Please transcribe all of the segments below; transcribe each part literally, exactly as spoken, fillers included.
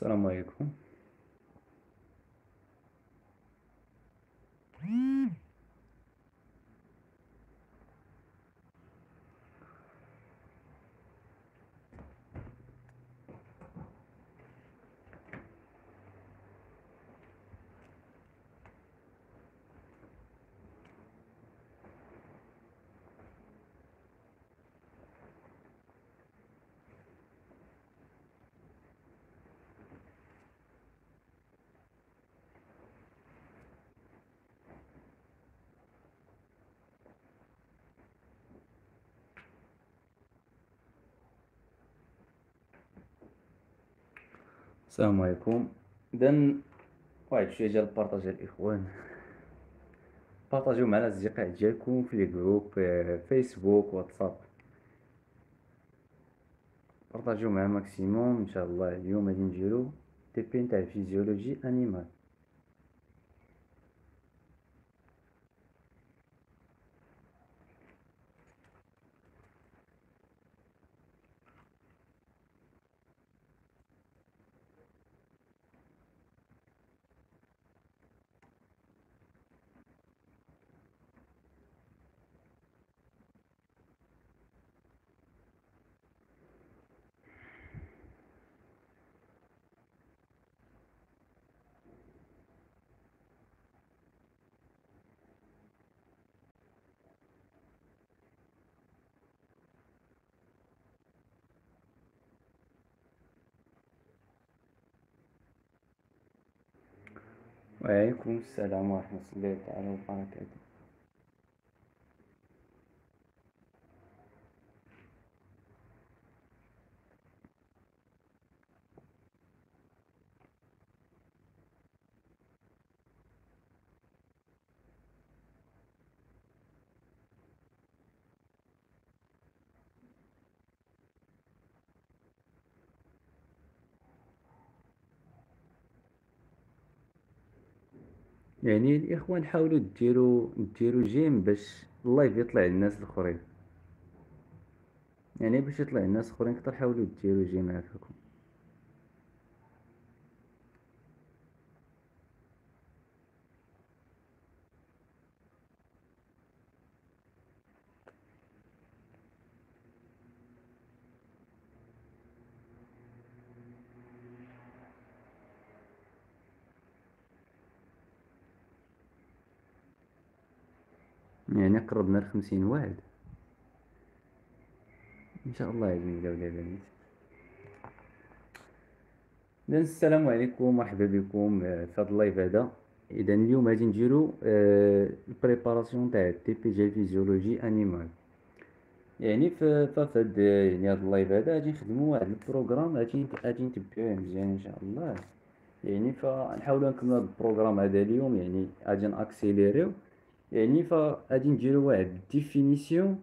السلام عليكم. السلام عليكم. اذا واحد شويه ديال البارطاج الاخوان، بارطاجيو مع الاصدقاء ديالكم في لي جروب فيسبوك واتساب، بارطاجيو مع ماكسيموم. ان شاء الله اليوم غادي نديرو تي بي نتاع فيزيولوجي انيمال. وعليكم السلام ورحمة الله تعالى وبركاته. يعني الاخوان حاولوا ديروا ديروا جيم باش اللايف يطلع للناس الاخرين، يعني باش يطلع للناس الاخرين اكثر. حاولوا ديروا جيم عافاكم. يعني قربنا لخمسين واحد ان شاء الله غادي نبداو دابا. اذا السلام عليكم، مرحبا بكم في هذا اللايف هذا. اذا اليوم غادي نديرو البريباراسيون تاع تي بي جي فيزيولوجي انيمال. يعني في فهاد يعني هذا اللايف هذا غادي نخدمو واحد البروغرام غادي غادي نتبعوه مزيان ان شاء الله. يعني فنحاولوا نكملوا هذا البروغرام هذا اليوم، يعني غادي ناكسيليريو. يعني فغادي نديرو واحد ديفينيسيون،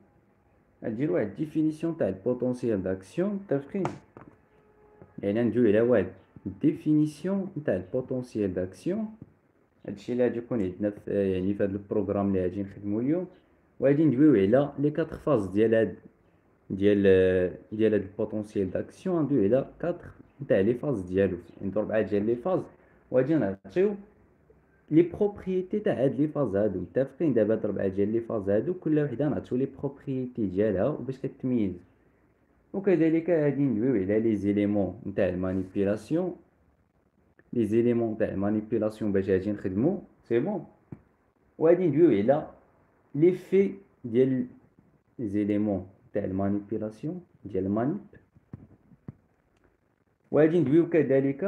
غنديرو واحد ديفينيسيون تاع البوتونسيال داكسيون. متفقين؟ يعني ندويو على واحد ديفينيسيون تاع البوتونسيال داكسيون. هادشي اللي غادي يكون عندنا يعني في هاد البروغرام اللي غادي نخدمو اليوم. وغادي ندويو على لي كاتر فاز ديال هاد ديال ديال هاد البوتونسيال داكسيون. ندويو على كاتر تاع لي فاز ديالو، عندو ربعة ديال لي فاز، وغادي نعطيو لي بروبريتي تاع هاد لي فاز هادو. متفقين؟ دابا هاد ربعه ديال لي فاز هادو كل وحده نعطيو لي بروبريتي ديالها وباش كتميز. وكذلك غادي ندويو على لي زيليمون نتاع المانيبيلاسيون، لي زيليمون تاع المانيبيلاسيون باش غادي نخدمو. سي بون. وغادي ندويو على لي في ديال زيليمون تاع المانيبيلاسيون ديال المانيب. وغادي ندويو كذلك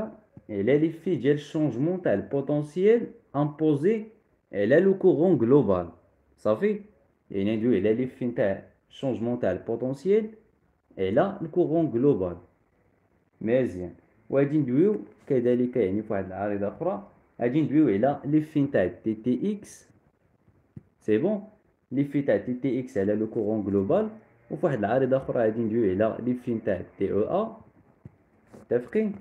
على لي في ديال الشونجمون تاع البوتونسييل امبوزي على لو كورون جلوبال. صافي. يعني ندويو على لي في نتاع الشونجمون تاع البوتونسييل على لو كورون جلوبال. مزيان. وغادي ندويو كذلك يعني في واحد العريضه اخرى غادي ندويو على لي في نتاع تي تي اكس. سي بون. لي في تاع تي تي اكس على لو كورون جلوبال. وفي واحد العريضه اخرى غادي ندويو على لي في نتاع تي او ا. متفقين؟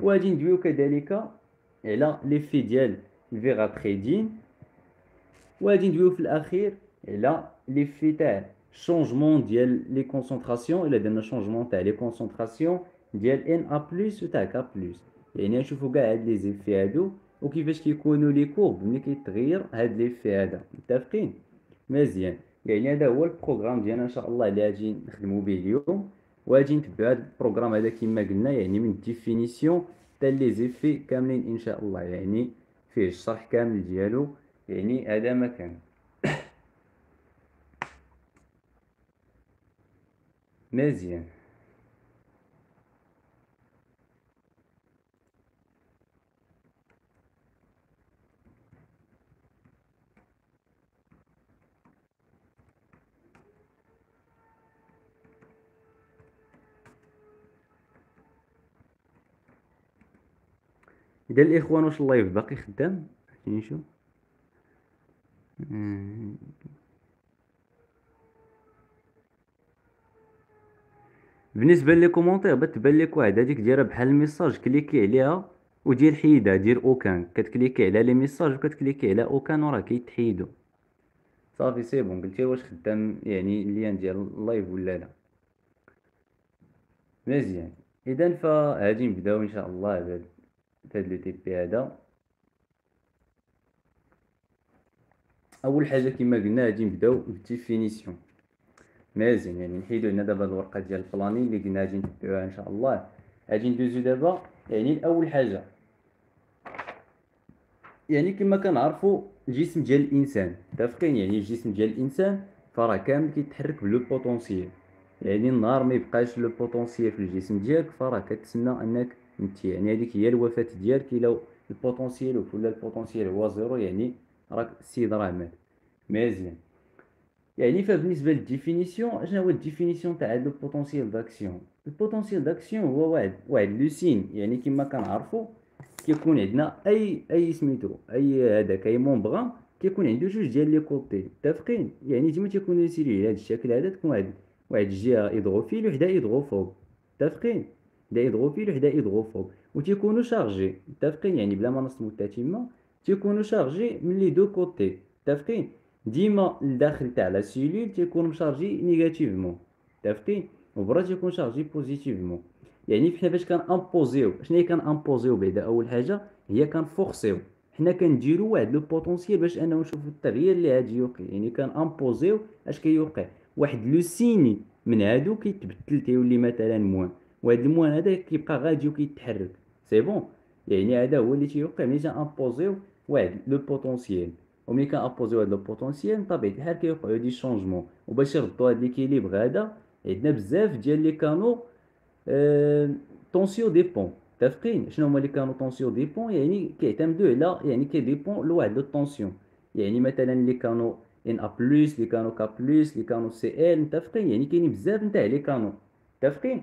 وغادي ندويو كذلك على ليفي ديال الفيغاتريدين. وغادي ندويو في الاخير على ليفي تاع changement ديال les concentrations إلا درنا changement تاع les concentrations ديال N A plus وتاع K plus. يعني نشوفوا كاع هاد لي زيفي هادو وكيفاش كيكونوا لي كورب ملي كيتغير هاد لي زيفي هذا. متفقين؟ مزيان. يعني هذا هو البروغرام ديالنا ان شاء الله اللي غادي نخدموا به اليوم، وغادي نتبعوا هاد البروغرام هذا كما قلنا، يعني من الديفينيسيون حتى لي زيفي كاملين ان شاء الله، يعني فيه الشرح كامل ديالو. يعني هذا ما كان مزيان. إذا الإخوان واش اللايف باقي خدام؟ نشوف بالنسبه لي كومونتير بتبان لك واحد هذيك دايره بحال الميساج، كليكي عليها ودير حيدها، دير اوكان، كتكليكي على لي ميساج وكتكليكي على اوكان وراه كيتحيدوا صافي سي بون. قلت لي واش خدام يعني اللين ديال اللايف ولا لا؟ مزيان. اذا فغادي نبداو ان شاء الله هذا هذا لو تي بي هذا. اول حاجه كما قلنا غادي نبداو بالديفينيسيون. مزيان، يعني نحيدو هنا دابا الورقه ديال البلاني اللي قلنا غادي نتبعوها ان شاء الله. غادي ندوزو دابا يعني اول حاجه، يعني كما كنعرفوا الجسم ديال الانسان، متفقين؟ يعني الجسم ديال الانسان فراه كامل كيتحرك بلو بوتونسييل، يعني النهار ما يبقاش لو بوتونسييل في الجسم ديالك فراه كتسنى انك انت، يعني هذيك هي الوفاه ديالك. الا البوتونسييل ولا البوتونسييل هو زيرو يعني راك السيد راه مات. مزيان. يعني فبالنسبه للديفينيسيون، شنو هو الديفينيسيون تاع هذا البوتونسييل داكسيون؟ البوتونسييل داكسيون هو واحد واحد لوسين، يعني كما كنعرفوا كيكون عندنا اي اي سميتو اي هذاك اي مونبغا كيكون عنده جوج ديال لي كوتي، متفقين؟ يعني ديما تيكونوا سيري على هذا الشكل هذا، تكون واحد واحد الجهه هيدروفيل وحده هيدروفوب، متفقين؟ وحده هيدروفيل وحده هيدروفوب، وتيكونوا شارجي، متفقين؟ يعني بلا ما نصمو حتى تما تيكونوا شارجي من لي دو كوتي، متفقين؟ ديما الداخل تاع لا سيلول تيكون مشارجي نيجاتيفمون، متفقين؟ وبرا تيكون شارجي بوزيتيفمون. يعني حنا فاش كنامبوزيو شنو هي كنامبوزيو بعدا؟ اول حاجه هي كنفورسيو، حنا كنديرو واحد لو بوتونسييل باش انه نشوفو التغيير اللي غادي يوقع. يعني كنامبوزيو اش كيوقع، واحد لو سيني من هادو كيتبدل، تيولي مثلا موان، وهاد الموان هذا كيبقى غادي وكيتحرك، سي بون. يعني هذا هو اللي تيوقع ملي تامبوزيو واحد لو بوتونسييل، وملي كنابوزيو هاد لو بوتونسييل طبيعي الحال كيوقعوا دي شونجمون. وباش نردو هاد ليكيليبر هذا عندنا بزاف ديال لي كانو اه... طونسيو دي بون، متفقين؟ شنو هما لي كانو طونسيو دي بون؟ يعني كيعتمدوا على يعني كيديبون لواحد لو طونسيون، يعني مثلا لي كانو ان ا بلس، لي كانو كا بلس، لي كانو سي ال، متفقين؟ يعني كاينين بزاف نتاع لي كانو، متفقين؟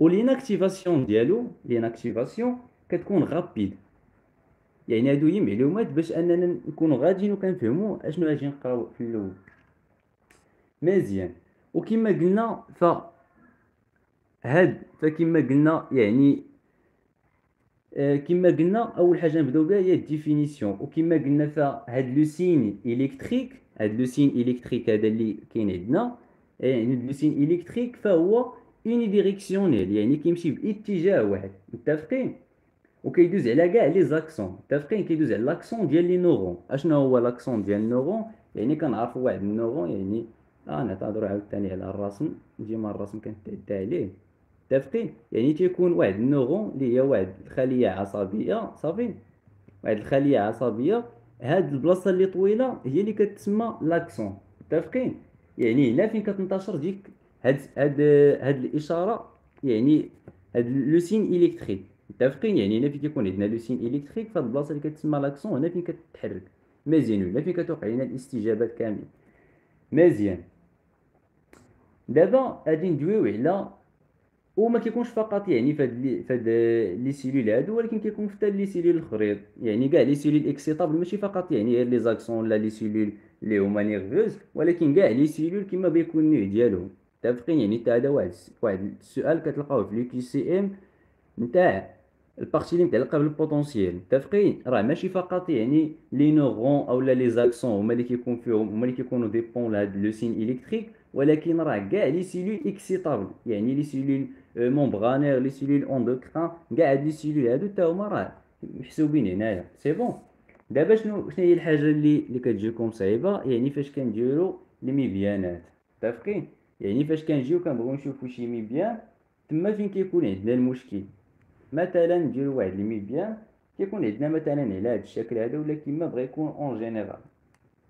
وليناكتيفاسيون ديالو، ليناكتيفاسيون كتكون غابيد. يعني هادو هي معلومات باش اننا نكونوا غاديين وكنفهموا اشنو غادي نقراو في الاول. مزيان. وكما قلنا ف هاد فكما قلنا يعني آه كما قلنا اول حاجه نبداو بها هي الديفينيسيون. وكما قلنا فهاد لو سين الكتريك، هاد لو سين الكتريك هذا اللي كاين عندنا، يعني لو سين الكتريك فهو يونيديريكسيونيل، يعني كيمشي باتجاه واحد، متفقين؟ وكيدوز على كاع لي زاكسون، متفقين؟ كيدوز على لاكسون ديال لي نورون. اشنو هو لاكسون ديال النورون؟ يعني كنعرفوا واحد النورون، يعني اه نعتذروا عاوتاني على الرسم، ديما الرسم كنتعدى عليه، متفقين؟ يعني تيكون واحد النورون اللي هي واحد الخليه عصبيه، صافي، واحد الخليه عصبيه، هاد البلاصه اللي طويله هي اللي كتسمى لاكسون، متفقين؟ يعني هنا فين كتنتشر ديك هاد هاد هاد الاشاره، يعني هاد لو سين الكتريك، متفقين؟ يعني هنا فين كيكون عندنا لو سين الكتريك فهاد البلاصه اللي كتسمى لاكسون، هنا فين كتتحرك. مزيان. هنا فين كتوقع لنا الاستجابات كامله. مزيان. دابا غادي ندويو على وما كيكونش فقط يعني فهاد فهاد لي سيلول هادو، ولكن كيكون حتى لي سيلول الخريط، يعني كاع لي سيلول اكسيطابل، ماشي فقط يعني غير لي زاكسون ولا لي سيلول اللي هما نيرفوز، ولكن كاع لي سيلول كما بيكون النوع ديالهم. متفقين؟ يعني حتى هذا واحد واحد السؤال كتلقاوه في لي كي سي ام نتاع البارتي اللي متعلقه بالبوتونسييل. متفقين؟ راه ماشي فقط يعني لي نورون اولا لي زاكسون هما اللي كيكون فيهم هما اللي كيكونوا دي بون لهاد لو سين الكتريك، ولكن راه كاع لي سيلول اكسيطابل، يعني لي سيلول ممبرانير، لي سيلول اندوكرين، كاع هاد لي سيلول هادو حتى هما راه محسوبين هنايا. سي بون. دابا شنو شنو هي الحاجه اللي اللي كتجيكم صعيبه يعني فاش كنديروا لي ميبيانات؟ متفقين؟ يعني فاش كنجيو كنبغيو نشوفوا شي ميبيان، تما فين كيكون عندنا المشكل. مثلا نديرو واحد لي ميبيان كيكون عندنا مثلا على هاد الشكل هذا ولا كيما بغا يكون اون جينيرال،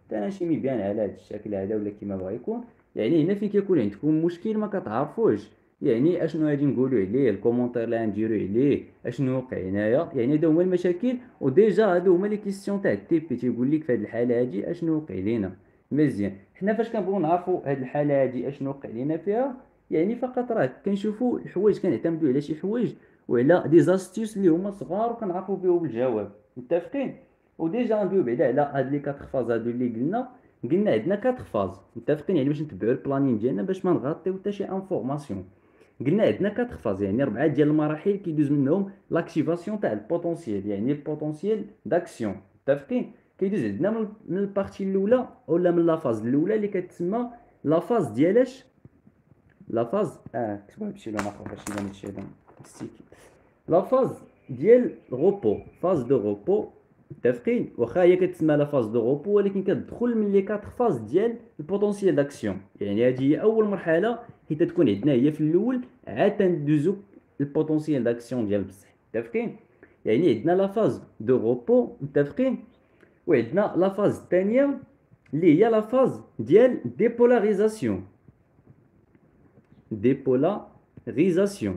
مثلا شي ميبيان على هاد الشكل هذا ولا كيما بغا يكون. يعني هنا فين كيكون عندكم مشكل ما كتعرفوش يعني اشنو غادي نقولوا عليه، الكومونتير اللي غنديرو عليه، اشنو وقع هنايا. يعني هادو هما المشاكل، وديجا هادو هما لي كيسيون تاع التي بي تيقول لك في هاد الحاله هادي اشنو وقع لينا. مزيان، حنا فاش كنبغيو نعرفوا هاد الحاله هادي اشنو وقع لينا فيها، يعني فقط راه كنشوفوا الحوايج، كنعتمدوا على شي حوايج وعلى دي زاستيوس اللي هما صغار وكنعرفوا بهم الجواب. متفقين؟ وديجا ندويو بعدا على هاد لي كاتر فاز هادو اللي قلنا قلنا عندنا كاتر فاز. متفقين؟ يعني باش نتبعوا البلانين ديالنا باش ما نغطيو حتى شي انفورماسيون. قلنا عندنا كاتر فاز يعني ربعه ديال المراحل كيدوز منهم لاكتيفاسيون تاع البوتونسييل، يعني البوتونسييل داكسيون. متفقين؟ كيدوز عندنا من البارتي الاولى اولا من لافاز الاولى اللي كتسمى لافاز ديالاش لافاز اه كتبغي نمشي لهنا فاش نمشي لهنا لا فاز ديال الغوبو، فاز دو غوبو. متفقين؟ واخا هي كتسمى لا فاز دو غوبو، ولكن كتدخل من لي كاتر فاز ديال البوتونسييل داكسيون. يعني هذه هي اول مرحله حيت تكون عندنا هي في الاول، عاد تندوزو البوتونسييل داكسيون ديال بصح. متفقين؟ يعني عندنا لا فاز دو غوبو. متفقين؟ وعندنا لا فاز الثانيه اللي هي لا فاز ديال ديبولاريزاسيون ديبولاريزاسيون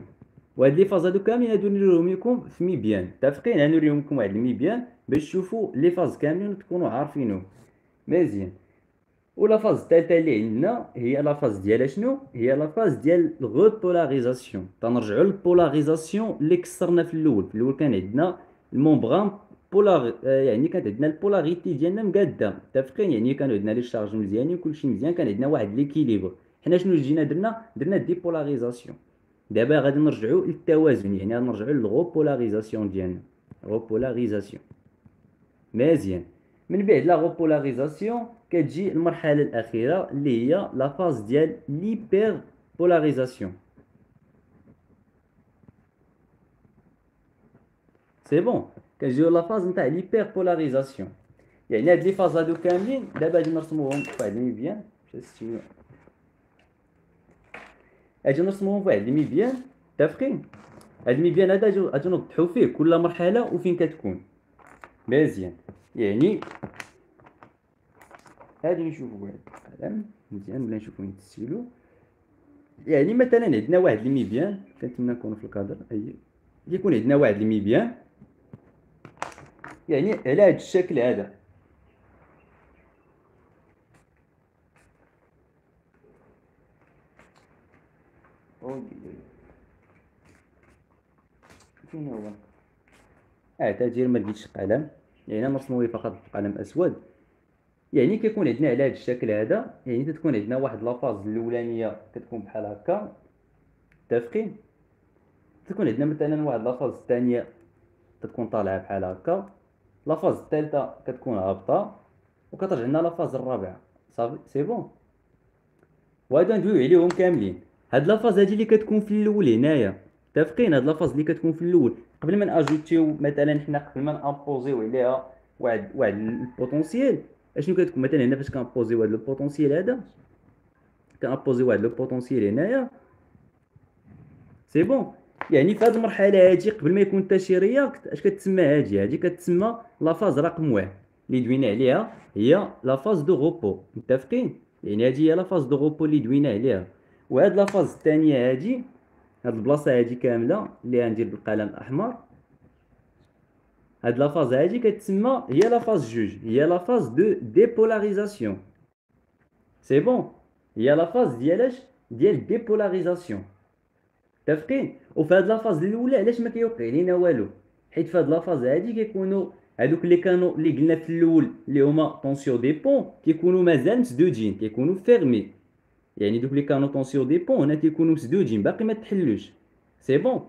وهاد لي فاز هادو كاملين هادو نوريهم لكم في ميبيان. متفقين؟ غنوريهم لكم واحد الميبيان باش تشوفوا لي فاز كاملين وتكونوا عارفينهم مزيان. ولا فاز الثالثه اللي عندنا هي لا فاز ديال شنو هي لا فاز ديال الغوبولاريزاسيون. تنرجعوا للبولاريزاسيون اللي كسرنا في الاول. في الاول كان عندنا المومبران بولار، يعني كانت عندنا البولاريتي ديالنا مقاده. متفقين؟ يعني كانوا عندنا لي شارج مزيانين وكلشي مزيان، كان عندنا واحد ليكيليبر. حنا شنو جينا درنا درنا ديبولاريزاسيون. دابا غادي نرجعوا للتوازن، يعني نرجعوا للغوبولاريزاسيون ديالنا غوبولاريزاسيون مزيان. من بعد لا غوبولاريزاسيون كتجي المرحله الاخيره اللي هي لا فاز ديال ليبر بولاريزاسيون. سي بون، كنجيو لا فاز نتاع ليبر بولاريزاسيون. يعني هاد لي فاز هادو كاملين دابا غادي نرسموهم فواحد الميبيان. اجي نرسموهم فواحد الميبيان. متفقين؟ هاد الميبيان هذا اجي نوضحو فيه كل مرحله وفين كتكون مزيان. يعني هادي نشوفو بواحد القلم مزيان بلا نشوفو نتسيلو. يعني مثلا عندنا واحد الميبيان، كنتمنى نكونو في الكادر. اي يكون عندنا واحد الميبيان يعني على هاد الشكل هذا. فين هو؟ اه تاجير ما لقيتش قلم، يعني نرسموه فقط بقلم اسود. يعني كيكون عندنا على هذا الشكل هذا، يعني تتكون عندنا واحد لافاز الاولانيه كتكون بحال هكا. متفقين؟ تكون عندنا مثلا واحد لافاز الثانيه تتكون طالعه بحال هكا، لافاز الثالثه كتكون هابطه، وكترجع لنا لافاز الرابعه. صافي، سي بون. وهادو ندويو عليهم كاملين. هاد لافاز هادي اللي كتكون في الاول هنايا. متفقين؟ هاد لافاز اللي كتكون في الاول قبل ما ناجوتيو مثلا حنا قبل ما نامبوزيو عليها واحد واحد البوتونسييل، اشنو كتكون مثلا هنا فاش كنبوزيو هاد لو بوتونسييل هذا كنبوزيو واحد لو بوتونسييل هنايا. سي بون. يعني في هاد المرحله هادي قبل ما يكون حتى شي رياكت اش كتسمى هادي هادي كتسمى لافاز رقم واحد اللي دوينا عليها هي لافاز دو غوبو. متفقين؟ يعني هادي هي لافاز دو غوبو اللي دوينا عليها. وهاد لافاز الثانيه هادي هاد البلاصه هادي كامله اللي غندير بالقلم الاحمر، هاد لافاز هادي كتسمى هي لافاز جوج، هي لافاز دو ديبولاريزاسيون. سي بون. هي لافاز ديالاش ديال ديبولاريزاسيون. متفقين؟ وفي هاد لافاز الاولى علاش ما كيوقع لينا والو؟ حيت في هاد لافاز هادي كيكونوا هادوك اللي كانوا اللي قلنا في الاول اللي هما طونسيو دي بون كيكونوا مازال مسدودين كيكونوا فيرمي، يعني دوك اللي كانوا طونسيو دي بون هنا كيكونوا مسدودين باقي ما تحلوش. سي بون.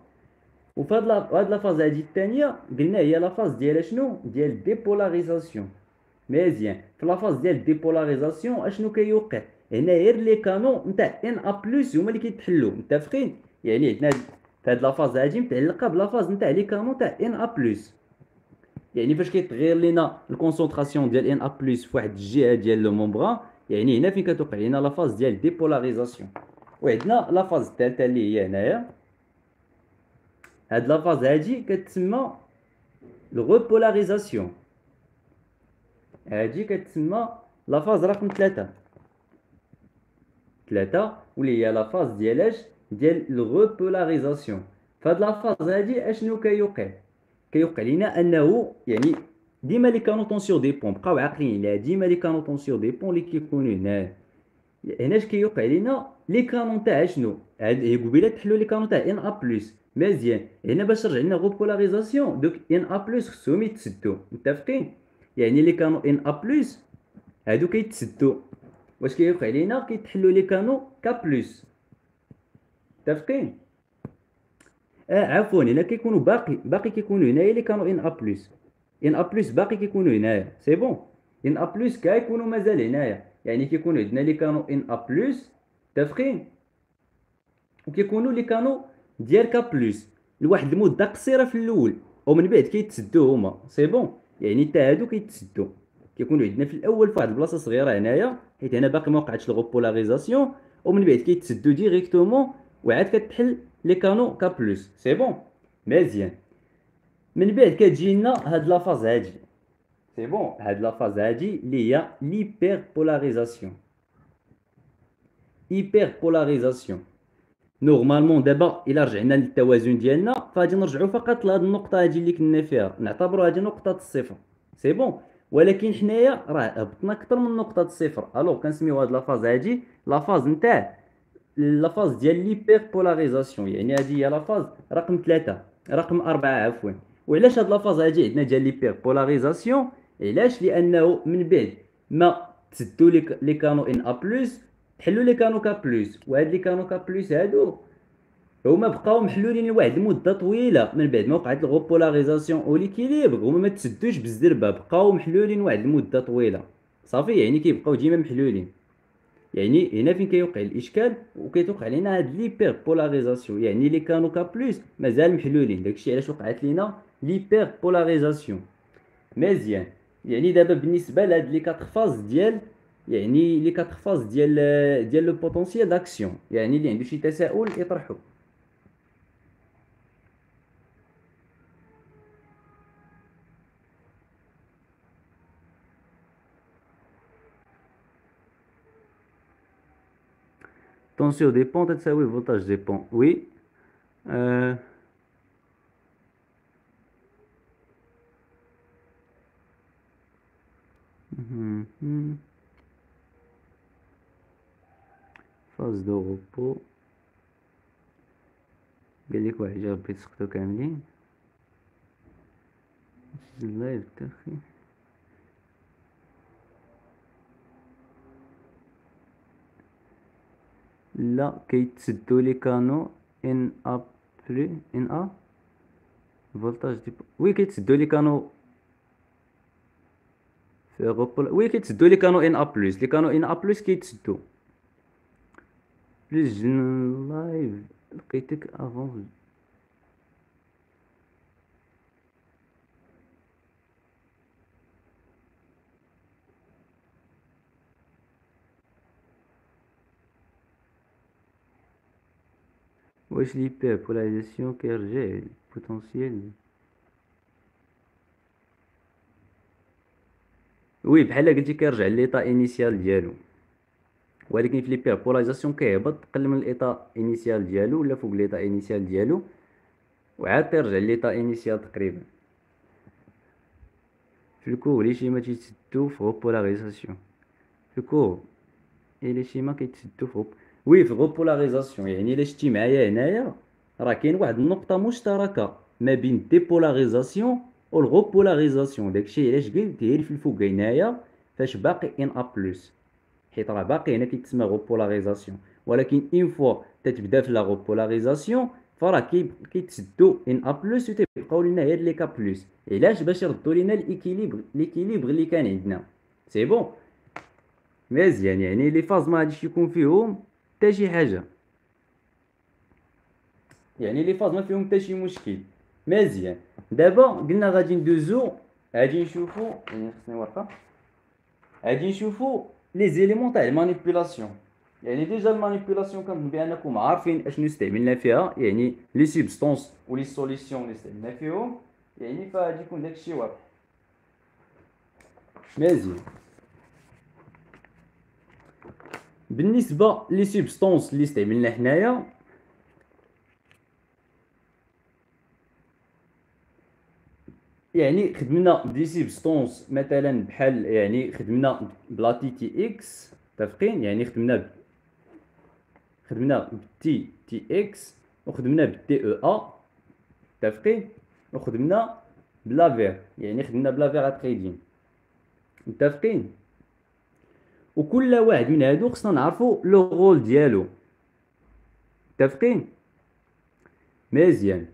وفي هاد هاد لافاز هادي الثانيه قلنا هي لافاز ديالها شنو؟ ديال ديبولاريزاسيون. مزيان. في لافاز ديال ديبولاريزاسيون اشنو كيوقع؟ هنا غير لي كانون نتاع ان ا بلس هما اللي كيتحلوا. متفقين؟ يعني عندنا في هاد لافاز هادي متعلقه بلافاز نتاع لي كانون تاع ان ا بلس، يعني فاش كيتغير لينا الكونسونطراسيون ديال ان ا بلس فواحد الجهه ديال لو مومبران، يعني هنا فين كتوقع لينا لافاز ديال ديبولاريزاسيون. وعندنا لافاز الثالثه اللي هي هنايا، هاد لافاز هادي كتسمى الغوبولاريزاسيون، هادي كتسمى لافاز رقم ثلاثة ثلاثة واللي هي لافاز ديال اش؟ ديال الغوبولاريزاسيون. فهاد لافاز هادي اشنو كيوقع؟ كيوقع لينا انه يعني ديما لي كانو طونسيو دي بون، بقاو عاقلين عليها، ديما لي كانو طونسيو دي بون لي كيكونو هنا هناش كيوقع لينا لي كانون تاع شنو؟ هاد قبيله تحلو لي كانون تاع ان ا بلس. مزيان. هنا باش رجع لنا غوبولاريزاسيون دوك ان ا بلس خصهم يتسدو. متفقين؟ يعني لي كانو ان ا بلس هادو كيتسدو، واش كيوقع لينا؟ كيتحلو لي كانو ك بلس. متفقين؟ اه عفوا هنا كيكونوا باقي باقي كيكونوا هنايا لي كانو ان ا بلس، ان ا بلس باقي كيكونوا هنايا. سي بون. ان ا بلس كيكونوا مازال هنايا، يعني كيكونوا عندنا لي كانو ان ا بلس. متفقين؟ وكيكونوا لي كانو ديال كا بلس لواحد المده قصيره في الاول ومن بعد كيتسدو هما. سي بون. يعني حتى هادو كيتسدو كيكونوا عندنا في الاول فواحد البلاصه صغيره هنايا حيت هنا باقي ما وقعتش الغوبولاريزاسيون، ومن بعد كيتسدو ديريكتومون وعاد كتحل لي كانو كا بلس. سي بون. مزيان. من بعد كتجي لنا هاد لافاز هادي. سي بون. هاد لافاز هادي اللي هي ليبر بولاريزاسيون. ايبر بولاريزاسيون نورمالمون دابا الا رجعنا للتوازن ديالنا فغادي نرجعوا فقط لهاد النقطه هادي اللي كنا فيها، نعتبروا هادي نقطه الصفر. سي بون. ولكن حنايا راه هبطنا اكثر من نقطه الصفر، الوغ كنسميو هاد لافاز هادي لافاز نتاع لافاز ديال ليبر بولاريزاسيون، يعني هادي هي لافاز رقم ثلاثة رقم أربعة عفوا. وعلاش هاد لافاز هادي عندنا ديال ليبر بولاريزاسيون؟ علاش؟ لانه من بعد ما تسدو لي كانو ان ا بلس حلوا لي كانو كا بلس، وهاد لي كانو كا بلس هادو هما بقاو محلولين لواحد المده طويله من بعد ما وقعت الغوبولاريزاسيون او ليكيليبر، هما ما تسدوش بالزربه، بقاو محلولين واحد المده طويله صافي، يعني كيبقاو ديما محلولين. يعني هنا فين كيوقع الاشكال وكيتوقع لينا هاد ليبر بولاريزاسيون، يعني لي كانو كا بلس مازال محلولين، داكشي علاش وقعت لينا ليبر بولاريزاسيون. مزيان. يعني دابا بالنسبه لهاد لي كاتر فاز ديال يعني لي كاتر فاز ديال ديال لو بوتونسييل داكسيون، يعني اللي عنده شي تساؤل يطرحو. طونسيو دي بون تساوي فولتاج دي بون. وي أه. phase de repos قال لك واحد جا بغيت سقطو كاملين اللايف تاع اخي. لا كيتسدو لي كانو ان ا بلي ان ا فولتاج دي وي كيتسدو لي كانو في غوبول وي كيتسدو لي كانو ان ا بلس لي كانو ان ا بلس كيتسدو بليز لايف لقيتك افون. واش ليبر بولاريزاسيون كيرجع البوتونسييل؟ وي بحال قلتي كيرجع للإطا انيسيال ديالو، ولكن في ليبر بولاريزاسيون كيهبط قل من الإطا انيسيال ديالو ولا فوق الإطا انيسيال ديالو وعاد كيرجع للإطا انيسيال تقريبا. في الكور لي شيما تيتسدو في غوبولاريزاسيون، في الكور لي شيما كيتسدو في وي في البولاريزاسيون يعني الا شتي معايا هنايا راه كاين واحد النقطه مشتركه ما بين الديبولاريزاسيون والغوبولاريزاسيون. داكشي علاش قلت هي في الفوق هنايا فاش باقي ان ا بلس حيت راه باقي هنا كيتسمى غوبولاريزاسيون، ولكن اون فوا تتبدا في لا غوبولاريزاسيون فراه كيتسدو ان ا بلس و تيبقاو لنا غير لي كا بلس. علاش؟ باش يردوا لنا الاكيليبر الاكيليبر اللي كان عندنا. سي بون مزيان يعني لي فاز ما غاديش يكون فيهم حتى شي حاجه، يعني لي فاز ما فيهم حتى شي مشكل. مزيان دابا قلنا غادي ندوزو غادي نشوفو يعني خصني ورقه غادي نشوفو لي زيليمون تاع المانيبيولاسيون. يعني ديجا المانيبيولاسيون كنظن بانكم عارفين اشنو استعملنا فيها، يعني لي سبستانس ولي سوليسيون اللي استعملنا فيهم، يعني فغادي يكون داكشي واضح. مزيان بالنسبه لي سبستانس اللي استعملنا حنايا يعني خدمنا دي سبستانس مثلا بحال يعني خدمنا بلا تي تي اكس متفقين، يعني خدمنا ب... خدمنا بالتي تي اكس وخدمنا بالتي او ا متفقين وخدمنا بلافير يعني خدمنا بلافير اتريدين متفقين. وكل واحد من هادو خصنا نعرفو لو رول ديالو متفقين. مزيان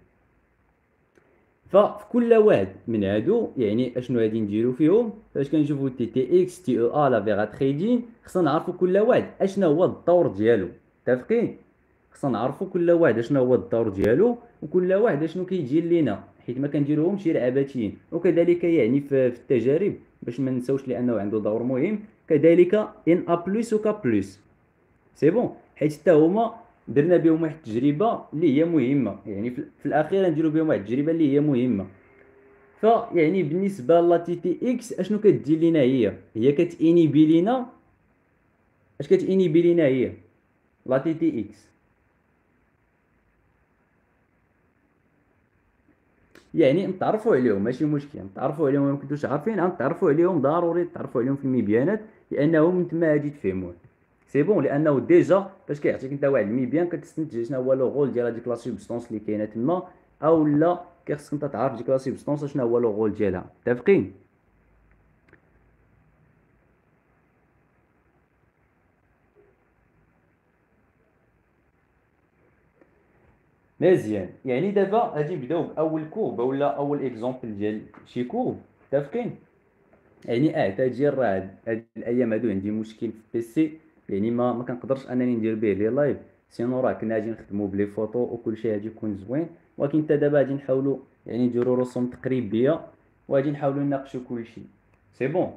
ففي كل واحد من هادو يعني اشنو غادي نديرو فيهم فاش كنشوفو تي تي اكس تي او ا لافيغا تريدين خصنا نعرفو كل واحد اشنا هو الدور ديالو متفقين. خصنا نعرفو كل واحد اشنا هو الدور ديالو وكل واحد اشنو كيدير لينا حيت ما كنديروهمش غير عبثيين، وكذلك يعني في التجارب باش ما نساوش لانه عنده دور مهم كذلك ان ا بلس وكا بلس. سي بون حيت حتى هما درنا بهم واحد التجربه اللي هي مهمه، يعني في الاخير نديرو بهم واحد التجربه اللي هي مهمه. ف يعني بالنسبه لا تي تي اكس اشنو كدير لينا هي هي كتانيبي لينا اش كتانيبي لينا هي لا تي تي اكس، يعني نتعرفوا عليهم ماشي مشكل نتعرفوا عليهم ما كنتوش عارفين غنتعرفوا عليهم ضروري نتعرفوا عليهم في المبيانات لانهم نتما غادي تفهموه. سي بون لانه ديجا فاش كيعطيك انت واحد المبيان كتستنتج شنو هو لو رول ديال هذيك لا سبستانس اللي كاينه تما اولا كيخصك انت تعرف ديك لا سبستانس شنو هو لو رول ديالها متفقين. مزيان يعني دابا غادي نبداو باول كورب ولا اول اكزومبل ديال شي كورب متفقين. يعني اه تاجي راه هاد الايام هادو عندي مشكل في البيسي يعني ما ما كنقدرش انني ندير به لي لايف سينو راه كنا غادي نخدمو بلي فوتو وكلشي غادي يكون زوين، ولكن حتى دابا غادي نحاولو يعني نديرو رسوم تقريبيه وغادي نحاولو نناقشو كلشي. سي بون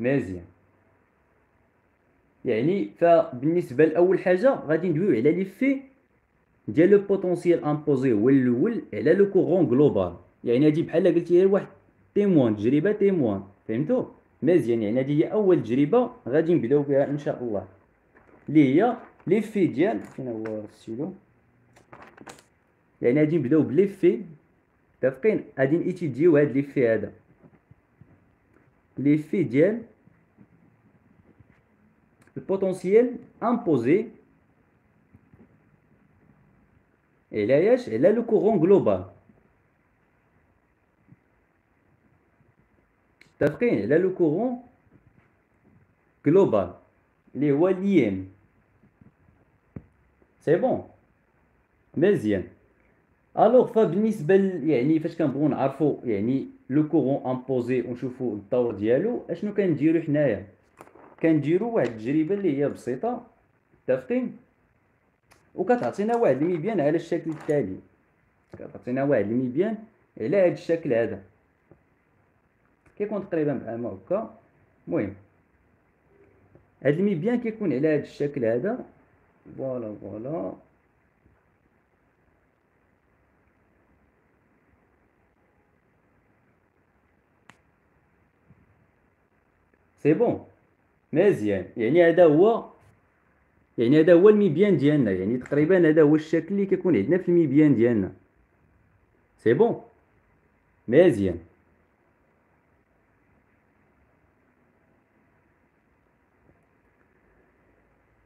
مزيان يعني فبالنسبه لاول حاجه غادي ندويو على لي في ديال لو بوتونسييل امبوزي هو الاول على لو كورون جلوبال. يعني هادي بحال قلتي غير واحد تيموان تجربه تيموان فهمتو. مزيان يعني هادي هي اول تجربه غادي نبداو بها ان شاء الله اللي هي لي في ديال فين هو السيلو، يعني غادي نبداو بلي في متفقين غادي نيتيديو هاد لي في هذا لي في ديال البوتونسييل امبوزي علاش على لو كورون جلوبال متفقين على لو كورون جلوبال اللي هو ليام. سي بون مزيان الوغ فبالنسبه يعني فاش كنبغيو نعرفوا يعني لو كورون امبوزي ونشوفوا الدور ديالو اشنو كنديرو حنايا كنديرو واحد التجربه اللي هي بسيطه متفقين وكتعطينا واحد المبيان على الشكل التالي كتعطينا واحد المبيان على هذا الشكل هذا كيكون تقريبا بحال هكا. المهم هذا المبيان كيكون على هذا الشكل هذا فوالا فوالا سي بون مزيان يعني هذا هو يعني هذا هو المبيان ديالنا، يعني تقريبا هذا هو الشكل اللي كيكون عندنا في المبيان ديالنا. سي بون مزيان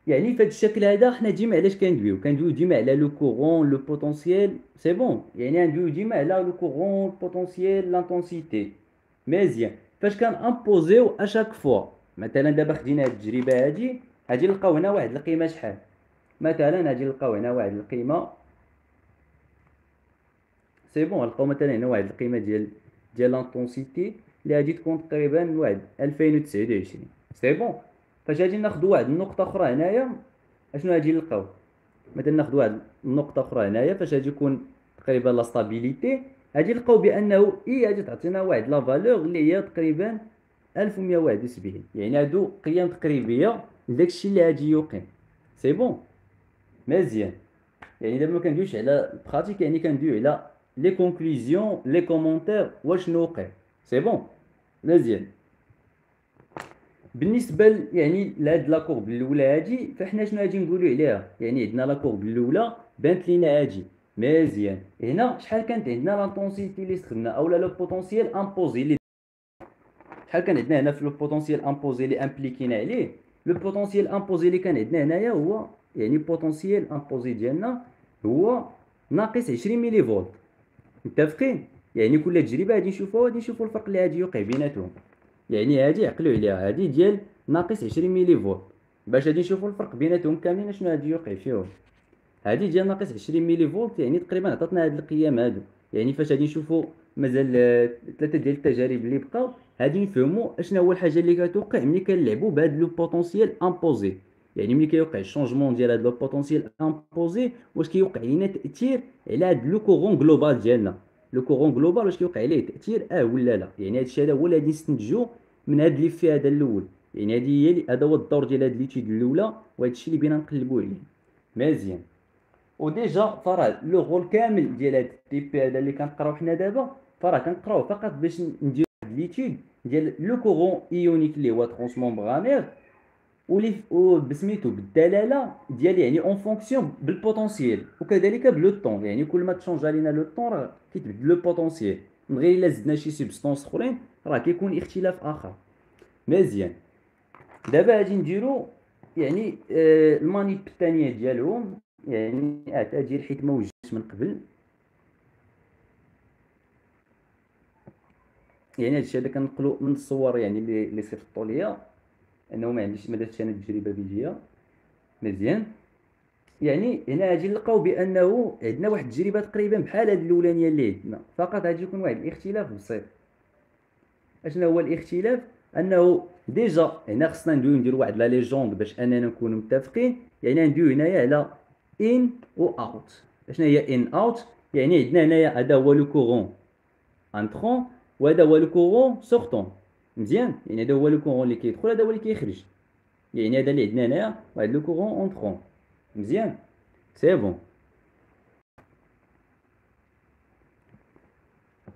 يعني في هذا الشكل هذا حنا ديما علاش كندويو كندويو ديما على لو كورون لو بوتونسييل سي بون يعني ندويو ديما على لو كورون بوتونسييل لانتونسيتي مزيان فاش كنامبوزيو ا شاك فوا مثلا دابا خدينا هاد التجربه هادي غادي نلقاو هنا واحد القيمه شحال مثلا غادي نلقاو هنا واحد القيمه سي بون نلقاو مثلا هنا واحد القيمه ديال ديال لانتونسيتي اللي غادي تكون تقريبا واحد ألفين وتسعة وعشرين سي بون فاش غادي ناخذ واحد النقطه اخرى هنايا اشنو غادي نلقاو مثلا ناخذ واحد النقطه اخرى هنايا فاش غادي يكون تقريبا لا ستابيليتي غادي نلقاو بانه اي غادي تعطينا واحد لا فالور اللي هي تقريبا ألف ومية وواحد وسبعين يعني هادو قيم تقريبيه لداكشي اللي غادي يقيم سي بون مزيان يعني دابا ما كندويش على البراتيك يعني كندوي على لي كونكلوزيون لي كومونتير واشنو وقع سي بون مزيان بالنسبه يعني لهاد لا كورب الاولى هادي فحنا شنو غادي نقولوا عليها يعني عندنا لا كورب الاولى بانت لينا هادي مزيان هنا شحال كانت عندنا لانتونسيتي اللي استخدمنا اولا لو بوتونسييل امبوزي شحال كان عندنا هنا في لو بوتونسييل امبوزي اللي امبليكينا عليه لو بوتونسييل امبوزي اللي كان عندنا هنايا هو يعني بوتونسييل امبوزي ديالنا هو ناقص عشرين ملي فولت متفقين يعني كل تجربه غادي نشوفوها غادي نشوفوا الفرق اللي غادي يوقع بيناتهم يعني هادي عقلوا عليها هادي ديال ناقص عشرين ملي فولت باش غادي نشوفوا الفرق بيناتهم كاملين شنو غادي يوقع فيهم هادي ديال ناقص عشرين ملي فولت يعني تقريبا عطاتنا هاد القيم هادو يعني فاش غادي نشوفوا مازال ثلاثه ديال التجارب اللي بقاو غادي نفهموا اشنا هو الحاجه اللي كتوقع ملي كنلعبوا بهاد لو بوتونسييل امبوزي يعني ملي كيوقع الشونجمون ديال هاد لو بوتونسييل امبوزي واش كيوقع لينا تاثير على هاد لو كورون جلوبال ديالنا لو كورون جلوبال واش كيوقع عليه تاثير اه ولا لا يعني هادشي هذا هو اللي غادي نستنتجو من هاد لي في هذا الاول يعني هادي هي هذا هو الدور ديال هاد ليتيد الاولى وهادشي اللي بينا نقلبوا عليه مزيان وديجا فراه لو رول كامل ديال هاد تي بي هذا اللي كنقراو حنا دابا فراه كنقراو فقط باش نديرو واحد ليتيد ديال لو كورون ايونيك اللي هو ترونسمومبرانير ولي بسميتو بالدلاله ديال يعني اون فونكسيون بالبوتونسييل وكذلك بلو طون يعني كل ما تشونج علينا لو طون راه كيتبدل لو بوتونسييل من غير الا زدنا شي سبستانس اخرين راه كيكون اختلاف اخر مزيان دابا غادي نديرو يعني آه المانيب الثانيه ديالهم يعني اعتذر حيت ما وجدتش من قبل يعني هادشي هذا كنقلو من الصور يعني اللي صيفطوا ليا انه ما عنديش ما درتش انا التجربه بيجيه مزيان يعني هنا غادي نلقاو بانه عندنا واحد التجربه تقريبا بحال هاد الاولانيه اللي عندنا فقط غادي يكون واحد الاختلاف بسيط اشنا هو الاختلاف انه ديجا هنا خصنا ندويو نديرو واحد لا ليجوند باش اننا نكونوا متفقين يعني ندويو هنايا على ان و اوت اشنا هي ان اوت يعني عندنا هنايا هذا هو لو كورون انترون وهذا هو لو كورون سورتون مزيان يعني هذا هو لو كورون اللي كيدخل هذا هو اللي كيخرج يعني هذا اللي عندنا هنايا واحد لو كورون اونترون مزيان سي بون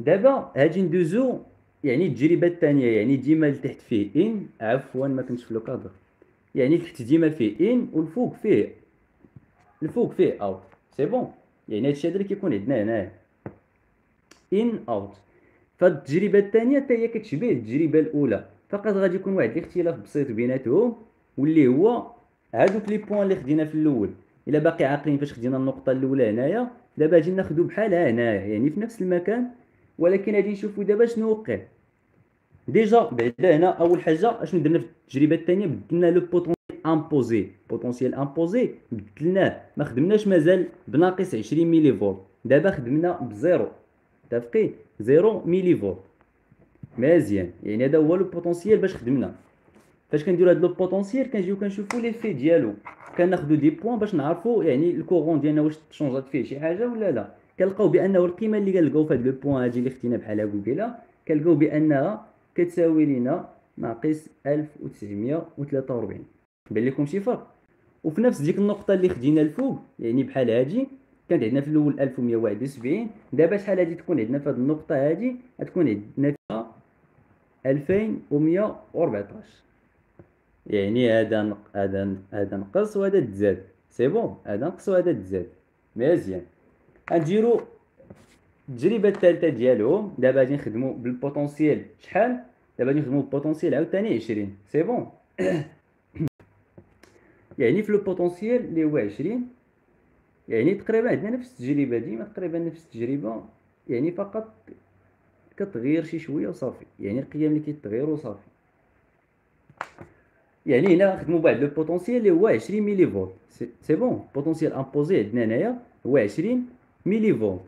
دابا هاجي ندوزو يعني التجربه الثانيه يعني ديما لتحت فيه ان عفوا ما كنتش في لو كادر يعني لتحت ديما فيه ان والفوق فيه الفوق فيه اوت سي بون يعني هادشي هذا اللي كيكون عندنا هنايا ان اوت فالتجربه الثانيه حتى هي كتشبه التجربه الاولى فقط غادي يكون واحد الاختلاف بسيط بيناتهم واللي هو هادوك لي بوين اللي خدينا في الاول الا باقي عاقلين فاش خدينا النقطه الاولى هنايا دابا غادي ناخذو بحالها هنايا يعني في نفس المكان ولكن غادي نشوفو دابا شنو وقع ديجا بعدا هنا اول حاجه اشنو درنا في التجربه الثانيه بدلنا لو بوتونسييل امبوزي بوتونسييل امبوزي بدلناه ما خدمناش مازال بناقص عشرين ملي فولت دابا خدمنا بزيرو متفقين زيرو ملي فولت مزيان يعني هذا هو لو بوتونسييل باش خدمنا فاش كنديرو هاد لو بوتونسييل كنجيو كنشوفو لي في ديالو كناخدو دي بوين باش نعرفو يعني الكورون ديالنا واش تشونجات فيه شي حاجه ولا لا كنلقاو بانه القيمه اللي كنلقاو في هاد لو بوين هادي اللي خدينا بحال هاكو كيلا كنلقاو بانها كتساوي لينا ناقص ألف وتسعمية وثلاثة وأربعين بان لكم شي فرق وفي نفس ديك النقطه اللي خدينا الفوق يعني بحال هادي كانت عندنا في الاول ألف ومية وواحد وسبعين دابا شحال هادي تكون عندنا في هاد النقطه هادي غتكون عندنا فيها ألفين ومية وأربعطاش يعني هذا هذا هذا نقص وهذا تزاد سي بون هذا نقص وهذا تزاد مزيان غنديرو التجربه الثالثه ديالهم دابا غادي نخدمو بالبوتونسييل شحال دابا غادي نخدمو بالبوتونسييل عاوتاني عشرين سي بون يعني في لو بوتونسييل اللي هو عشرين، يعني تقريبا عندنا نفس التجربه ديما، تقريبا نفس التجربه، يعني فقط كتغير شي شويه وصافي، يعني القيم اللي كيتغيروا وصافي. يعني هنا خدموا بعد لو بوتونسييل اللي هو عشرين ميلي فولت، سي بون. بوتونسييل امبوزي عندنا هنايا هو عشرين ميلي فولت.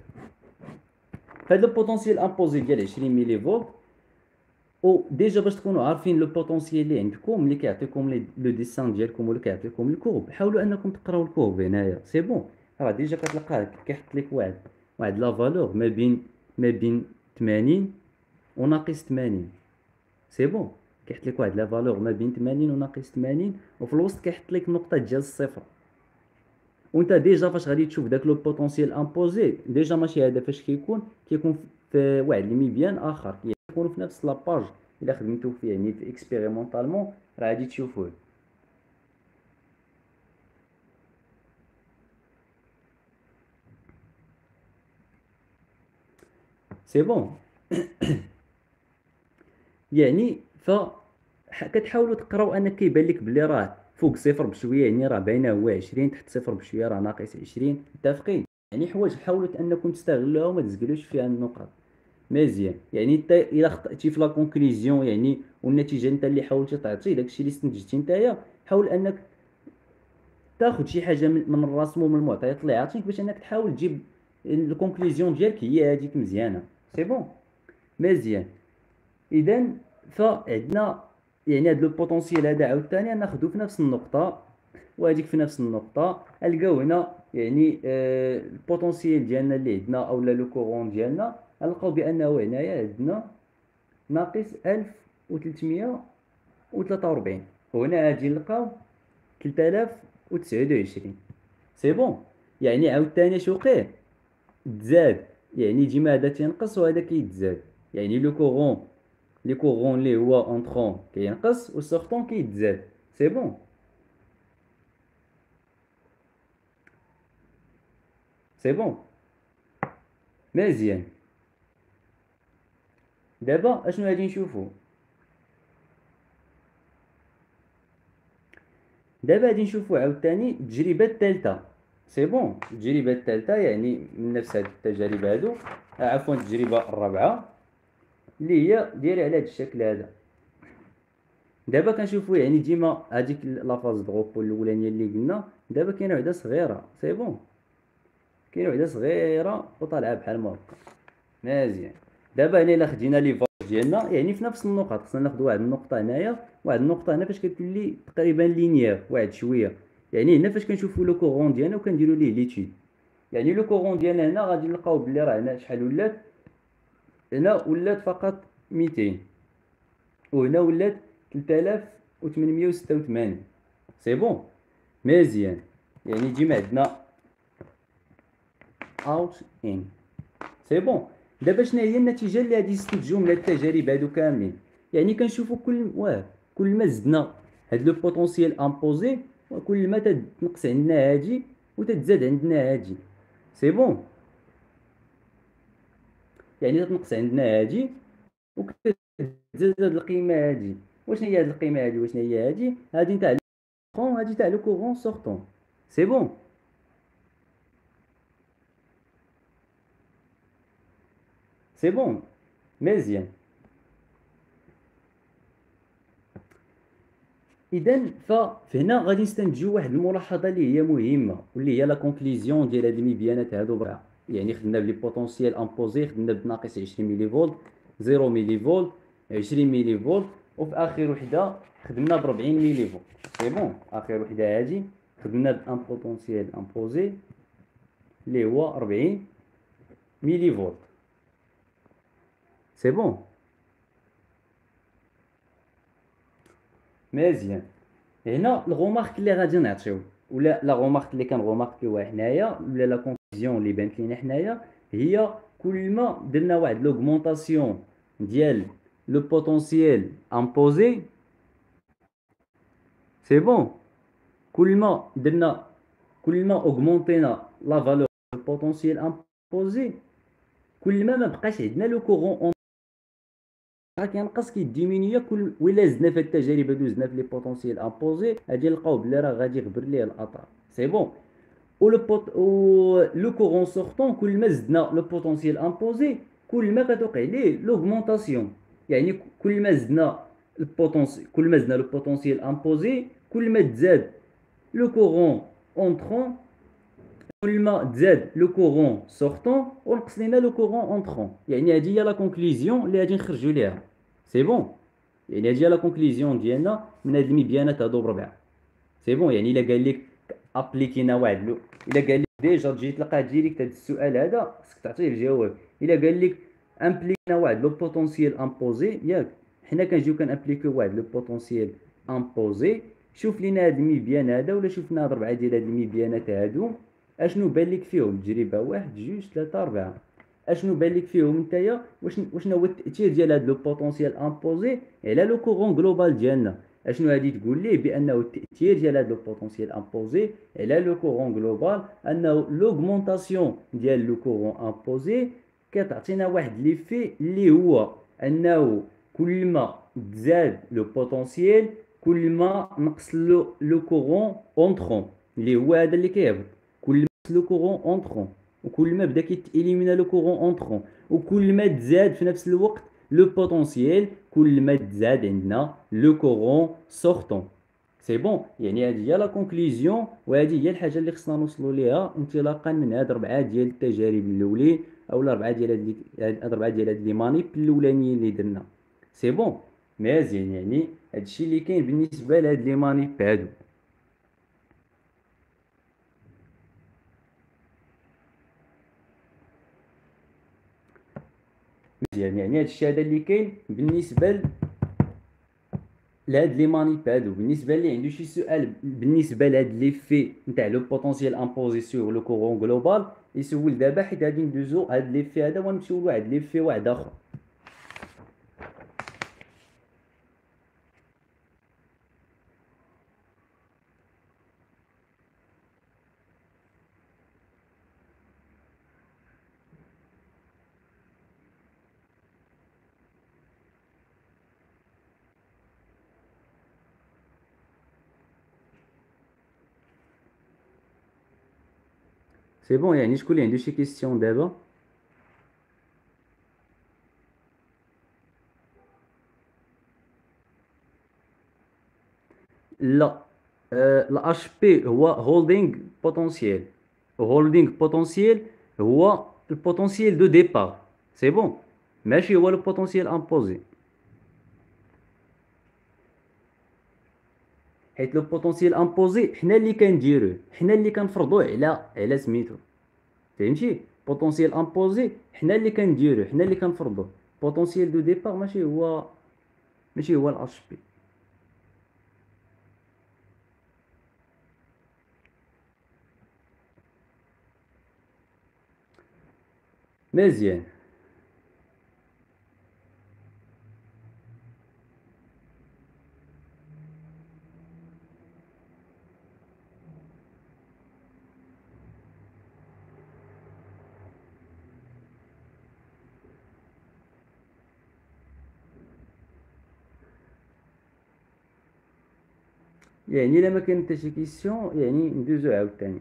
هاد لو بوتونسييل امبوزي ديال عشرين ميلي فولت، و ديجا باش تكونوا عارفين لو بوتونسييل اللي عندكم اللي كيعطيكم لو ديسان ديالكم ولا كيعطيكم الكوب، حاولوا انكم تقراو الكوب هنايا، سي بون. راه ديجا كتلقاه كيحط لك واحد واحد لا فالور ما بين ما بين ثمانين وناقص ثمانين، سي بون. كيحط لك واحد لا فالور ما بين ثمانين وناقص ثمانين، وفي الوسط كيحط لك نقطه ديال الصفر. وانت ديجا فاش غادي تشوف داك لو بوتونسييل امبوزي ديجا ماشي هذا، فاش كيكون كيكون في واحد الميبيان اخر، كيكونوا في نفس لاباج. الا خدمتو فيه يعني في اكسبيريمونطالمون راه غادي تشوفوه. سي بون. يعني ف كتحاولوا تقراو ان كيبان لك بلي راه فوق صفر بشويه، يعني راه باينه هو عشرين، تحت صفر بشويه راه ناقص عشرين، متفقين؟ يعني حوايج حاولوا انكم تستغلوها وما تزقلوش فيها النقط، مزيان. يعني انت الا خطيتي في لا كونكليزيون يعني والنتيجه انت اللي حاولتي تعطي داكشي اللي استنتجتي نتايا، حاول انك تاخذ شي حاجه من الرسم ومن المعطيات اللي عطيك باش انك تحاول تجيب الكونكليزيون ديالك هي هذيك، مزيانه. سي بون، مزيان. اذا فعندنا يعني هاد لو بوتونسييل هذا عاوتاني ناخذو في نفس النقطه وهاديك في نفس النقطه، نلقاو هنا يعني آه البوتونسييل ديالنا اللي عندنا اولا لو كورون ديالنا، نلقاو بانه هنايا عندنا ناقص ألف وثلاثمية وثلاثة وأربعين، وهنا غادي نلقاو ثلاثة آلاف وتسعة وعشرين. سي بون. يعني عاوتاني شو وقع؟ تزاد، يعني ديما هذا تينقص وهذا كيتزاد، يعني لو كورون لي كورون اللي هو اونطرون كينقص والسورطون كيتزاد. سي بون. سي بون، مزيان. دابا اشنو غادي نشوفو؟ دابا غادي نشوفو عاوتاني التجربه الثالثه. سي بون. التجربه الثالثه يعني من نفس هاد التجارب هادو، عفوا التجربه الرابعه اللي هي دايره على هذا الشكل هذا. دابا كنشوفوا يعني ديما هذيك لا فاز دغوبو الاولانيه اللي قلنا، دابا كاينه وحده صغيره. سي بون، كاينه وحده صغيره وطالعه بحال مرقه، مزيان. دابا هنا الا خدينا لي فاز ديالنا يعني في نفس النقط، خصنا ناخذ واحد النقطه هنايا واحد النقطه هنا باش كتولي تقريبا لينيير واحد شويه. يعني هنا فاش كنشوفوا لو كورون ديالنا وكنديروا ليه ليتيد، يعني لو كورون ديالنا هنا غادي نلقاو بلي راه هنا شحال ولات، هنا ولات فقط مئتين، وهنا ولات ثلاثة آلاف وثمانمية وستة وثمانين. سي بون، مزيان. يعني ديما عندنا اوت ان. سي بون. دابا شنو هي النتيجه اللي غادي نستنتجو من هاد التجارب هادو كاملين؟ يعني كنشوفوا كل واه كل ما زدنا هاد لو بوتونسييل امبوزي وكل ما تنقص عندنا هادي وتتزاد عندنا هادي. سي بون. يعني تنقص عندنا هادي وكتزاد هاد القيمه هادي. وشنو هي هاد القيمه هادي وشنو هي هادي؟ هادي نتاع الكورون، هادي تاع لو كورون سورطون. سي بون. سي بون، مزيان. اذا فهنا غادي نستنتجو واحد الملاحظه اللي هي مهمه واللي هي لا كونكليزيون ديال هاد المبيانات هادو برا. يعني خدنا بلي بوتونسييل امبوزي خدنا بناقص عشرين ميلي فولت، صفر ميلي فولت، عشرين ميلي فولت، وفي اخر وحده خدمنا ب أربعين ميلي فولت. سي بون. اخر وحده هادي خدمنا بان بوتونسييل امبوزي اللي هو أربعين ميلي فولت. سي بون، مزيان. هنا الغومارك اللي غادي نعطيو ولا لا غومارك اللي كنغوماركيوها حنايا ولا لا اللي بانت لينا حنايا، هي كل ما درنا واحد لوغمونطاسيون ديال لو بوتونسييل امبوزي، سي بون، كل ما درنا كل ما اوغمونطينا لا فالور دو بوتونسييل امبوزي، كل ما ما بقاش عندنا لو كورون راه كينقص كيديمينيو كل ولا زدنا في التجارب هادو زدنا في لي بوتونسييل امبوزي غادي نلقاو بلي راه غادي يغبر ليه الاطراف سي بون و لو لو كورون سورطون كل ما زدنا لو بوتونسييل امبوزي كل ما كتوقع ليه لوغمونطاسيون يعني كل ما زدنا البوتونسييل كل ما زدنا لو بوتونسييل امبوزي كل ما تزاد لو كورون اونترون كل ما تزاد لو كورون سورطون ونقص لينا لو كورون اونترون يعني هذه هي لا كونكليزيون اللي غادي نخرجوا ليها سي بون يعني هذه هي لا كونكليزيون ديالنا من هاد المبيانات هادو بربعه سي بون يعني الا قال لك ابليكينا واحد لو الا قال لك ديجا تجي تلقى ديريكت هاد السؤال هذا خصك تعطيه الجواب الا قال لك امبليكينا واحد لو بوتونسييل امبوزي ياك حنا كنجيو كنابليكيو واحد لو بوتونسييل امبوزي شوف لينا هاد المبيان هذا ولا شوفنا هاد ربعه ديال هاد المبيانات هادو اشنو بان لك فيهم تجربه واحد جوج ثلاثه اربعه اشنو بان لك فيهم نتايا وشنو هو التاثير ديال هاد لو بوتونسييل امبوزي على لو كورون جلوبال ديالنا اشنو غادي تقول ليه بانه التاثير ديال هاد لو بوتونسييل امبوزي على لو كورون جلوبال انه لوغمونطاسيون ديال لو كورون امبوزي كتعطينا واحد ليفي اللي هو انه كل ما تزاد لو بوتونسييل كل ما نقص له لو كورون اونترون اللي هو هذا اللي كيهبط كل لو كورون اونترون وكل ما بدا كيتيليمينا لو كورون اونترون وكل ما تزاد في نفس الوقت لو بوتونسييل كل ما تزاد عندنا لو كورون سورطون سي بون يعني هذه هي لا كونكليزيون وهذه هي الحاجه اللي خصنا نوصلوا ليها انطلاقا من هاد ربعه ديال التجارب الاولين او ربعه ديال هاد ربعه ديال هاد لي مانيب الاولانيين اللي درنا سي بون مزيان يعني هادشي اللي كاين بالنسبه لهاد لي مانيب هادو مزيان يعني هادشي هذا اللي كاين بالنسبه لهاد لي مانيب هادو بالنسبه اللي عنده شي سؤال بالنسبه لهاد لي في نتاع لو بوتونسييل امبوزي سور لو كورون جلوبال يسول دابا حيت غادي ندوزو هاد لي في هذا ونمشيو لواحد لي في واحد اخر سي بون يعني شكون اللي عنده شي كيستيون دابا لا لا اش بي هو هولدينغ بوتونسييل هولدينغ بوتونسييل هو البوتونسييل دو ديبار سي بون ماشي هو لو بوتونسييل امبوزي حيت لو بوتونسييل امبوزي حنا اللي كنديروه حنا اللي كنفرضوه على على سميتو فهمتي بوتونسييل امبوزي حنا اللي كنديروه حنا اللي كنفرضوه بوتونسييل دو ديبار ماشي هو ماشي هو الاتش بي مزيان يعني الا ما كان حتى شي كيسيون يعني ندوزو عاوتاني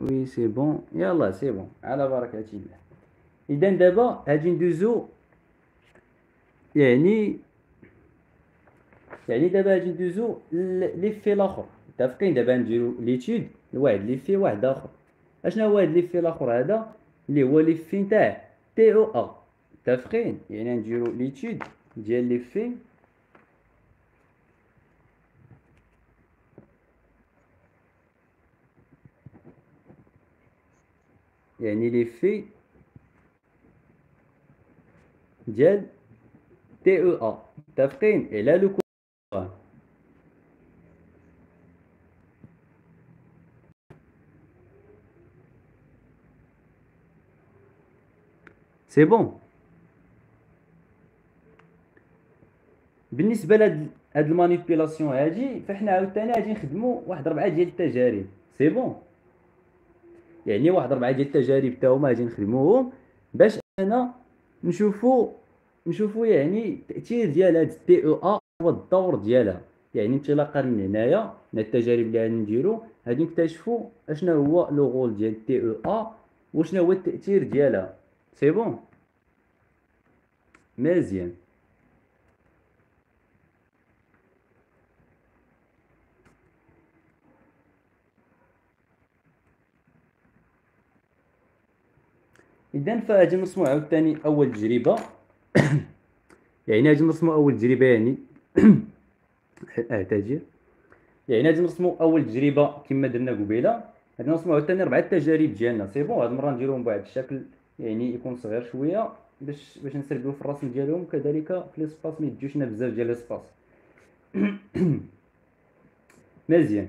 وي سي بون يلا سي بون على بركة الله اذا دابا غادي ندوزو يعني يعني دابا غادي ندوزو لي في الاخر متفقين دابا نديرو ليتيود لواحد لي في واحد اخر اشنا هو هاد لي في الاخر هذا اللي هو لي في نتاع تي او ا متفقين يعني نديرو ليتيود ديال لي في يعني لي في ديال تي او ا متفقين على لو كورون سي بون بالنسبه لهاد هاد المانيبيلاسيون هادي فحنا عاوتاني غادي نخدمو واحد ربعه ديال التجارب سي بون يعني واحد ربعه ديال التجارب تاعهم غادي نخدموهم باش انا نشوفوا نشوفوا يعني التاثير ديال هاد التي او ا والدور ديالها. يعني انطلاقا من هنايا من التجارب اللي غنديروا غادي نكتشفوا اشنا هو لو رول ديال التي او ا وشنا هو التاثير ديالها. سي بون مزيان. إذن فأجي نسمو عاوتاني أول تجربة. يعني أجي نسمو أول تجربة يعني أعتذر يعني أجي نسمو أول تجربة كما درنا قبيله. غادي نسمو عاوتاني ربعة التجارب ديالنا. سي بون هاد المرة نديرهم بواحد الشكل يعني يكون صغير شوية باش باش نسربلو في الرسم ديالهم كذلك في ليسباس ميديوشنا بزاف ديال ليسباس. مزيان.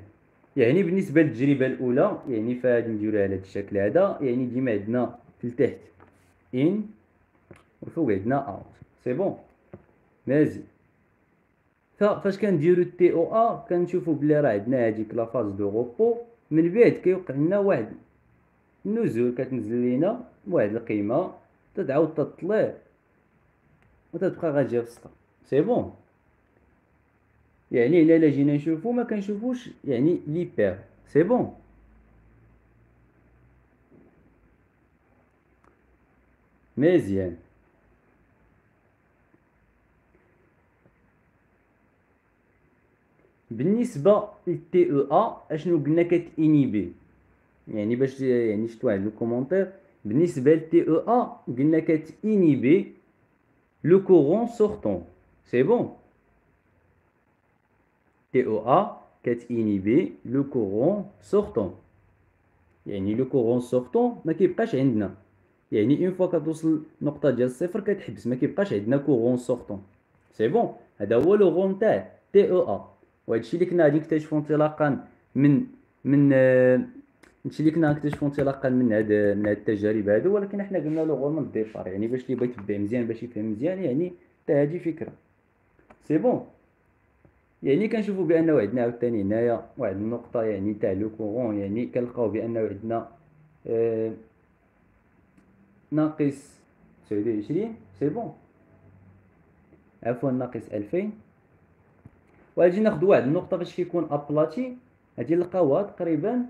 يعني بالنسبة للتجربة الأولى يعني فغادي نديروها على هاد الشكل هذا. يعني ديما عندنا لتحت إن وفوق عندنا أوت. سي بون مزيان. فاش كنديرو التي أو أ كنشوفو بلي راه عندنا هاديك لافاز دو غوبو، من بعد كيوقع لنا واحد النزول، كتنزل لينا واحد القيمة تتعاود تطلع وتتبقى غادية في السطر. سي بون. يعني إلا جينا نشوفو ما كنشوفوش يعني لي بير. سي بون. مزيان. بالنسبه للتي او ا اشنو قلنا كتانيبي؟ يعني باش يعني شفت واحد الكومونتير بالنسبه للتي او ا قلنا كتانيبي لو كورون سورتون. سي بون. تي او ا كتانيبي لو كورون سورتون. يعني لو كورون سورتون ما كيبقاش عندنا. يعني اون فوا كتوصل النقطه ديال الصفر كتحبس، ما كيبقاش عندنا كورون سورتون. سي بون. هذا هو لو غون تاع تي او ا، وهذا الشيء اللي كنا غادي نكتشفوا انطلاقا من من هادشي اللي كنا غنكتشفوا انطلاقا من هاد من هاد التجارب هادو. ولكن احنا قلنا لو غون من الديبار، يعني باش اللي بغى يتبع مزيان باش يفهم مزيان يعني حتى هادي فكره. سي بون. يعني كنشوفوا بانه عندنا عاوتاني هنايا واحد النقطه يعني تاع لو كورون، يعني كنلقاو بانه عندنا اه ناقص تسعود وعشرين. سي بون. عفوا ناقص ألفين. وغادي ناخدو واحد النقطة فاش كيكون أبلاتي غادي نلقاوها تقريبا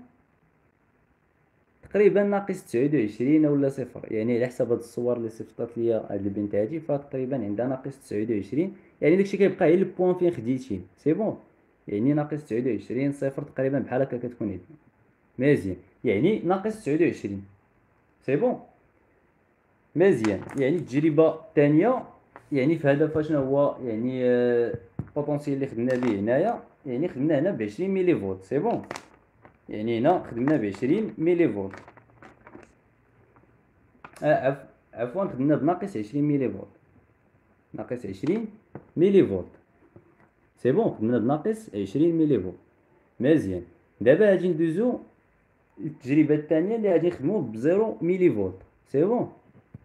تقريبا ناقص تسعود وعشرين أولا صفر. يعني على حسب هاد الصور لي صيفطات ليا هاد البنت هادي فتقريبا عندها ناقص تسعود وعشرين. يعني داكشي كيبقى غير البوان فين خديتيه. سي بون. يعني ناقص تسعود وعشرين صفر تقريبا بحال هكا كتكون عندنا. مزيان. يعني ناقص تسعود وعشرين. سي بون. مزيان. يعني التجربه الثانيه يعني في هذا فاش هو يعني البوتونسيال اللي خدمنا به هنايا، يعني خدمنا هنا ب عشرين ميلي فولت. سي بون. يعني هنا خدمنا ب عشرين ميلي فولت آه عفوا خدمنا بناقص عشرين ميلي فولت ناقص عشرين ميلي فولت. سي بون. خدمنا بناقص عشرين ميلي فولت. مزيان. دابا غادي ندوزو التجربه الثانيه اللي غادي نخدمو ب صفر ميلي فولت. سي بون.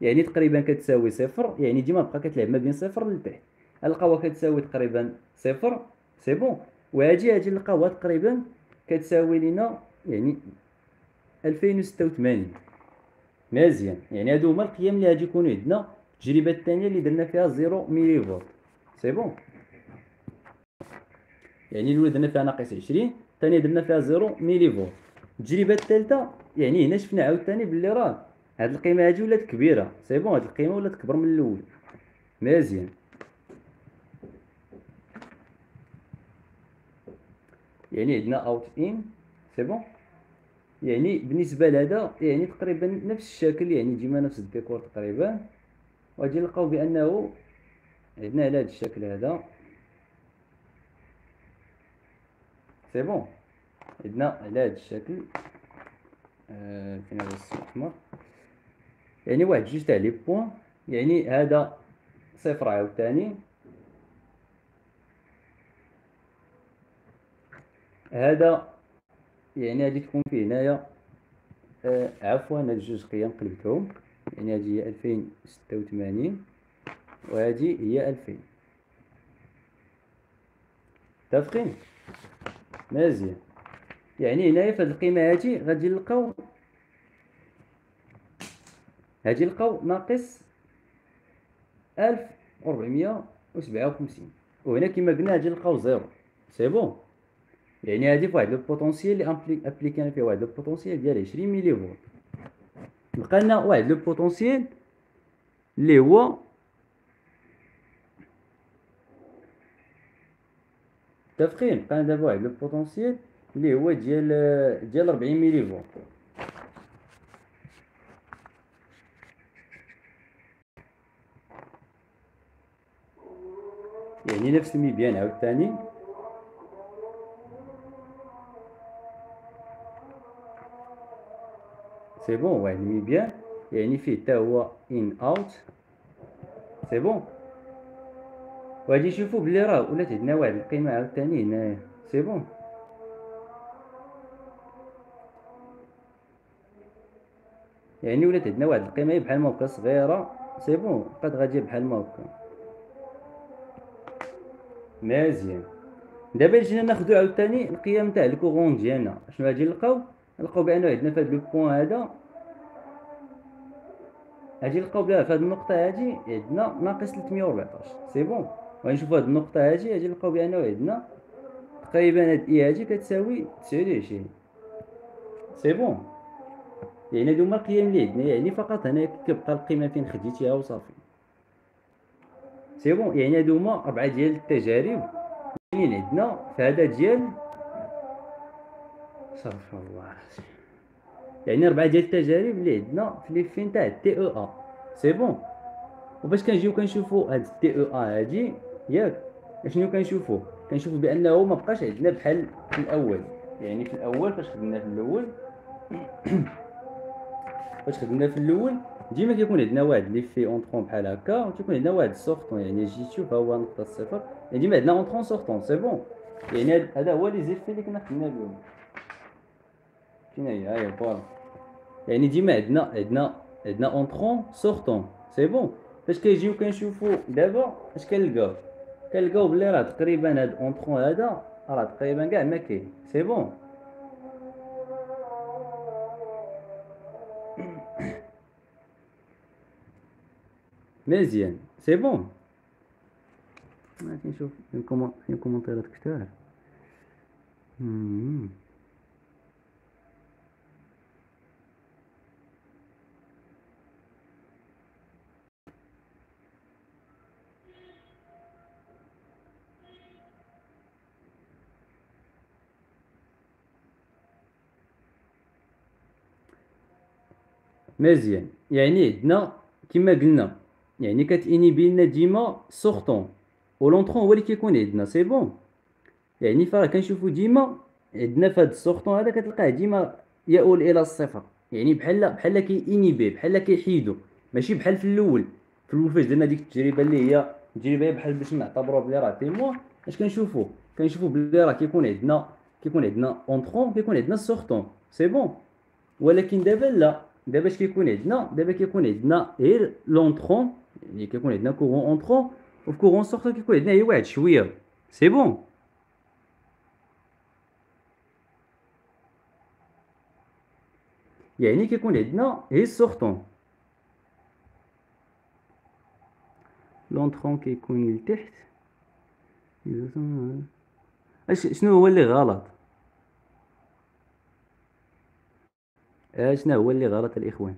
يعني تقريبا كتساوي صفر. يعني ديما بقى كتلعب ما بين صفر لتحت، نلقاوها كتساوي تقريبا صفر. سي بون. وهادي غادي نلقاوها تقريبا كتساوي لينا يعني ألفين وستة وثمانين. مزيان. يعني هادو هما القيم اللي غادي يكونوا عندنا التجربه الثانيه اللي درنا فيها صفر ميلي فولت. سي بون. يعني الاولى درنا فيها ناقص عشرين، الثانيه درنا فيها صفر ميلي فولت. التجربه الثالثه يعني هنا شفنا عاوتاني بلي راه هاد القيمه هادي ولات كبيره. سي بون. هاد القيمه ولات كبر من الاول. مزيان. يعني عندنا اوت ان. سي بون. يعني بالنسبه لهذا يعني تقريبا نفس الشكل، يعني ديما نفس الديكور تقريبا. وغادي نلقاو بانه عندنا على هذا الشكل هذا. سي بون. عندنا على هذا الشكل تناول السحمر. يعني واحد جوج تاع لي بوان، يعني هذا صفر عاوتاني، هذا يعني غادي تكون فيه هنايا آه عفوا هاد جوج قيم قلبتهم، يعني هادي هي ألفين ستة وثمانين وهادي هي ألفين. متفقين؟ مزيان. يعني هنايا في هاد القيمة هادي غادي نلقاو هادي نلقاو ناقص ألف وربعمية وسبعة وخمسين، وهنا كيما قلنا غادي نلقاو زيرو. سي بون. يعني هادي فواحد لو بوتونسيال لي ابليكينا فيه واحد لو بوتونسيال ديال عشرين ميلي فولت. بقى لنا واحد لو بوتونسيال اللي هو متفقين، بقى لنا دابا واحد لو بوتونسيال اللي هو ديال ديال ربعين ميلي فولت. يعني نفس الميديان عاوتاني، سي بون، واحد الميديان يعني فيه حتى هو ان اوت. سي بون. وغادي نشوفو بلي راه ولات عندنا واحد القيمه عاوتاني هنايا. سي بون. يعني ولات عندنا واحد القيمه بحال ما هكا صغيره. سي بون، بقات غاديه بحال ما هكا. مزيان. دابا جينا ناخدو عاوتاني القيم تاع الكوغون ديالنا، شنو غادي نلقاو؟ نلقاو بانه عندنا في هاد لو بوين هذا غادي نلقاو بلا في هاد النقطه هادي عندنا ناقص ثلاثمية وأربعطاش. سي بون. وغنشوفو هاد النقطه هادي غادي نلقاو بانه عندنا تقريبا هاد اي هادي كتساوي تسعة وعشرين. سي بون. يعني هادو هما القيم لي عندنا، يعني فقط هنا كتبقى القيمه فين خديتيها وصافي. سي بون. يعني هادو هما ربعه ديال التجارب اللي عندنا في هذا ديال استغفر الله، يعني ربعه ديال التجارب اللي عندنا في لي فين تاع تي او ا. سي بون. وباش كنجيو كنشوفو هاد تي او ا هادي، ياك شنو كنشوفو؟ كنشوفو بانه ما بقاش عندنا بحال في الاول. يعني في الاول فاش خدمنا في الاول فاش خدمنا في الاول ديما كيكون عندنا واحد لي في اونطرون بحال هكا، وتكون عندنا واحد سورطون. يعني جي تشوف ها هو نقطه الصفر، يعني ديما عندنا اونطرون سورطون. سي بون. يعني هذا هو لي زيفي اللي كنا خدمنا بهم. كاين هي هي فوالا. يعني ديما عندنا عندنا عندنا اونطرون سورطون. سي بون. فاش كيجيو كنشوفو دابا اش كنلقاو؟ كنلقاو بلي راه تقريبا هاد اونطرون هذا راه تقريبا كاع ما كاين. سي بون. مزيان. سي بون. ما كنشوف فيكم فين كومونتيرات كثار. مزيان. يعني عندنا كما قلنا، يعني كتانيبي لنا ديما سورطون ولونطرون هو اللي كيكون عندنا. سي بون. يعني فراه كنشوفو ديما عندنا في هاد السورطون هذا كتلقاه ديما يؤول الى الصفر، يعني بحال بحال كيانيبي، بحال كيحيدو، ماشي بحال في الاول. في الاول فاش درنا ديك التجربه اللي هي تجربه بحال باش نعتبرو بلي راه تيمو، اش كنشوفو؟ كنشوفو بلي راه كيكون عندنا كيكون عندنا اونطرون، كيكون عندنا السورطون. سي بون. ولكن دابا لا، دابا اش كيكون عندنا؟ دابا كيكون عندنا غير لونطرون، يعني كيكون عندنا كورون اونطرون، وفي كورون سورطون كيكون عندنا هي واحد شويه. سي بون. يعني كيكون عندنا هي السورطون، لونطرون كيكون لتحت. اش شنو هو اللي غلط؟ اشنا هو اللي غلط الاخوان؟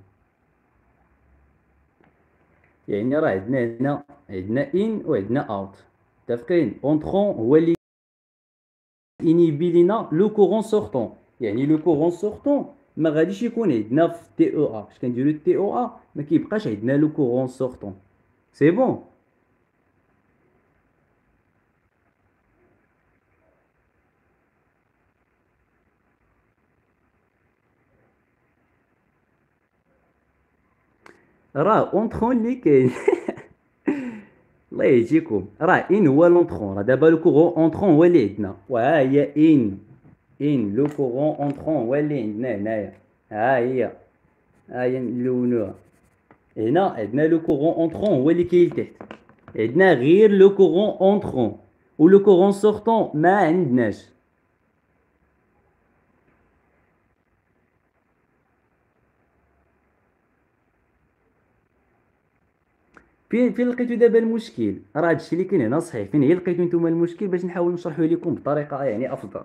يعني راه عندنا هنا عندنا ان وعندنا اوت. متفقين؟ اونطرون هو اللي انيبي لينا لو كورون سورطون. يعني لو كورون سورطون ما غاديش يكون عندنا في تي او ا. فاش كنديرو تي او ا ما كيبقاش عندنا لو كورون سورطون. سي بون. راه اونطرون اللي كاين الله يهديكم راه ان هو لونطرون راه دابا لو كورون اونطرون هو اللي عندنا وها هي ان ان لو كورون اونطرون هو اللي عندنا هنايا ها هي ها هي نلونوها هنا عندنا لو كورون اونطرون هو اللي كاين لتحت عندنا غير لو كورون اونطرون ولو كورون سورطون ما عندناش فين فين لقيتو دابا المشكل راه هادشي اللي كاين هنا صحيح فين هي لقيتو نتوما المشكل باش نحاول نشرحو لكم بطريقه يعني افضل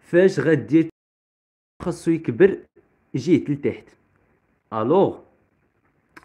فاش غدير خاصو يكبر جهه لتحت الوغ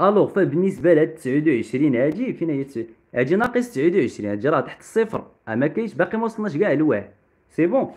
الوغ فبالنسبه لهاد تسعة وعشرين هادي فين هي هادي ناقص تسعة وعشرين هادي راه تحت الصفر ما كاينش باقي ما وصلناش كاع لواحد سي بون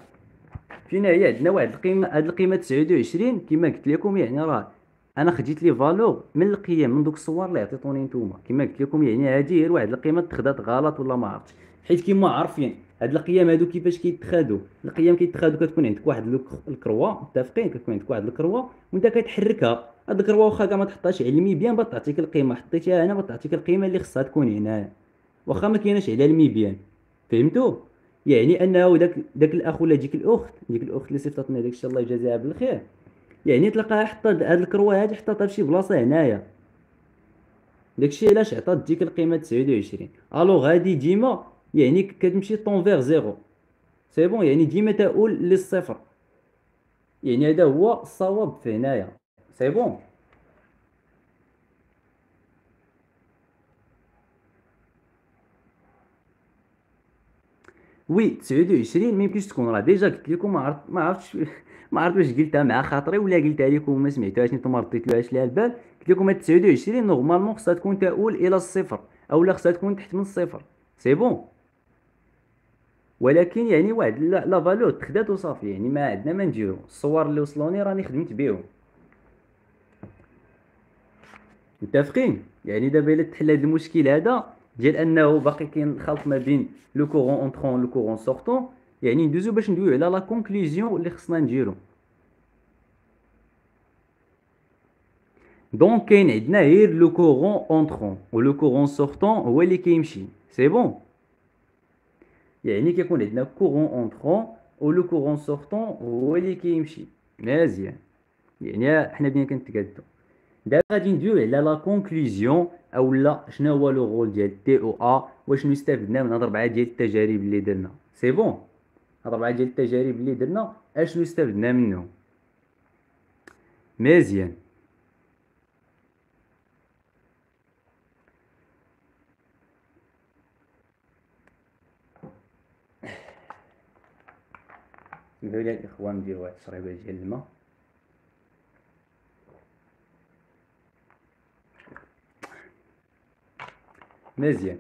فين هي عندنا واحد القيمه هاد القيمه تسعة وعشرين كما قلت لكم يعني راه انا خديت لي فالور من القيم من دوك الصور اللي عطيتوني نتوما كما قلت لكم يعني هادي غير واحد القيمه تخدات غلط ولا ما عرفتش حيت كما عارفين هاد القيم هادو كيفاش كيتخادو القيم كيتخادو كتكون عندك واحد الكروا متفقين كتكون عندك واحد الكروا وانت كتحركها هاد الكروا واخا كاع ما تحطهاش على الميبيان بتعطيك القيمه حطيتها هنا بتعطيك القيمه اللي خصها تكون هنايا واخا ما كايناش على الميبيان فهمتوا يعني انه داك داك الاخ ولا ديك الاخت ديك الاخت اللي صيفطت لنا داكشي الله يجازيها بالخير يعني تلقاها حطت هاد الكروا هادي حطاتها فشي بلاصه هنايا داكشي علاش عطات ديك القيمه تسعة وعشرين الوغ هادي ديما يعني كتمشي طون فيغ زيرو سي بون يعني ديما تاول للصفر يعني هذا هو الصواب في هنايا سي بون وي تسعة وعشرين ما يمكنش تكون راه ديجا قلت لكم ما عرفت ما عرفتش ما عرفت واش قلتها مع خاطري ولا قلتها لكم وما سمعتوهاش نتوما رديتلهاش ليها البال قلت لكم هاد تسعة وعشرين نورمالمون خصها تكون تاول الى الصفر اولا خصها تكون تحت من الصفر سي بون ولكن يعني واحد لا فالور تخدات وصافي يعني ما عندنا ما نديرو الصور اللي وصلوني راني خدمت بيهم متفقين يعني دابا الا تحل هاد المشكل هذا ديال انه باقي كاين خلط ما بين لو كورون اونطرون لو كورون سورطون يعني ندوزو باش ندويو على لا كونكلوزيون اللي خصنا نديرو دونك كاين عندنا غير لو كورون اونطرون ولو كورون سورطون هو اللي كيمشي سي بون يعني كيكون عندنا كورون اونطرون ولو كورون سورطون هو اللي كيمشي مزيان يعني حنا بينا كنتكادو دابا غادي ندويو على لا كونكلوزيون اولا شنو هو لو رول ديال تي او ا وشنو استفدنا من هاد ربعه ديال التجارب اللي درنا سي بون هاد ربعه ديال التجارب اللي درنا اشنو استفدنا منهم مزيان نديرو ليا الاخوان نديرو واحد شريبه ديال الماء مزيان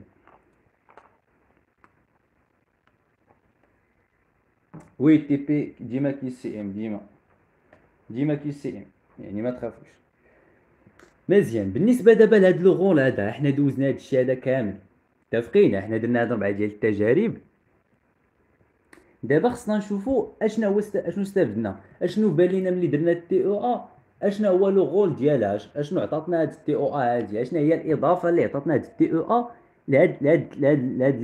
وي تي بي ديما كيسي ام ديما ديما كيسي ام يعني ما تخافوش مزيان بالنسبه دابا لهاد لو غول هذا حنا دوزنا هادشي هذا كامل متفقين حنا درنا هاد ربعه ديال التجارب دابا خصنا نشوفوا اشنا هو اشنو استفدنا اشنو بان لينا ملي درنا التي او ا اشنا هو لو غول ديالها اشنو عطاتنا هاد التي او ا هادي اشنا هي الاضافه اللي عطاتنا هاد التي او ا لهاد لهاد لهاد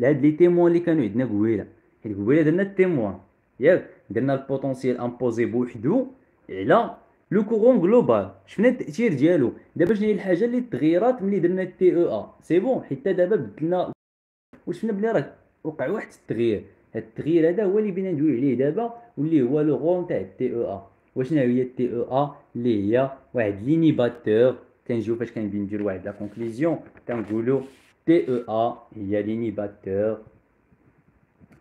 لهاد لي تيمون اللي كانوا عندنا قبيله حيت قبيله درنا التيمون ياك درنا البوتونسييل امبوزي بوحدو على لو كورون جلوبال شفنا التاثير ديالو دابا شنو هي الحاجه اللي تغيرات ملي درنا التي او ا سي بون حيت دابا بدلنا وشفنا بلي راه وقع واحد التغيير التغيير هذا هو اللي بينا ندوي عليه دابا، واللي هو لو رول تاع التي او ا. وشنو هي التي او ا؟ اللي هي واحد لينيباتور. كنجيو فاش كنبغي ندير واحد لا كونكليزيون كنقولوا تي او ا هي لينيباتور.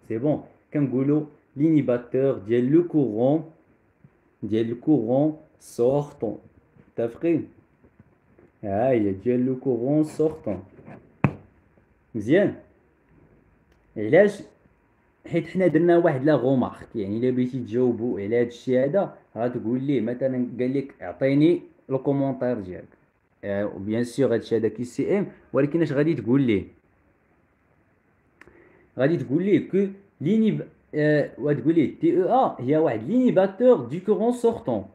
سي بون، كنقولوا لينيباتور ديال لو كورون ديال لو كورون سورطون. متفقين؟ ها هي ديال لو كورون سورطون. مزيان. علاش؟ حيت حنا درنا واحد لا غومارك، يعني الا بغيتي تجاوبوا على هذا الشيء هذا غتقول ليه مثلا قال لك اعطيني لو كومونتير ديالك، بيان سور هذا الشيء هذا كي سي ام، ولكن اش غادي تقول ليه؟ غادي تقول ليه كو ليني وتقول ليه تي او ا هي واحد لينيباتور دو كورون سورتون،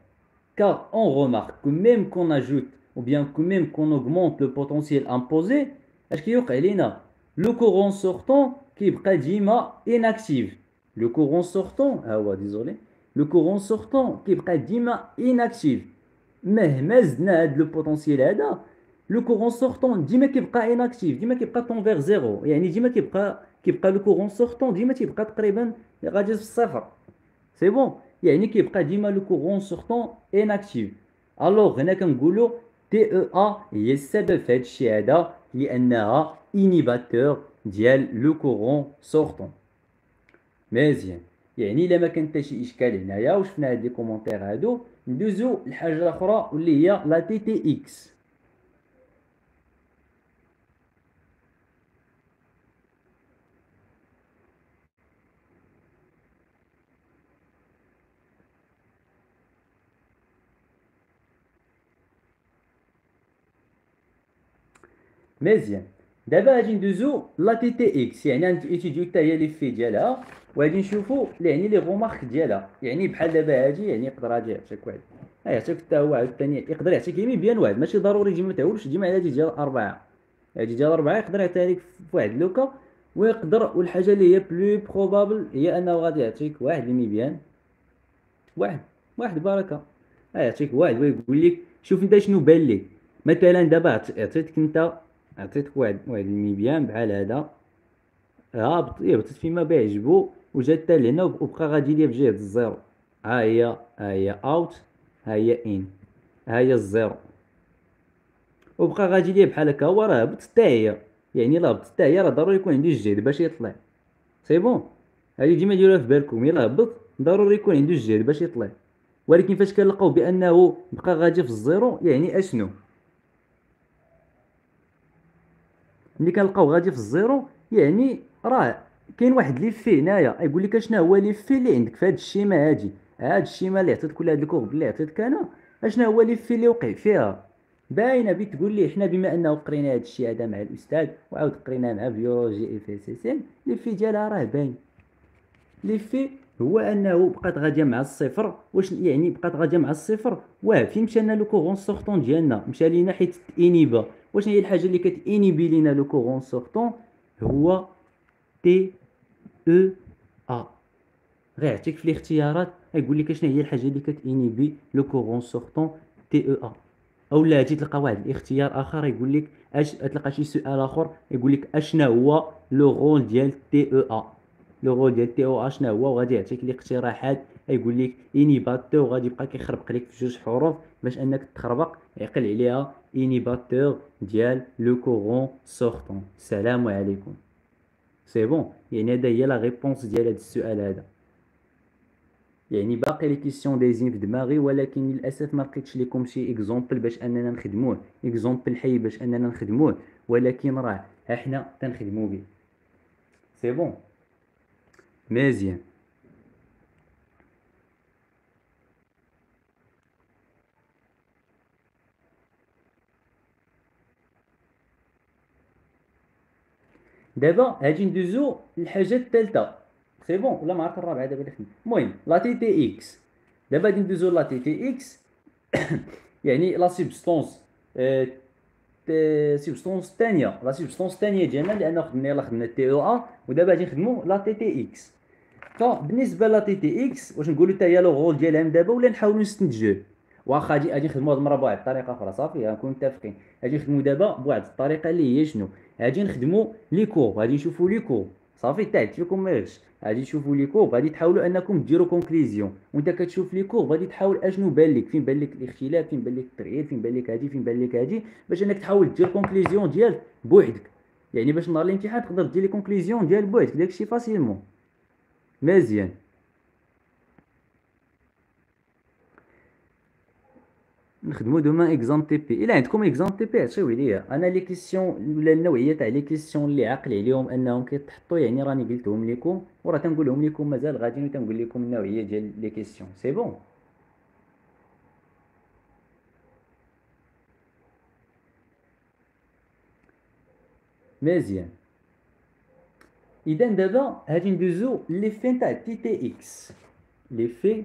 كار اون غومارك كو ميم كون اجوت او بيان كو ميم كون اوغمونت لو بوتونسييل امبوزي، اش كيوقع لينا؟ لو كورون سورتون كيبقى ديما inactive. لو كورون سورتون ها هو ديزولي، لو كورون سورتون كيبقى ديما inactive مهما زدنا هاد لو بوتونسييل هذا. لو كورون سورتون ديما كيبقى inactive، ديما كيبقى تونفير زيرو، يعني ديما كيبقى كيبقى لو كورون سورتون ديما تيبقى تقريبا غادي في الصفر. سي بون، يعني كيبقى ديما لو كورون سورتون inactive. الوغ هنا كنقولوا تي او ا هي السبب في هاد الشيء هذا، لانها inhibiteur ديال لو كورون سورتون. مزيان، يعني الا ما كان حتى شي اشكال هنايا وشفنا هاد لي كومونتير هادو، ندوزو لحاجه الاخرى واللي هي لا تي تي اكس. مزيان، دابا غادي ندوزو لا تي تي اكس، يعني غنتيديو حتى هي لي في ديالها وغادي نشوفو يعني لي غومارك ديالها. يعني بحال دابا هادي، يعني يقدر غادي يعطيك واحد يعطيك حتى هو عاوتاني، يقدر يعطيك يمي بيان واحد، ماشي ضروري ديما تاولش ديما على هادي ديال اربعه، هادي ديال اربعه يقدر يعطيها لك فواحد لوكا، ويقدر والحاجه اللي هي بلو بروبابل هي انه غادي يعطيك واحد يمي بيان واحد واحد بركه، يعطيك واحد ويقول لك شوف انت شنو بان لك. مثلا دابا عطيتك انت عطيتك واحد واحد الميبيان بحال هذا، هابط هبطت فيما بيعجبو وجات حتى لهنا وبقى غادي ليا بجهة الزيرو. ها هي ها هي اوت، ها هي ان، ها هي الزيرو، وبقى غادي ليا بحال هكا هو، راه هبطت حتى هي، يعني الا هبطت حتى هي راه ضروري يكون عندي الجهد باش يطلع. سي بون، هادي ديما ديروها في بالكم، الا هبط ضروري يكون عندو الجهد باش يطلع. ولكن فاش كنلقاو بانه بقى غادي في الزيرو، يعني اشنو؟ ملي كنلقاو غادي في الزيرو يعني راه كاين واحد لي في هنايا يقول لك اشنا هو لي في اللي عندك في هاد الشيمه هادي، هاد الشيمه اللي عطيتك ولا هاد الكورب اللي عطيتك انا، اشنا هو لي في اللي وقع فيها باينه. بغيت تقول لي حنا بما انه قرينا هاد الشيء هذا مع الاستاذ وعاود قرينا مع بيولوجي اف اس اس ام، لي في ديالها راه باين. لي في هو انه بقات غاديه مع الصفر. واش يعني بقات غاديه مع الصفر؟ واه فين مشى لنا لو كورون سورتون ديالنا؟ مشى لينا حيت انيبا. واش هي الحاجه اللي كتانيبي لينا لو كورون سورتون؟ هو تي او ا. غير يعطيك في الاختيارات يقول لك شنو هي الحاجه اللي كتانيبي لو كورون سورتون تي او ا، اولا تجي تلقى واحد الاختيار اخر يقول لك اش، تلقى شي سؤال اخر يقول لك اشنا هو لو رول ديال تي او ا، لو رول ديال تي او ا شنو هو، وغادي يعطيك الاقتراحات يقول لك انيباتور، وغادي يبقى كيخربق لك في جوج حروف باش انك تخربق، يعقل عليها inhibiteur ديال لو كورون سورتون. السلام عليكم. سي بون، يعني هذا هي لا ريبونس ديال هذا السؤال هذا. يعني باقي لي كيسيون دايزين في دماغي، ولكن للاسف ما لقيتش لكم شي اكزومبل باش اننا نخدموه، اكزومبل حي باش اننا نخدموه، ولكن راه احنا تنخدمو به. سي بون، مزيان. دابا هاجي ندوزو للحاجه الثالثه. سي بون، ولا ما عرفت الرابعه دابا اللي خدمت. المهم لا تي تي اكس، دابا غادي ندوزو لا تي تي اكس. يعني لا سيبستونس سيبستونس الثانيه، لا سيبستونس الثانيه ديالنا، لان خدمنا يلاه خدمنا تي او ا، ودابا غادي نخدمو لا تي تي اكس. فبالنسبه لا تي تي اكس واش نقولو حتى هي لو غول ديالها دابا، ولا نحاولو نستنتجوه؟ واخا غادي غادي نخدمو هاد المره بواحد الطريقه اخرى، صافي غنكونو متفقين. غادي نخدمو دابا بواحد الطريقه اللي هي شنو؟ غادي نخدمو لي كور، غادي نشوفو لي كور. صافي تعبت لكم ما غش. غادي تشوفوا لي كور غادي تحاولوا انكم ديروا كونكليزيون، وانت كتشوف لي كور غادي تحاول اشنو بان لك، فين بان لك الاختلاف، فين بان لك التغيير، فين بان لك هادي، فين بان لك هادي، باش انك تحاول دير كونكليزيون ديال بوحدك، يعني باش نهار الامتحان تقدر دير لي كونكليزيون ديال بوحدك داكشي فاسيلمون. مزيان. نخدموا دوما اكزام تي بي. الا عندكم اكزام تي بي عطيو ليا انا لي كيسيون ولا النوعيه تاع لي كيسيون اللي عاقل عليهم انهم كيتحطوا، يعني راني قلتهم لكم وراه تنقولهم لكم مازال غاديين وتنقول لكم النوعيه ديال لي كيسيون. سي بون. مزيان. اذا دابا غادي ندوزو لي في تاع تي تي اكس. لي في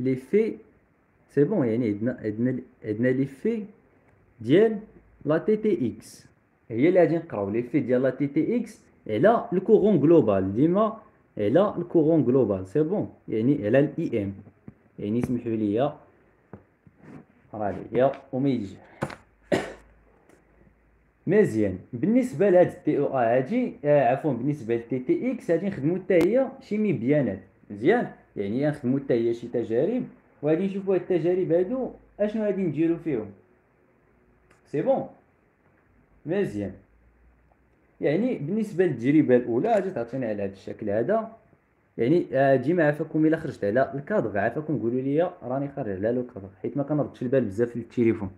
لي في سي بون، يعني عندنا عندنا عندنا لي في ديال لا تي تي اكس، هي اللي غادي نقراو لي في ديال لا تي تي اكس على الكورون جلوبال، ديما على الكورون جلوبال. سي بون، يعني على الاي ام، يعني سمحوا لي راه ليا وما يجي. مزيان. بالنسبه لهاد التي او ا هادي عفوا بالنسبه للتي تي اكس غادي نخدموا حتى هي شي بيانات. مزيان، يعني غنخدموا حتى هي شي تجارب وغادي نشوفوا هاد التجارب هادو اشنو غادي نديرو فيهم. سي بون. مزيان. يعني بالنسبه للتجربه الاولى غادي تعطينا على هاد الشكل هذا، يعني ديما عافاكم الا خرجت على الكادغ عافاكم قولوا لي راني خارج على لو كادغ حيت ما كنردش البال بزاف في التليفون.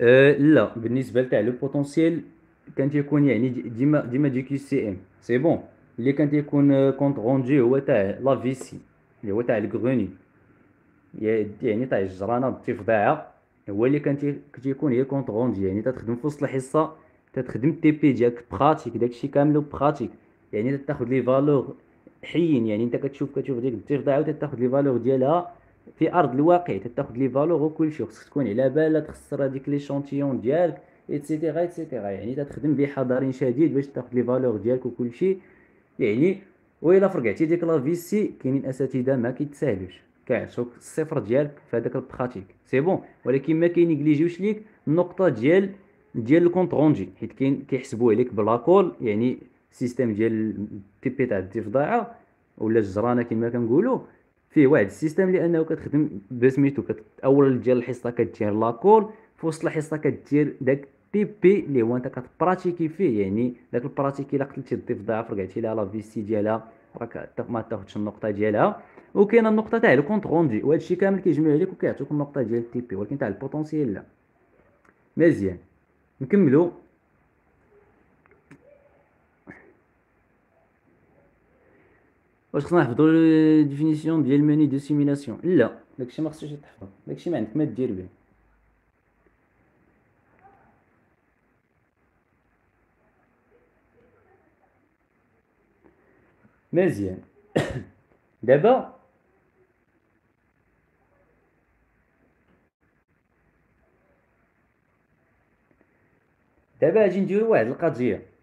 أه لا، بالنسبه لتاع لو بوتونسييل كان تيكون يعني ديما ديما دي كيو سي ام. سي بون، اللي كان تيكون كونت روندي هو تاع لا في سي اللي هو تاع الكغوني، يعني تاع الجرانه بالتفضاعه، هو اللي كان تيكون هي كونت روندي، يعني تخدم في وسط الحصه، تخدم التي بي ديالك براتيك داكشي كامل براتيك، يعني تاخذ لي فالور حيين، يعني انت كتشوف كتشوف ديك التفضاعه وتاخذ لي فالور ديالها في ارض الواقع، تاخذ لي فالور وكلشي، خصك تكون على بالك تخسر هذيك لي شونطيون ديالك ايتترا ايتترا، يعني تخدم بحذر شديد باش تاخذ لي فالور ديالك وكلشي. يعني وإلا فرقعتي ديك لا في سي كاينين اساتذه ما كيتساهلوش، كيعطوك الصفر ديالك في هذاك البراتيك. سي بون، ولكن ما كينيجليجيوش ليك النقطه ديال ديال الكونت روندي، حيت كاين كيحسبوا عليك بلاكول، يعني السيستيم ديال تي بي تاع الضفدعه ولا الجرانه كما كنقولوا فيه واحد السيستيم لانه كتخدم بسميتو اول ديال الحصه كدير لاكول، في وسط الحصه كدير داك تي بي اللي هو انت كتبراتيكي فيه، يعني داك البراتيكي الا قتلتي الضفدعه فرقعتي لها لا في سي ديالها راك ما تاخذش النقطه ديالها. وكاينه النقطه تاع الكونت روندي، وهذا الشيء كامل كيجمع عليك وكيعطيك النقطه ديال التي بي، ولكن تاع البوتونسييل لا. مزيان، نكملوا. واش خصنا نحفظوا الديفينيسيون ديال الماني دو سيميلاسيون؟ لا، داكشي ما خصوش تحفظ، داكشي ما عندك ما دير به. مزيان. دابا دابا اجي نديرو واحد القضيه،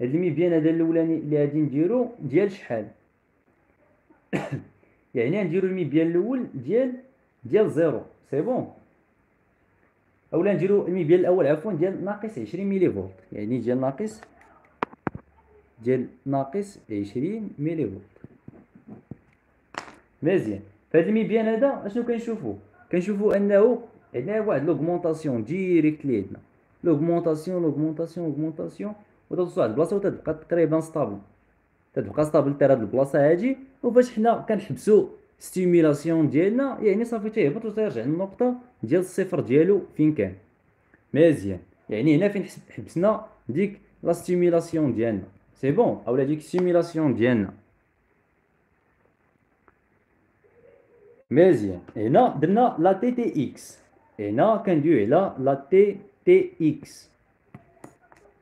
هاد الميبيان هذا الاولاني اللي غادي نديرو ديال شحال يعني غنديرو الميبيان الاول ديال ديال زيرو. سي بون، اولا نديرو الميبيان الاول عفوا ديال ناقص عشرين ميلي فولت، يعني ديال ناقص ديال ناقص عشرين ميلي فولت. مزيان. فهاد الميبيان هذا اشنو كنشوفو؟ كنشوفو انه عندنا واحد لوغمونطاسيون ديريكت لي عندنا، لوغمونطاسيون لوغمونطاسيون لوغمونطاسيون، وتوصل لواحد البلاصه وتبقى تقريبا ستابل، تتبقى ستابل حتى لهاد البلاصه هادي. وفاش حنا كنحبسو ستيميلاسيون ديالنا يعني صافي تيهبط وتيرجع للنقطه ديال الصفر ديالو فين كان مزيان. يعني هنا فين حبسنا ديك لا ستيميلاسيون ديالنا سي بون، اولا ديك ستيميلاسيون ديالنا مزيان. هنا درنا لا تي تي اكس، هنا كندويو على لا تي تي اكس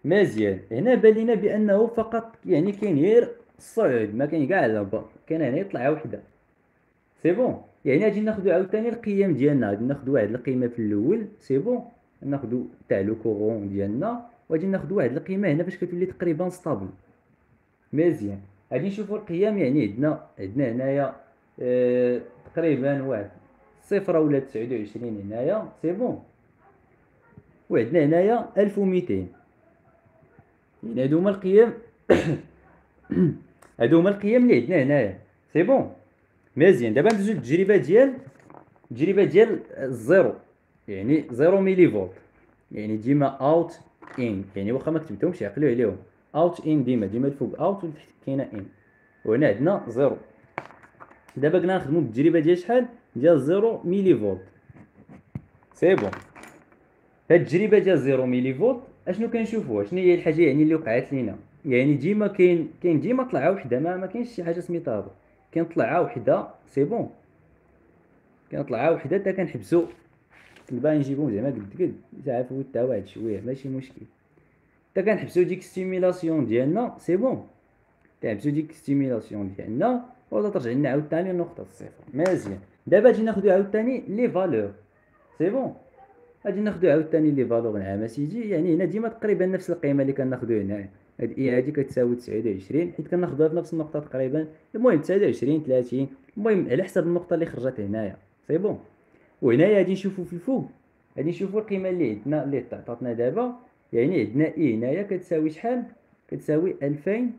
مزيان. هنا بان لينا بانه فقط يعني كاين غير الصعود، ما كاين كاع الهبط، كاين هنا يطلع وحده سي بون. يعني غادي ناخذ عاوتاني القيم ديالنا، غادي ناخذ واحد القيمه في الاول سي بون، ناخذ تاع لو كورون ديالنا، وغادي ناخذ واحد القيمه هنا باش كتولي تقريبا ستابل مزيان. غادي نشوفوا القيم، يعني عندنا عندنا هنايا اه تقريبا واحد صفر ولا تسعة وعشرين هنايا سي بون، وعندنا هنايا ألف ومئتين. يعني هادو هما القيم هادو هما القيم اللي عندنا هنايا سي بون مزيان. دابا ندوزو للتجربه ديال التجربه ديال الزيرو، يعني زيرو ميلي فولت، يعني ديما اوت ان، يعني واخا ما كتبتهمش عقلوا عليهم اوت ان، ديما ديما الفوق اوت والتحت كاينه ان، وهنا عندنا زيرو. دابا كنا نخدمو بالتجربه ديال شحال ديال زيرو ميلي فولت سي بون. هاد التجربه ديال زيرو ميلي فولت اشنو كنشوفوها، شنو هي الحاجه يعني اللي وقعت لينا؟ يعني ديما كاين كاين ديما طلعه وحده، ما ما كاينش شي حاجه سميتها هذا، كنطلعها وحده سي بون، كنطلعها وحده حتى كنحبسو الباقي نجيبهم زعما قد قد زعما فوتها واحد شويه ماشي مشكل، حتى كنحبسو ديك ستيميلاسيون ديالنا سي بون، كنحبسو ديك ستيميلاسيون ديالنا ولا ترجع لنا عاوتاني لنقطه الصفر مزيان. دابا اجي ناخذ عاوتاني لي فالور سي بون، اجي ناخذ عاوتاني لي فالور نعم سيدي. يعني هنا ديما تقريبا نفس القيمه اللي كناخذو هنايا، هاد اي هادي كتساوي تسعة وعشرين حيت كناخذوها في نفس النقطه تقريبا. المهم تسعة وعشرين ثلاثين، المهم على حسب النقطه اللي خرجت هنايا سي بون. وهنايا غادي نشوفوا في الفوق، غادي نشوفوا القيمه اللي عندنا اللي تعطاتنا دابا. يعني عندنا اي هنايا كتساوي شحال؟ كتساوي ألفين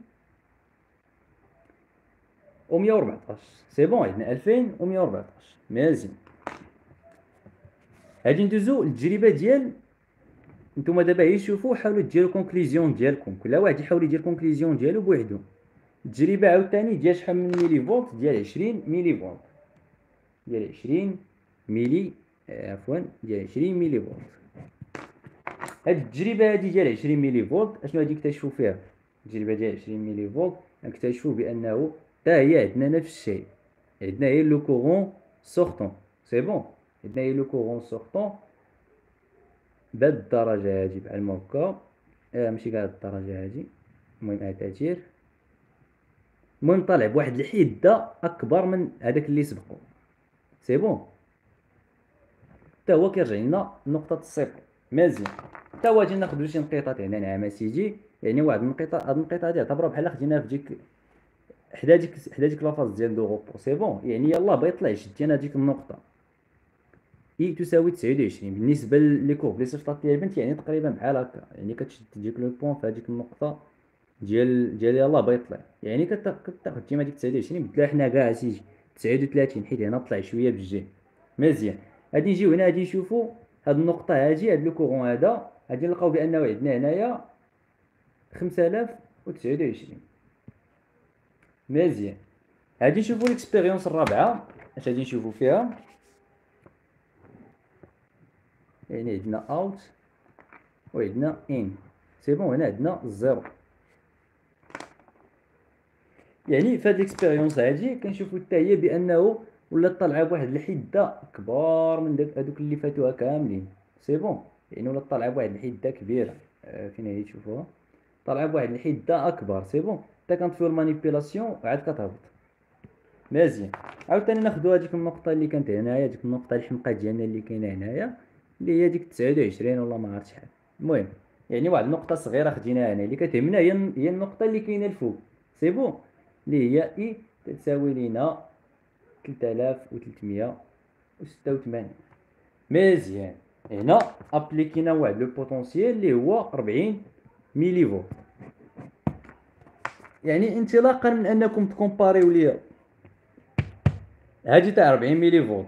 ومئة وأربعطاش سي بون، عندنا ألفين ومئة وأربعطاش مزيان. غادي ندوزو للتجربه ديال نتوما دابا، هي شوفوا حاولوا ديروا كونكليزيون ديالكم، كل واحد يحاول يدير كونكليزيون ديالو بوحدو. التجربه عاوتاني ديال شحال من ميلي فولت؟ ديال عشرين ميلي فولت، ديال عشرين ميلي عفوا ديال عشرين ميلي فولت. هاد التجربه هادي ديال عشرين ميلي فولت اشنو هادي كتشوفوا فيها؟ التجربه ديال عشرين ميلي فولت كتشوفوا بانه حتى هي عندنا نفس الشيء، عندنا هي لو كورون سورتون سي بون، عندنا هي لو كورون سورتون بهاد الدرجه هادي بحال ما هكا، آه ماشي كاع الدرجه هادي، المهم اتاتير، المهم طالع بواحد الحده اكبر من هذاك اللي سبقو سي بون، حتى هو كيرجع لنا نقطه الصفر مزيان. حتى هو اجي ناخذ شي نقيطات هنا نعم اسيدي، يعني واحد النقيطه، هاد النقيطه هادي اعتبرها بحال خديناها في ديك حدا ديك حدا ديك لافاز ديال دو غوبو سي بون. يعني يلاه بغا يطلع يشد لينا ديك النقطه اي تساوي تسعة وعشرين بالنسبه لي كورب لي صيفطات لي البنت، يعني تقريبا بحال هكا، يعني كتشد ديك لو بوان في هذيك النقطه ديال ديال يلاه باغي يطلع، يعني كتاخد ديما ديك تسعة وعشرين بدلها حنا كاع سيدي تسعة وثلاثين حيت هنا طلع شويه بالجهه مزيان. غادي نجيو هنا غادي نشوفوا هاد النقطه هادي، هاد لو كورون هذا غادي نلقاو بانه عندنا هنايا خمسة آلاف وتسعة وعشرين مزيان. غادي نشوفوا الاكسبيريونس الرابعه اش غادي نشوفوا فيها. يعني عندنا اوت وعندنا ان سي بون، هنا عندنا الزيرو. يعني في هاد الاكسبيريونس هادي كنشوفو حتى هي بانه ولات طالعه بواحد الحده كبار من داك هادوك اللي فاتوها كاملين سي بون. يعني ولات طالعه بواحد الحده كبيره، آه فين هي تشوفوها طالعه بواحد الحده اكبر سي بون، حتى كنطفيو المانيبيلاسيون عاد كتهبط مزيان. عاوتاني ناخدو هاديك النقطه اللي كانت هنايا، ديك النقطه الحمقه ديالنا اللي كاينه هنايا اللي هي ديك تسعة وعشرين والله ما عرفت شحال. المهم يعني واحد النقطه صغيره خديناها هنا اللي كتهمنا هي هي النقطه اللي كاينه الفوق سي بون، اللي هي اي تساوي لينا ثلاثة آلاف وثلاثمئة وستة وثمانين مزيان. هنا ابليكينا واحد لو بوتونسييل اللي هو أربعين ميلي فولت. يعني انطلاقا من انكم تكومباريو ليا هادي تاع أربعين ميلي فولت،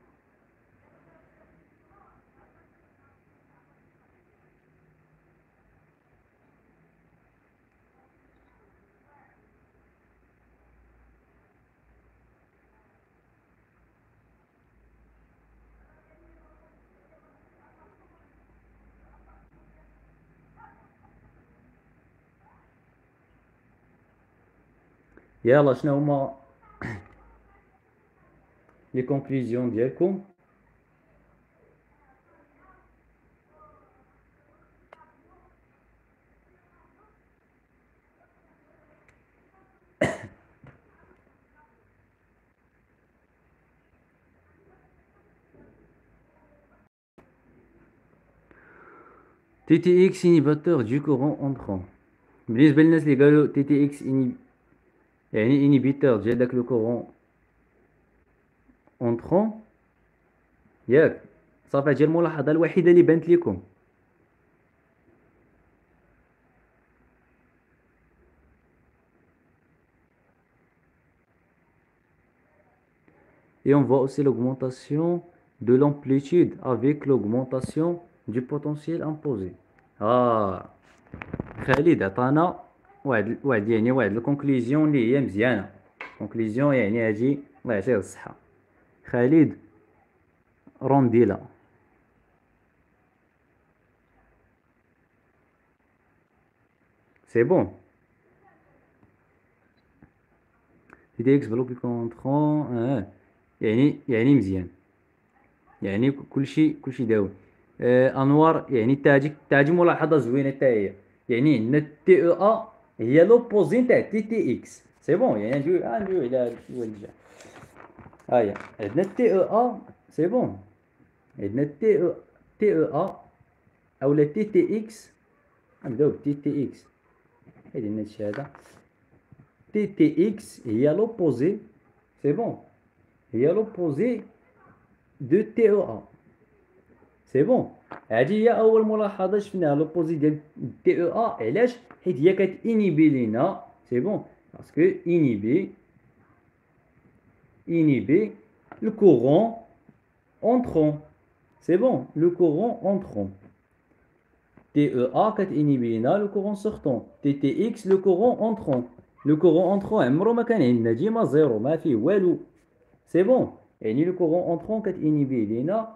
يلا شنو هما لي كونكلوزيون ديالكم؟ تي تي اكس inhibiteur du courant entrant. بالنسبه للناس اللي قالوا تي تي اكس يعني inhibiteur ديال داك لو كورون اونترون، ياك صافي. ديال الملاحظه الوحيده اللي بانت لكم et on voit aussi l'augmentation de l'amplitude avec l'augmentation du potentiel imposé. اه خالد عطانا واحد واحد يعني واحد الكونكليزيون اللي هي مزيانه. كونكليزيون يعني هادي الله يعطيه الصحه. خالد رونديلا سي بون. تي دي اكس بلوكي كونترون اه يعني يعني مزيان، يعني كلشي كلشي داوي. آه انوار يعني تا هاديك تا هادي ملاحظه زوينه تا هي. يعني عندنا تي او ا هي لوبوزي تاع تي تي اكس. سي بون يعني ندويو ندويو على هاد الوجه. ها هي عندنا تي او ا سي بون. عندنا تي او تي او ا اولا تي تي اكس. نبداو بتي تي اكس. هادي لنا هادشي هذا. تي تي اكس هي لوبوزي سي بون، هي لوبوزي دو تي او ا سي بون. هذه هي اول ملاحظه شفناها لوبوزي ديال تي او ا. علاش؟ حيت هي كتانيبي لينا سي بون باسكو انيبي انيبي لو كورون اونترون سي بون. لو كورون اونترون تي او ا كتانيبي لينا لو كورون سورتون. تي تي اكس لو كورون اونترون. لو كورون اونترون عمرو ما كان عندنا، ديما زيرو ما فيه والو سي بون. يعني لو كورون اونترون كتانيبي لينا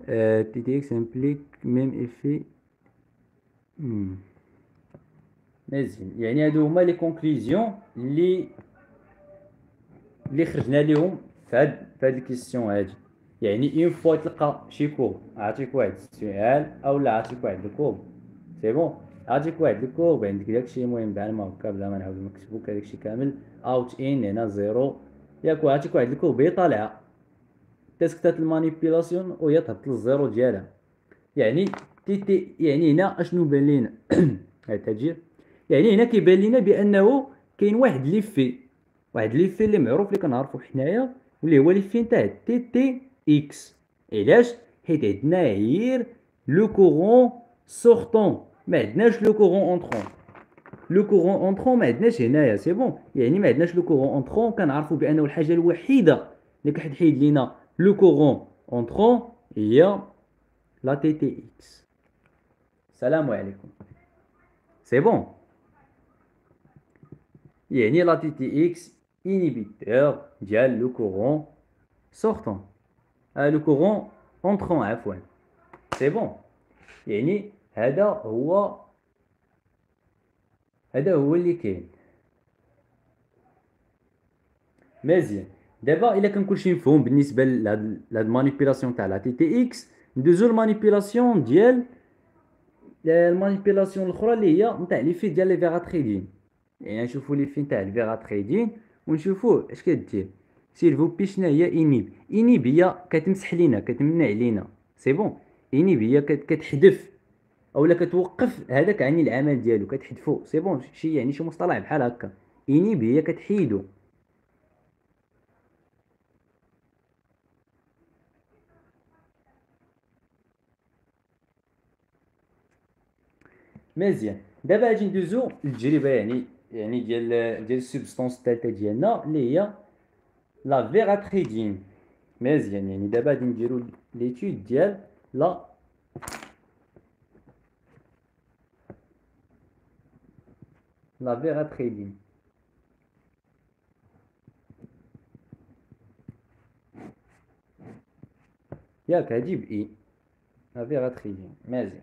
Euh, T T X implique même effet. Hmm. Mais il y a deux les conclusions les les خرجنا لهم فهاد فهاد الكيسيون هادي. يعني اون فوا تلقى شي كورب عطيك واحد السؤال اولا عطيك واحد الكورب سي بون، عطيك واحد الكورب عندك داكشي المهم بحال ما هكا بلا ما نعاود نكتبو داكشي كامل اوت ان هنا زيرو ياك. عطيك واحد الكورب هي طالعه تسكتات المانيبيلاسيون وهي تهبط للزيرو ديالها. يعني تي تي يعني هنا اشنو بان لينا؟ التاجير يعني هنا كيبان لينا بانه كاين واحد ليفي واحد ليفي اللي معروف اللي كنعرفو حنايا واللي هو ليفي تاع تي تي اكس. علاش؟ حيت عندنا غير لو كورون سورتون ما عندناش لو كورون اونترون. لو كورون اونترون ما عندناش هنايا سي بون. يعني ما عندناش لو كورون اونترون. كنعرفو بانه الحاجه الوحيده اللي كتحيد لينا لو كورون اونترون هي لا تي تي اكس. السلام عليكم سي بون. يعني لا تي تي اكس انيبيتور ديال لو كورون سورتون اه لو كورون اونترون عفوا سي بون. يعني هذا هو هذا هو اللي كاين مزيان. دابا الا كان كلشي مفهوم بالنسبه لهاد المانيبيلاسيون تاع لا تي تي اكس، ندوزو المانيبيلاسيون ديال المانيبيلاسيون الاخرى اللي هي نتاع لي في ديال لي فيغا تريدين. يعني نشوفوا لي في نتاع الفيغا تريدين ونشوفوا اش كدير. سير فو بي شنا هي انيب. انيب هي كتمسح لينا كتمنع علينا سي بون. انيب هي كتحذف اولا كتوقف هذاك يعني العمل ديالو كتحذفو سي بون. شي يعني شي مصطلح بحال هكا. انيب هي كتحيدو. مزيان. دابا اجي ندوزو للتجربه يعني يعني ديال ديال السبستانس الثالثه ديالنا اللي هي لا فيغاتريدين. مزيان. يعني دابا غادي نديرو ليتود ديال لا لا فيغاتريدين. ياك هادي باي لا فيغاتريدين. مزيان.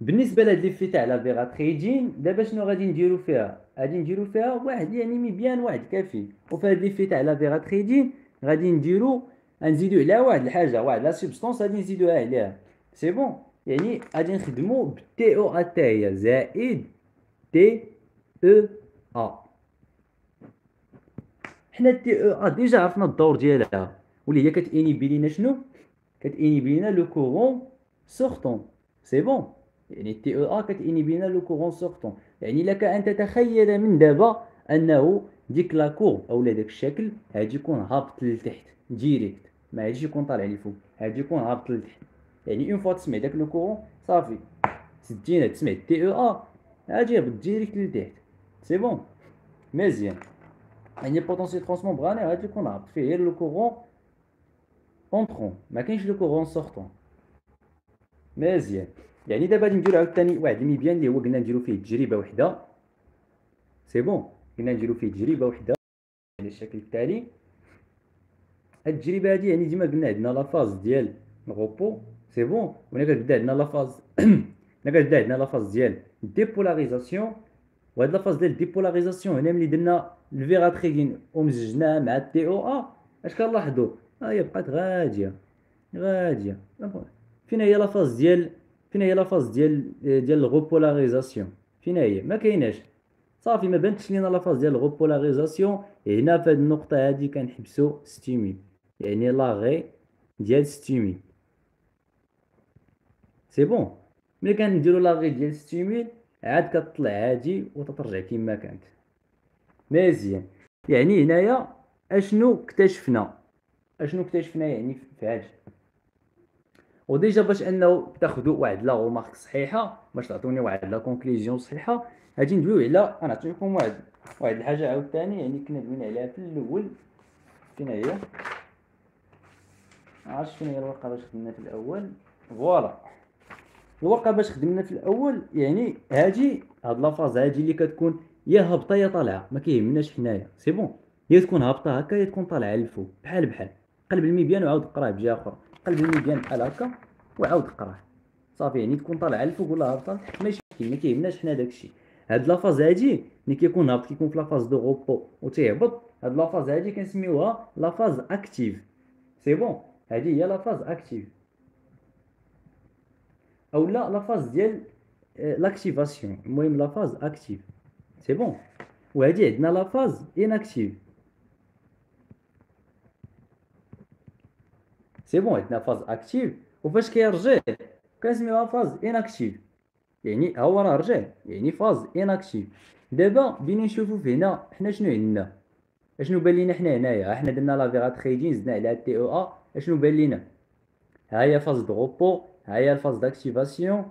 بالنسبه لهاد لي في تاع لا فيغاتريدين دابا شنو غادي نديرو فيها؟ غادي نديرو فيها واحد يعني مبيان واحد كافي. وفي هاد لي في تاع لا فيغاتريدين غادي نديرو غنزيدو على واحد الحاجه واحد لا سبستانس غادي نزيدوها عليها سي بون. يعني غادي نخدمو بالتي او ا تا هي زائد تي او ا. حنا التي او ا ديجا عرفنا الدور ديالها واللي هي كتانيبي لينا شنو؟ كتانيبي لينا لو كورون سورتون سي بون. يعني تي او ا كتانيبينا لو كورون سورتون. يعني لك ان تتخيل من دابا انه ديك لا كور اولا داك الشكل هاجي يكون هابط للتحت ديريكت ما عادش يكون طالع لفوق هاجي يكون هابط للتحت. يعني اون فوا تسمع داك لو كورون صافي سدينا تسمع تي او ا هاجي يهبط ديريكت للتحت سي بون. مزيان. يعني بوتونسيال ترانسممبراني غادي يكون هابط فيه غير لو كورون اونترون ما كاينش لو كورون سورتون. مزيان. يعني دابا غادي نديرو عاوتاني واحد المبيان اللي هو قلنا نديرو فيه تجربه وحده سي بون. قلنا نديرو فيه تجربه وحده على الشكل التالي. هاد التجربه هادي يعني ديما قلنا عندنا لا فاز ديال الغوبو سي بون. وهنا كتبدا عندنا لا فاز هنا كتبدا عندنا لا فاز ديال ديبولاريزاسيون. وهاد لا فاز ديال ديبولاريزاسيون هنا ملي درنا الفيغاتريدين ومزجناها مع التي او ا اش كنلاحظوا؟ ها هي بقات غاديه غاديه. فين هي لا فاز ديال فين هي لافاز ديال ديال الغوبولاريزاسيون؟ فين هي؟ ما كايناش صافي ما بانتش لينا لافاز ديال الغوبولاريزاسيون. هنا في هذه النقطه هذه كنحبسوا ستيمي يعني لاغي ديال ستيمي سي بون. ملي كنديروا لاغي ديال ستيمي عاد كتطلع عادي وتترجع كما كانت. مزيان. يعني هنايا اشنو اكتشفنا؟ اشنو اكتشفنا يعني في هذا؟ وديجا باش انه تاخذوا واحد لا غومارك صحيحه باش تعطوني واحد لا كونكليزيون صحيحه غادي ندويو على غنعطيكم واحد واحد الحاجه عاوتاني يعني كنا دوينا عليها في الاول. فين هي؟ عرفتش فين هي الورقه باش خدمنا في الاول؟ فوالا الورقه باش خدمنا في الاول. يعني هادي هاد لافاز هادي اللي كتكون يا هابطه يا طالعه ما كيهمناش حنايا سي بون. يا تكون هابطه هكا يا تكون طالعه للفوق بحال بحال. قلب الميبيان وعاود قراه بجهه اخرى. قلب الميديان بحال هكا وعاود قراه صافي. يعني تكون طالعه لفوق ولا هابطه ماشي ما كيهمناش حنا داكشي. هاد لافاز هادي ملي كيكون هابط كيكون في لافاز دو غوبو و تيهبط. هاد لافاز هادي كنسميوها لافاز اكتيف سي بون. هادي هي لافاز اكتيف اولا لافاز ديال لاكتيفاسيون. المهم لافاز اكتيف سي بون. وهادي عندنا لافاز اناكتيف سي بون. عندنا فاز اكتيف وفاش كيرجع كنسميوها فاز اناكتيف. يعني ها هو راه رجع يعني فاز اناكتيف. دابا بين نشوفوا في هنا حنا شنو عندنا اشنو بان لينا حنا هنايا. حنا درنا لا فيغاتريدين زدنا عليها تي او ا اشنو بان لينا؟ ها هي فاز دو غوبو ها هي الفاز داكتيفاسيون.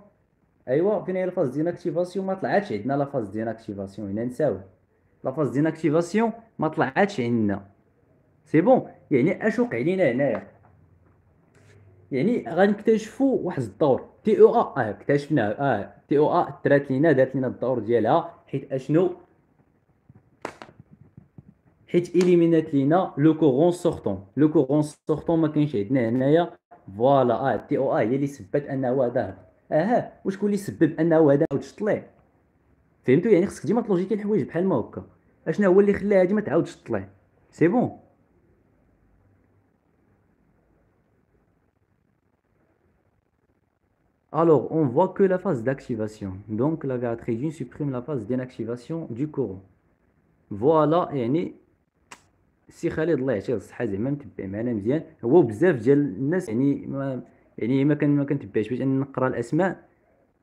ايوا فين هي الفاز ديناكتيفاسيون؟ ما طلعاتش عندنا لا فاز ديناكتيفاسيون. هنا نساو لا فاز ديناكتيفاسيون ما طلعاتش عندنا سي بون. يعني اش وقع لينا هنايا؟ يعني غنكتشفوا واحد الدور تي او ا اه اكتشفناه اه تي او ا درات لينا دارت لينا الدور ديالها حيت اشنو؟ حيت اليمينات لينا لو كورون سورتون. لو كورون سورتون ما كاينش عندنا هنايا فوالا. اه تي او ا هي اللي سببت انه هذا اه وشكون اللي سبب انه هذا عاودش طلع؟ فهمتوا؟ يعني خصك ديما تلوجيكي الحوايج بحال ما هكا. اشنا هو اللي خلى هادي ما تعاودش طلع سي بون. Alors, on voit que la phase d'activation. Donc, la garatrigine supprime la phase d'inactivation du courant. Voilà, et yani, si Khalid Allah يشيل الصحة زعما متبع معنا مزيان هو بزاف ديال الناس يعني ما يعني ما كان ما كنتبعش باش أن نقرا الأسماء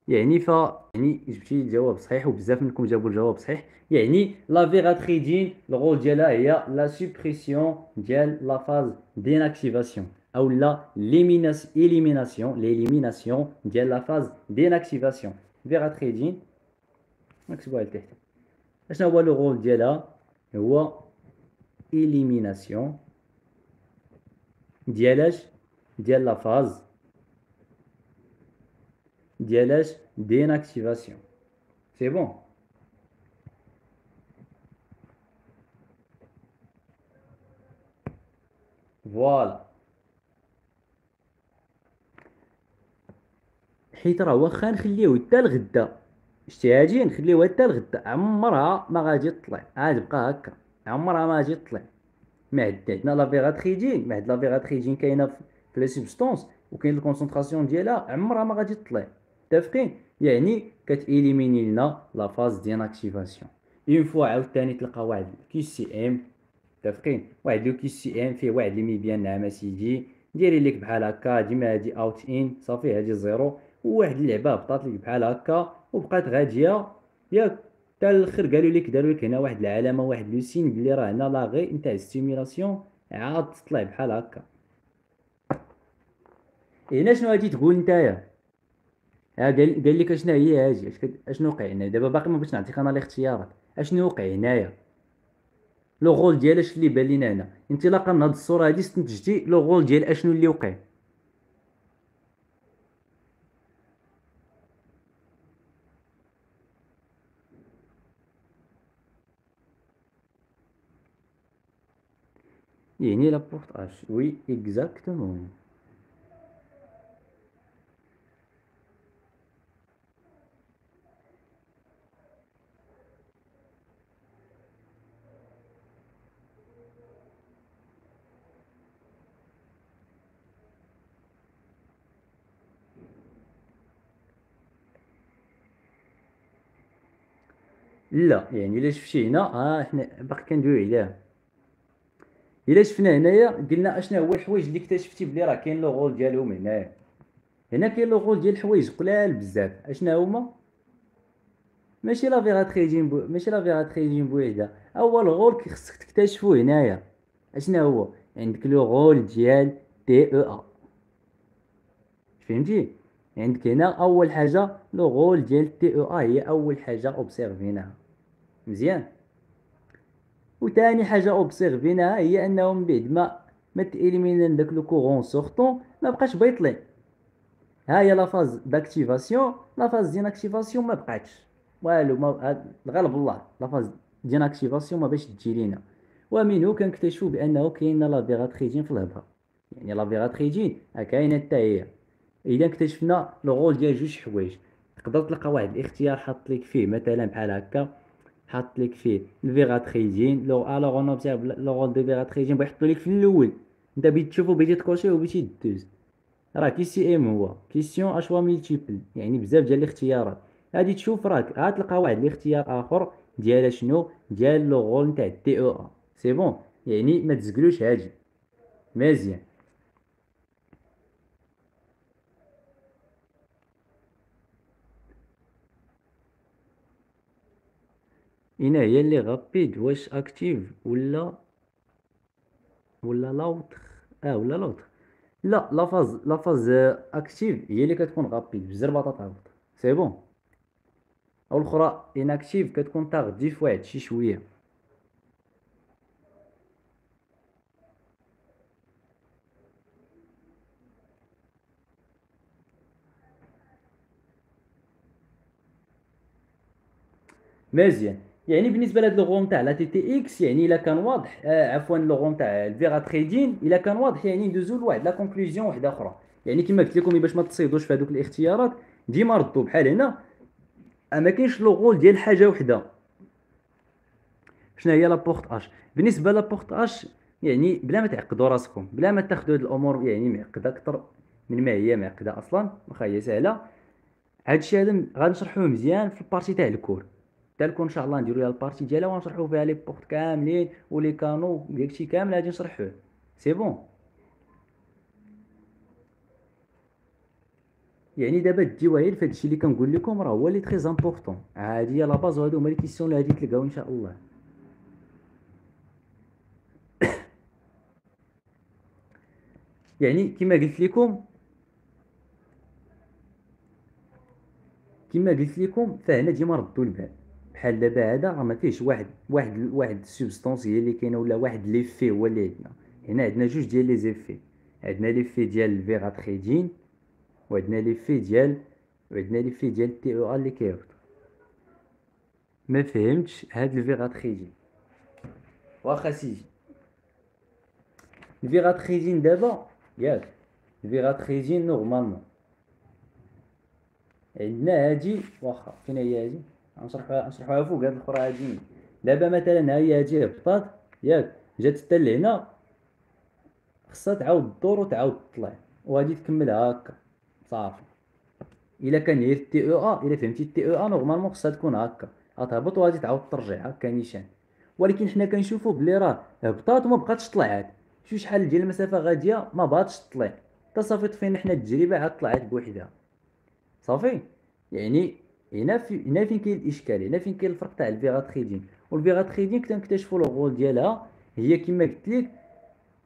يعني ف يعني جبتي الجواب صحيح وبزاف منكم جابوا الجواب صحيح يعني لا فيغاتريدين الغول ديالها هي لا سوبريسيون ديال لا فاز ديناكتيفاسيون أو لا ليميناسيون ليميناسيون ديال لا فاز ديناكتيفاسيون فيغاتريدين نكتبوها لتحت أشنو هو الغول ديالها هو élimination ديالاش ديال la phase ديالاش d'inactivation. C'est bon. Voilà. حيت راه واخا نخليوه حتى الغدا شتي هادي نخليوه حتى الغدا عمرها ما غادي تطلع عاد بقى هكا عمرها ما غادي تطلع. ما عندنا لا فيغاتريدين ما عند لا فيغاتريدين كاينه في لي سبستانس وكاين الكونسونطراسيون ديالها عمرها ما غادي تطلع متفقين يعني كتيليميني لنا لا فاز ديناكتيفاسيون اون فوا عاوتاني تلقى واحد كي سي ام متفقين واحد لو كي سي ام فيه واحد لي ميبيان عماسيدي ديري ليك بحال هكا ديما هادي اوت ان صافي هادي زيرو وواحد اللعبه هبطات ليك بحال هكا وبقات غاديه ياك حتى الاخر قالوا لك داروا لك هنا واحد العلامه واحد لو سين بلي راه هنا لاغي نتاع الستيميلاسيون عاد تطلع بحال هكا هنا شنو غادي تقول نتايا ها قال لك اشنا هي هاجي اشنو وقع هنا دابا باقي ما بغيتش نعطيك انا الاختيارات اشنو وقع هنايا لو غول ديال اش اللي بان لينا هنا انطلاقا من هاد الصوره هادي استنتجتي لو غول ديال اشنو اللي وقع يعني لا بورت اش وي اكزاكتومون لا يعني الا شفتي هنا ها حنا باقي كندويو عليها الا شفنا هنايا قلنا اشنا هو الحوايج اللي اكتشفتي بلي راه كاين لو غول ديالهم هنايا هنا كاين لو غول ديال الحوايج قلال بزاف اشنا هما ماشي لا فيغاتريدين ماشي لا فيغاتريدين بوحدها اول غول خصك تكتشفو هنايا اشنا هو عندك لو غول ديال تي او ا فهمتي عندك هنا اول حاجه لو غول ديال تي او ا هي اول حاجه اوبسيرفيناها مزيان وثاني حاجه اوبسيرفيناها هي انهم بعد ما ما تاليمينان داك لو كورون سورطون ما بقاش بيطلع ها هي لا فاز داكتيفاسيون لا فاز ديناكتيفاسيون ما بقاتش والو ما غالب الله لا فاز ديناكتيفاسيون ما باش تجي لينا ومنه كنكتشفوا بانه كاينه لا فيغاتريدين في الهبه يعني لا فيغاتريدين كاينه حتى هي اذا اكتشفنا لو غول ديال جوج حوايج تقدر تلقى واحد الاختيار حاط لك فيه مثلا بحال هكا حاط لك فيه الفيغاتريدين لو الوغ اون اوبزيرف لو غول دو فيغاتريدين بيحطوا لك في الاول انت بغيتي تشوفو بغيتي تكوشي وبغيتي دوز راه كي سي ام هو كيسيون اشوا ملتيبل يعني بزاف ديال الاختيارات هادي تشوف راك عاد تلقى واحد الاختيار اخر ديال شنو ديال لو غول تاع تي او ا سي بون يعني ما تزقلوش هادي مزيان هنا هي اللي غابيد واش اكتيف ولا ولا لوطخ اه ولا لوطخ لا لا فاز لا فاز اكتيف هي اللي كتكون غابيد بزربه تعاود سي بون او الاخرى اناكتيف كتكون تاغديف واحد شي شويه مزيان يعني بالنسبه لهاد لوغون تاع لا تي تي اكس يعني الا كان واضح آه عفوا لوغون تاع الفيغاتريدين الا كان واضح يعني ندوزو لواحد لا كونكلوزيون وحده اخرى يعني كما قلت لكم باش ما تصيدوش في هذوك الاختيارات ديما ردوا بحال هنا ما كاينش لوغول ديال حاجه وحده شنو هي لابورت اش بالنسبه لابورت اش يعني بلا ما تعقدوا راسكم بلا ما تاخذوا هاد الامور يعني معقده اكثر من ما هي معقده اصلا واخا هي سهله هادشي هذا غنشرحوه مزيان في البارتي تاع الكور تاع الكور ان شاء الله نديرو ليها البارتي ديالها ونشرحو فيها لي بورت كاملين ولي كانو داكشي كامل غادي نشرحوه. سي بون يعني دابا الدواعيل فهادشي اللي كنقول لكم راه هو لي تري امبورطون، هادي هي لا باز وهادو هما لي كيسيون اللي غادي تلقاو ان شاء الله. يعني كما قلت لكم كما قلت لكم فهنا ديما ردوا البال، بحال دابا هذا راه ما فيهش واحد واحد واحد السبستانس هي اللي كاينه ولا واحد ليفي هو اللي عندنا. هنا عندنا جوج ديال لي زيفي، عندنا ليفي ديال الفيغاتريدين وعندنا ليفي ديال وعندنا ليفي ديال التي او ا اللي كيهبط. ما فهمتش هاد الفيغاتريدين، واخا سيدي الفيغاتريدين دابا ياك الفيغاتريدين نورمالمون عندنا هادي واخا فين هي هادي غنشرحوها غنشرحوها فوق هاد الاخرى هادي. دابا مثلا ها هي هادي هبطات ياك جات حتى لهنا خصها تعاود الدور وتعاود تطلع وغادي تكمل هاكا صافي. الا كان هي التي او ا الا فهمتي التي او ا نورمالمون خصها تكون هاكا غتهبط وغادي تعاود ترجع هاكا نيشان، ولكن حنا كنشوفو بلي راه هبطات وما بقاتش طلعات. شوف شحال ديال المسافه غاديه ما باغاتش تطلع حتى صافي طفينا حنا التجربه عاد طلعت بوحدها صافي. يعني هنا في هنا فين كاين الاشكال، هنا فين كاين الفرق تاع الفيغاتريدين. والفيغاتريدين كنكتشفوا لو رول ديالها هي كما قلت لك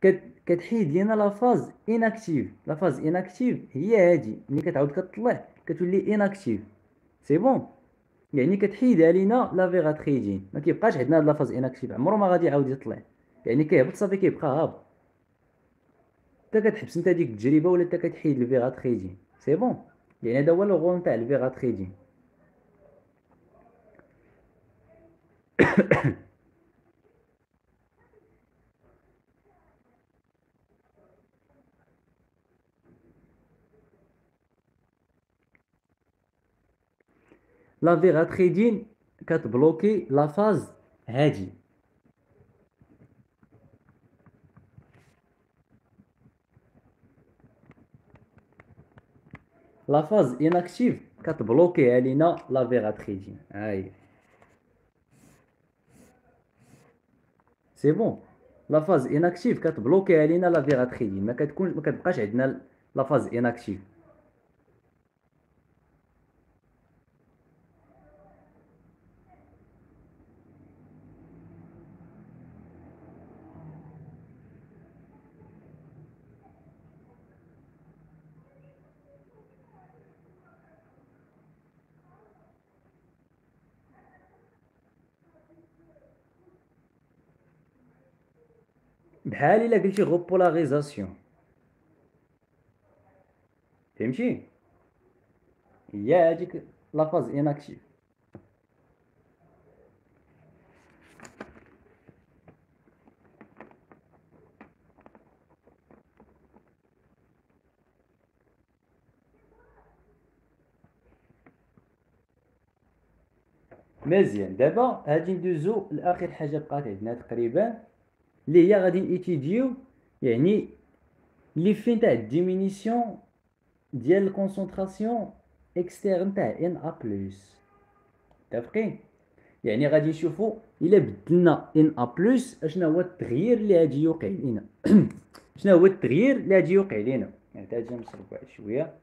كت... كتحيد لينا لافاز اناكتيف. لافاز اناكتيف هي هادي ملي كتعاود كتطلع كتولي اناكتيف سي بون، يعني كتحيدها لينا لا فيغاتريدين ما كيبقاش عندنا هاد لافاز اناكتيف عمره ما غادي يعاود يطلع، يعني كيهبط صافي كيبقى هابط حتى كتحبس نتا ديك التجربه ولا حتى كتحيد الفيغاتريدين سي بون. يعني هذا هو لو غول نتاع الفيغاتريدين. لا فيغاتريدين كتبلوكي لافاز هادي لافاز اناكتيف كتبلوكيها لينا لا فيغاتريدين هاهي سي بون. لافاز اناكتيف كتبلوكيها لينا لا فيغاتريدين ما كتكون ما كتبقاش عندنا لافاز اناكتيف. بحال الا قلتي غوبولاريزاسيون فهمتي هي هاديك لافاز اناكتيف. مزيان دابا هادي ندوزو لاخر حاجه بقات عندنا تقريبا اللي هي غادي نيتيديو يعني لي فين تاع الديمينيسيون ديال الكونسونطراسيون اكسترن تاع ان ا بلس. متفقين؟ يعني غادي نشوفوا الا بدلنا ان ا بلس اشنا هو التغيير اللي غادي يوقع لينا. شنو هو التغيير اللي غادي يوقع لينا؟ نحتاج نصرف واحد شويه.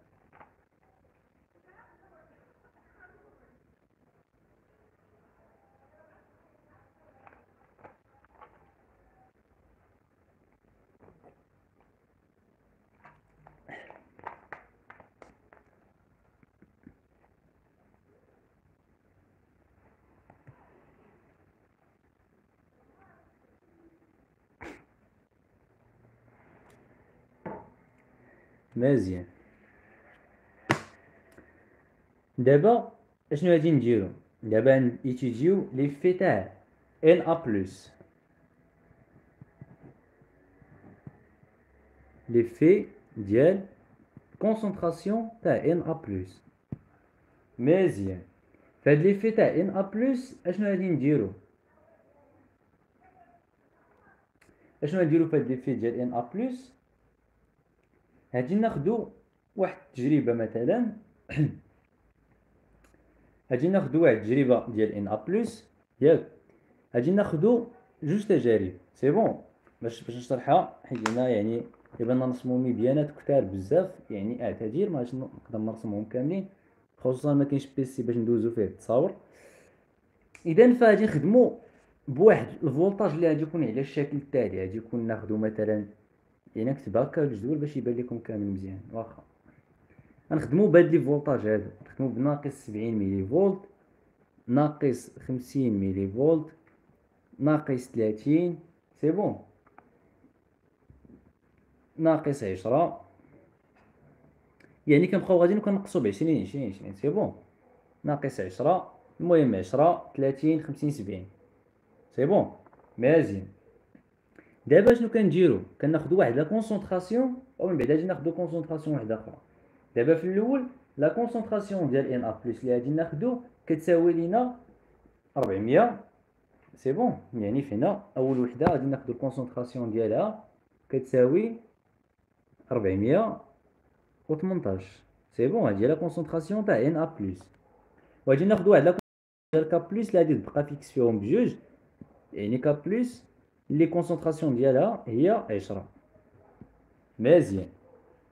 مزيان دابا اشنو غادي نديرو؟ دابا نيتيديو لي في تاع ان ا بلس لي في ديال كونسونطراسيون تاع ان ا بلس. مزيان فهاد لي في تاع ان ا بلس اشنو غادي نديرو؟ اشنو غنديرو فهاد لي في ديال ان ا بلس؟ هادي ناخدو واحد التجربه مثلا غادي ناخذوا واحد التجربه ديال ان ا بلس ياك غادي ناخذوا جوج تجارب سي بون باش باش نشرحها حيت هنا يعني يبان نرسمو ميديانات كثار بزاف يعني اعتذر ما غاديش نقدر نرسمهم كاملين خصوصا ما كاينش بيسي باش ندوزو فيه التصاور. اذا فغادي نخدموا بواحد الفولتاج اللي غادي يكون على الشكل التالي غادي يكون ناخذوا مثلا يعني نكتب هكا الجدول باش يبان لكم كامل مزيان واخا غنخدموا بهاد لي فولتاج هادو نخدموا بناقص سبعين ملي فولت ناقص خمسين ملي فولت ناقص ثلاثين سي بون ناقص عشرة يعني كنبقاو غاديين وكنقصوا ب عشرين عشرين عشرين سي بون ناقص عشرة المهم عشرة ثلاثين خمسين سبعين سي بون مزيان. دابا شنو كنديرو كناخدو واحد لا كونسونطراسيون ومن بعد غادي ناخدو كونسونطراسيون واحده اخرى. دابا في الاول لا كونسونطراسيون ديال ان ا بلس اللي غادي ناخدو كتساوي لينا أربعمية سي بون يعني فينا اول وحده غادي ناخدو الكونسونطراسيون ديالها كتساوي أربعمية وثمنطاش سي بون هادي هي لا كونسونطراسيون تاع ان ا بلس وغادي ناخدو واحد لا ديال ك بلس اللي غادي تبقى فيكس فيهم بجوج يعني ك بلس لي كونسونطراسيون ديالها هي عشرة مزيان.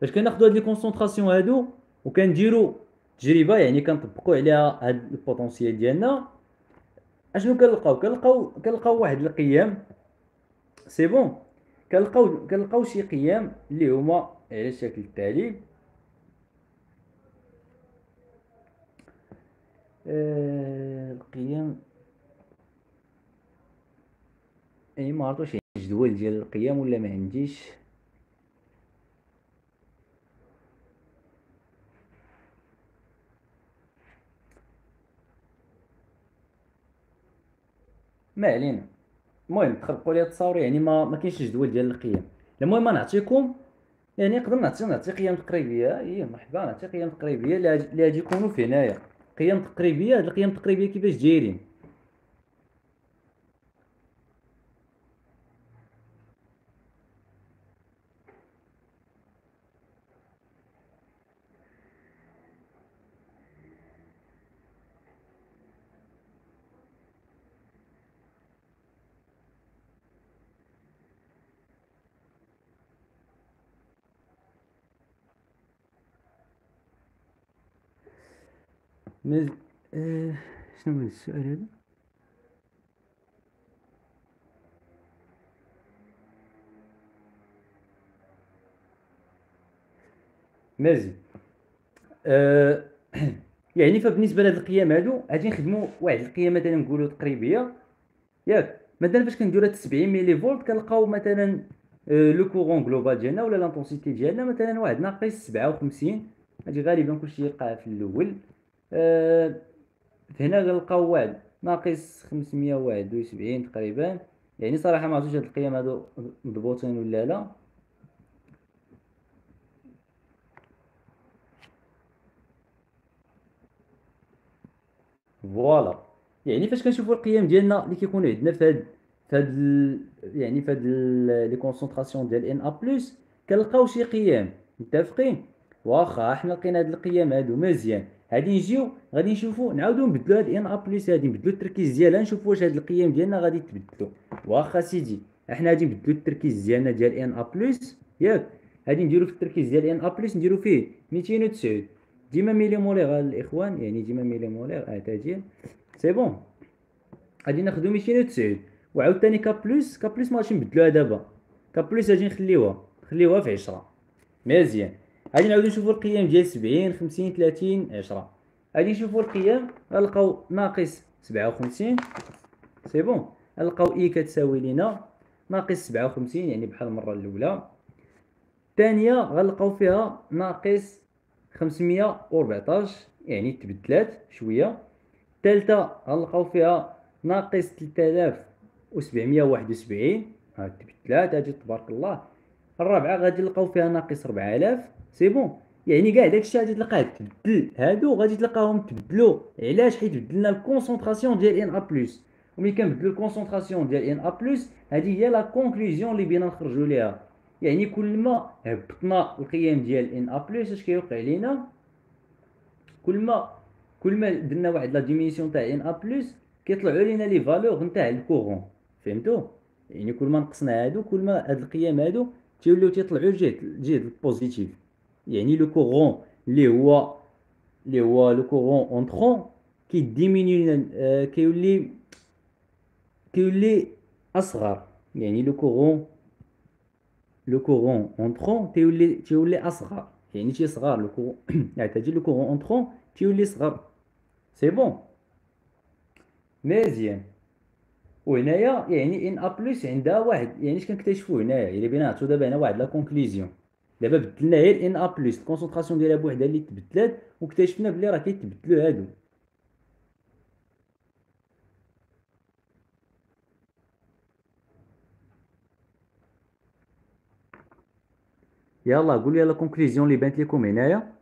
باش كناخدو هاد لي كونسونطراسيون هادو وكنديرو تجربه يعني كنطبقو عليها هاد البوتونسيال ديالنا اشنو كنلقاو كنلقاو كنلقاو واحد القيم سي بون كنلقاو كنلقاو شي قيم اللي هما على الشكل التالي أه القيم يعني ما عرفتش الجدول ديال القيم ولا ما عنديش ما علينا المهم تخربقوا لي التصاور يعني ما ما كاينش الجدول ديال القيم. المهم نعطيكم يعني نقدر نعطي نعطي قيم تقريبيه اي مرحبا نعطي قيم تقريبيه اللي غادي يكونوا في هنايا قيم تقريبيه. هاد القيم التقريبيه كيفاش دايرين مز... آه... شنو هو السؤال هذا مزيان آه... يعني فبالنسبه لهاد القيم هادو غادي نخدمو واحد القيم مثلا نقولو تقريبيه ياك مثلا فاش كنديرو هاد سبعين ملي فولت كنلقاو مثلا آه... لو كورون غلوبال ديالنا ولا لانتونسيتي ديالنا مثلا واحد ناقص سبعة وخمسين هادي غالبا كلشي يقع في الاول أه هنا غنلقاو واحد ناقص خمسمية وواحد وسبعين تقريبا يعني صراحه ما عرفتش هاد القيم هادو مضبوطين ولا لا فوالا. يعني فاش كنشوفوا القيم ديالنا اللي كيكونوا عندنا في هاد في هاد يعني في هاد لي كونسونطراسيون ديال ان ا بلس كنلقاو شي قيم متفقين واخا حنا لقينا هاد القيم هادو مزيان غادي نجيو غادي نشوفو نعاودو نبدلو هاد ان ا بلس هادي نبدلو التركيز ديالها نشوفو واش هاد القيم ديالنا غادي تبدلو واخا سيدي احنا غادي نبدلو التركيز ديالنا ديال ان ا بلس ياك غادي نديرو في التركيز ديال ان ا بلس نديرو فيه مئتين وتسعين ديما ميلي موليغ الاخوان يعني ديما ميلي موليغ اعتذر سي بون غادي ناخدو مئتين وتسعين وعاوتاني ك بلس ك بلس ماغاديش نبدلوها دابا ك بلس غادي نخليوها نخليوها في عشرة مزيان. غادي نعاودو نشوفو القيم ديال سبعين خمسين ثلاثين عشرة غادي نشوفو القيم غنلقاو ناقص سبعة وخمسين سي بون غنلقاو اي كتساوي لينا ناقص سبعة وخمسين يعني بحال المره الاولى الثانيه غنلقاو فيها ناقص خمسمية وأربعطاش يعني تبدلات شويه الثالثه غنلقاو فيها ناقص ثلاثة آلاف وسبعمية وواحد وسبعين ها تبدلات هادي تبارك الله. الرابعه غادي نلقاو فيها ناقص أربعة آلاف سي بون يعني كاع داكشي غادي تلقاه تبدل هادو غادي تلقاهم تبدلو علاش حيت بدلنا الكونسونطراسيون ديال ان ا بلس وملي كنبدلو الكونسونطراسيون ديال ان ا بلس هادي هي لا كونكلوزيون اللي بينا نخرجوا ليها يعني كل ما هبطنا القيم ديال ان ا بلس اش كيوقع لينا كل ما كل ما درنا واحد لا ديمينيسيون تاع ان ا بلس كيطلعوا لينا لي فالور نتاع الكورون. فهمتوا؟ يعني كل ما نقصنا هادو كل ما هاد القيم هادو تيوليو تيطلعوا لجهه لجهه البوزيتيف. يعني لو كورون اللي هو اللي هو لو كورون اونترون كيديميني كيولي كيولي اصغر. يعني لو كورون لو كورون اونترون تيولي تيولي اصغر. يعني تيصغر لو كورون يعتاد لو كورون اونترون تيولي صغر. سي بون مزيان. وهنايا يعني ان ا بلس عندها واحد، يعني اش كنكتشفو هنايا الا بيناتو دابا هنا واحد لا كونكليزيون. دابا بدلنا غير ان ا بلس الكونسونطراسيون ديالها بوحدها اللي تبدلات، واكتشفنا بلي راه كيتبدلو هادو. يلا قول لي لا كونكليزيون اللي بانت لكم هنايا.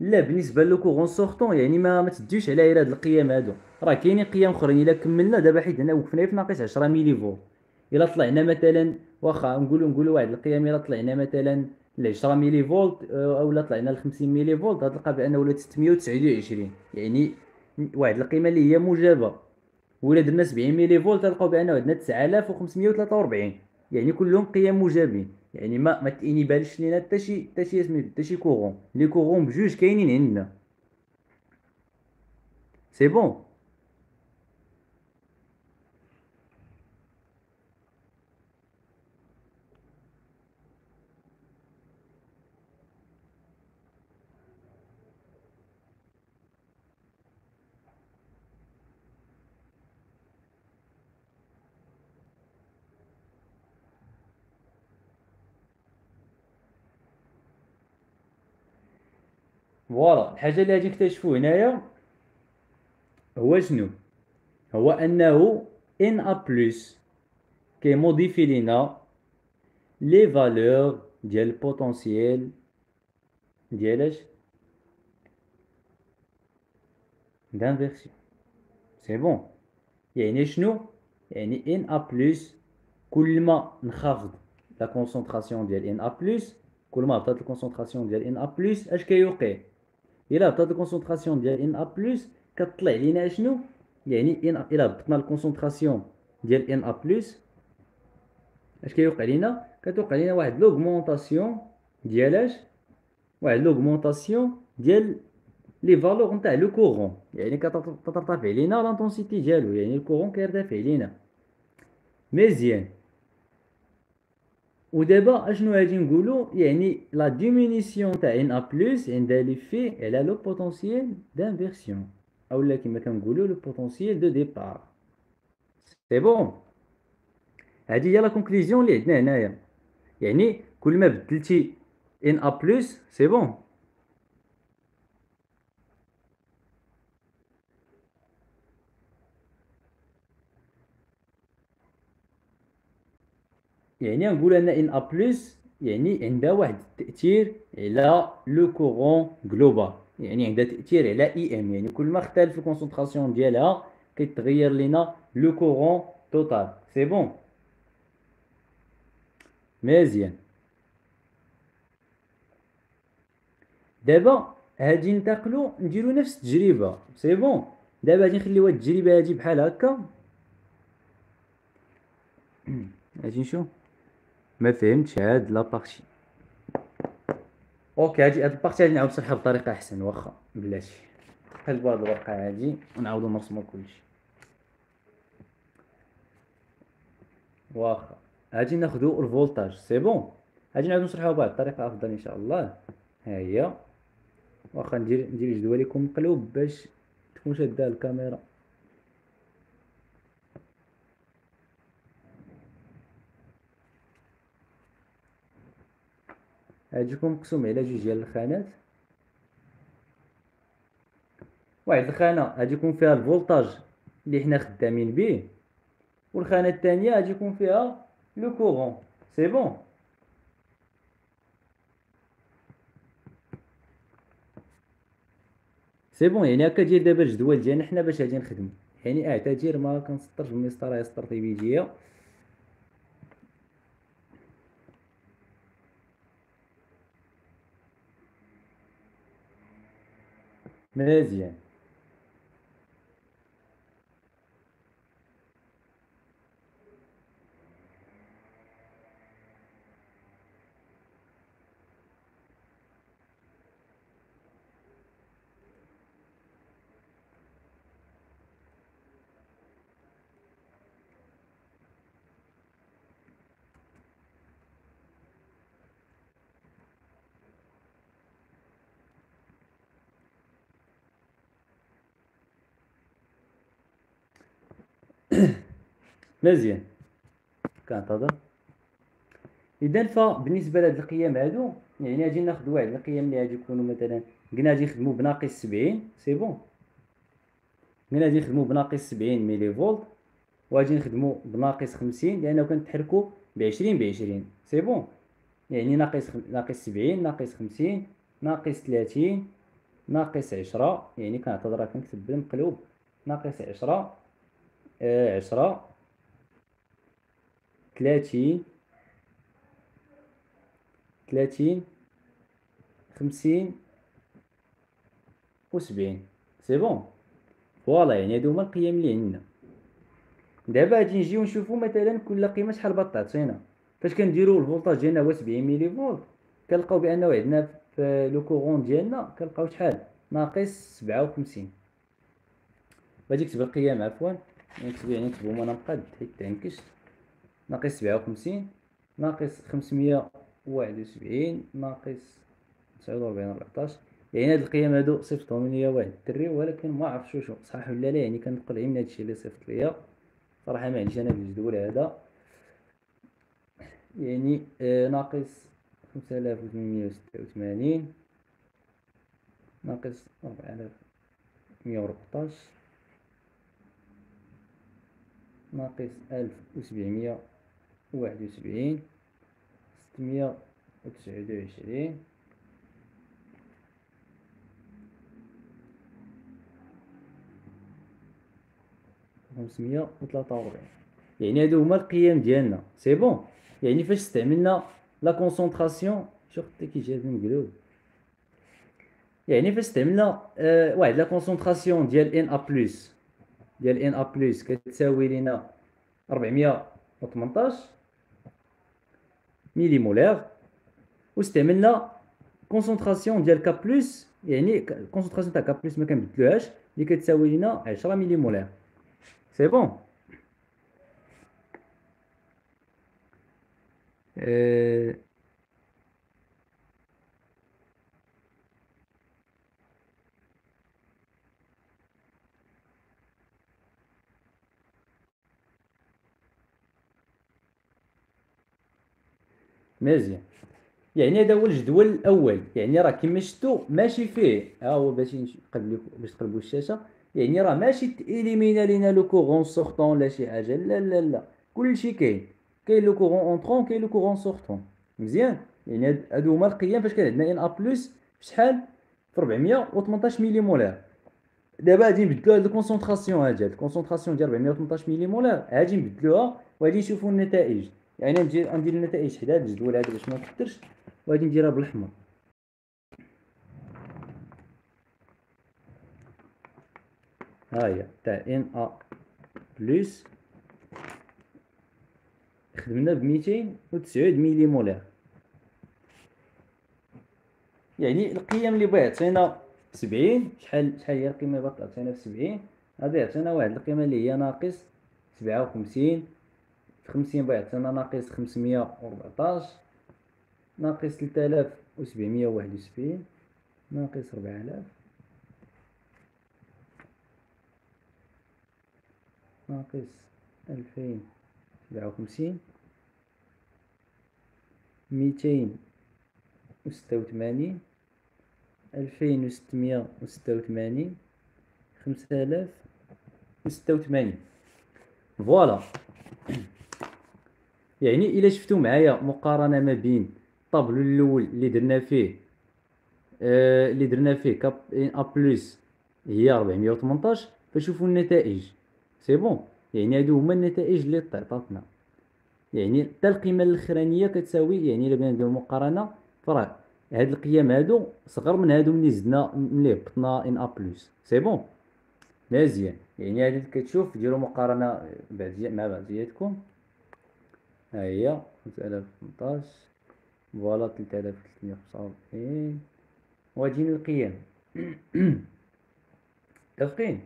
لا بالنسبه لو كورون سورطون يعني ما ما تديوش على غير هاد القيم هادو، راه كاينين قيم اخرين. الا كملنا دابا حيت هنا وقفنا في ناقص عشرة ميلي فولت، الا طلعنا مثلا واخا نقولوا نقولوا واحد القيم، الا طلعنا مثلا ل عشرة ميلي فولت اولا طلعنا ل خمسين ميلي فولت، غتلقى بان ولات ستمية وتسعة وعشرين، يعني واحد القيمه اللي هي موجبه. ولا درنا سبعين ميلي فولت غتلقاو بان عندنا تسعة آلاف وخمسمية وثلاثة وأربعين، يعني كلهم قيم موجبين. يعني ما ما تاني بالش لينا حتى شي حتى شي سميتو حتى شي كورون. لي كورون بجوج كاينين عندنا. سي بون فوالا. الحاجه اللي غادي نكتشفوا هنايا هو شنو؟ هو انه ان ا بلس كيموديفي لينا لي فالور ديال البوتونسييل ديال اش دانفيرسيون. سي بون. يعني شنو؟ يعني ان ا بلس كل ما نخفض لا كونسونطراسيون ديال ان ا بلس، كل ما هبطات الكونسونطراسيون ديال ان ا بلس اش كيوقع؟ إلا هبطات الكونسونطراسيون ديال ان ا بلس كطلع لينا شنو؟ يعني ان إلا هبطنا الكونسونطراسيون ديال ان ا بلس اش كيوقع لينا؟ كتوقع لينا واحد لوغمونطاسيون ديال اش؟ واحد لوغمونطاسيون ديال لي فالور نتاع لو كورون. يعني كترتفع لينا لانتونسيتي ديالو، يعني الكورون كيرتفع لينا. مزيان. ودابا اشنو غادي نقولوا؟ يعني لا ديمينيسيون تاع ان ا بلس عندها ليفي على لو بوتونسييل دانفيرسيون، اولا كما كنقولوا لو بوتونسييل دو ديبار. سي بون. هذه هي لا كونكليزيون اللي عندنا هنايا. يعني كل ما بدلتي ان ا بلس سي بون. يعني نقول ان ان ا بلس يعني عندها واحد التاثير على لو كورون جلوبال، يعني عندها تاثير على اي ام. يعني كل ما اختلف الكونسونطراسيون ديالها كيتغير لينا لو كورون توتال. سي بون مزيان. دابا هادي ننتقلوا نديروا نفس التجربه. سي بون. دابا غادي نخليو هاد التجربه هادي بحال هكا. غادي نشوف ما فهمتش هاد لا بارتي. اوكي هادي هاد البارتي غادي نعاود نشرحها بطريقه احسن. واخا بلاتي نقلبو هاد الورقه هادي ونعاودو نرسمو كلشي. واخا هادي ناخدو الفولتاج. سي بون. هادي نعاودو نشرحها بواحد الطريقه افضل ان شاء الله. ها هي. واخا ندير ندير جدول لكم مقلوب باش تكون شاده الكاميرا. هاديكم مقسوم على جوج ديال الخانات. واحد الخانه هاديكم فيها الفولتاج اللي حنا خدامين به، والخانه الثانيه هاديكم فيها لو كورون. سي بون. سي بون يعني هكا دير دابا الجدول ديالنا حنا باش غادي نخدمو. يعني اعتذر ما كنسطرش المسطره هي السطر الطبيعيه. مزيان مزيان كنتظر. اذا فبالنسبه لهاد القيم هادو يعني غادي ناخذ واحد القيم اللي غادي يكونوا مثلا قلنا غادي يخدموا بناقص سبعين. سي بون قلنا غادي يخدموا بناقص سبعين ميلي فولت وغادي نخدموا بناقص خمسين لانه كنتحركوا ب عشرين ب عشرين. سي بون يعني ناقص ناقص سبعين ناقص خمسين ناقص ثلاثين ناقص عشرة. يعني كنعتذر راه كنكتب بالمقلوب ناقص عشرة آه عشرة ثلاثين ثلاثين خمسين و سبعين. سي بون فوالا يعني هادو هما القيم اللي عندنا. دابا غادي نجيو نشوفو مثلا كل قيمه شحال بطاتينا. فاش كنديرو الفولتاج ديالنا هو سبعين ميلي فولت كنلقاو بانه عندنا في لو كورون ديالنا كنلقاو شحال ناقص سبعة وخمسين. باش نكتب القيم عفوا نكتب يعني نكتبهم انا مقاد حيت تنكشت ناقص سبعة وخمسين ناقص خمسمية واحد وسبعين ناقص تسعود وربعين ربعطاش. يعني هاد القيم هادو صيفطهم ليا واحد الدري ولكن ما عرفتش واش صحيح ولا لا. يعني كنقلع من هادشي اللي صيفط ليا صراحة ما عنديش انا في الجدول هذا. يعني آه ناقص خمسة آلاف وثمنمية وستة وثمانين ناقص ربعة آلاف مية وربعطاش ناقص ألف وسبعمية واحد وسبعين ستمية وتسعود وعشرين خمسمية وتلاتة وأربعين. يعني هادو هما القيم ديالنا. سي بون يعني فاش استعملنا لا كونسونطراسيون شوف حتى كيجي بالمقلوب. يعني فاش استعملنا آه واحد لا كونسونطراسيون ديال ان ا بلس ديال ان ا بلس كتساوي لينا أربعمية وثمنطاش ميلي مولير واستعملنا كونسونطراسيون ديال كا بلس. يعني كونسونطراسيون تاع كا بلس ما كنبدلوهاش اللي كتساوي لينا عشرة ميلي مولير. سي بون أه... مزيان. يعني هذا هو الجدول الاول. يعني راه كما شفتوا ماشي فيه ها هو باش نقلب لكم باش تقلبوا الشاشه. يعني راه ماشي تيليمينا لينا لو كورون سورطون لا شي حاجه لا لا لا كلشي كاين كاين لو كورون اونطرون كاين لو كورون سورطون. مزيان يعني هادو هما القيم فاش كان عندنا ان ا بلس شحال في أربعمية وثمنطاش ميلي مولير. دابا غادي نبدلوا هاد الكونسونطراسيون هاد الكونسونطراسيون ديال أربعمية وثمنطاش ميلي مولير غادي نبدلوها وغادي نشوفوا النتائج. يعني ندير ندير النتائج حدا هاد الجدول هذا باش ما نكثرش وغادي نديرها بالاحمر. ها هي تاع ان ا بلس خدمنا ب ميتين وتسعود ميلي مولير. يعني القيم اللي بغا يعطينا سبعين شحال شحال هي القيمه اللي بغا تعطينا في سبعين غادي يعطينا واحد القيمه اللي هي ناقص سبعة وخمسين. خمسين بيعطينا ناقص خمسمية وربعطاش ناقص ثلاثة آلاف وسبعمية وواحد وسبعين ناقص ربعة آلاف ناقص ألفين سبعة وخمسين ميتين وستة وثمانين ألفين وستمية وستة وثمانين خمسة آلاف وستة وثمانين. فوالا يعني الا شفتوا معايا مقارنه ما بين الطابلو الاول اللي درنا فيه آه اللي درنا فيه كاب ان ا بلس هي أربعمية وثمنطاش فشوفوا النتائج. سي بون، يعني هادو هما النتائج اللي تعطاتنا، يعني حتى القيمه الاخرانيه كتساوي، يعني الا بغينا نديرو مقارنه فراه هاد القيم هادو صغر من هادو ملي زدنا ملي هبطنا ان ا بلس. سي بون مزيان، يعني هادي كتشوف ديروا مقارنه بعضيات مع بعضياتكم. ها هي خمسة آلاف وثمنطاش فوالا ثلاثة آلاف وثلاثمية وخمسة وأربعين وهادين القيم. متفقين؟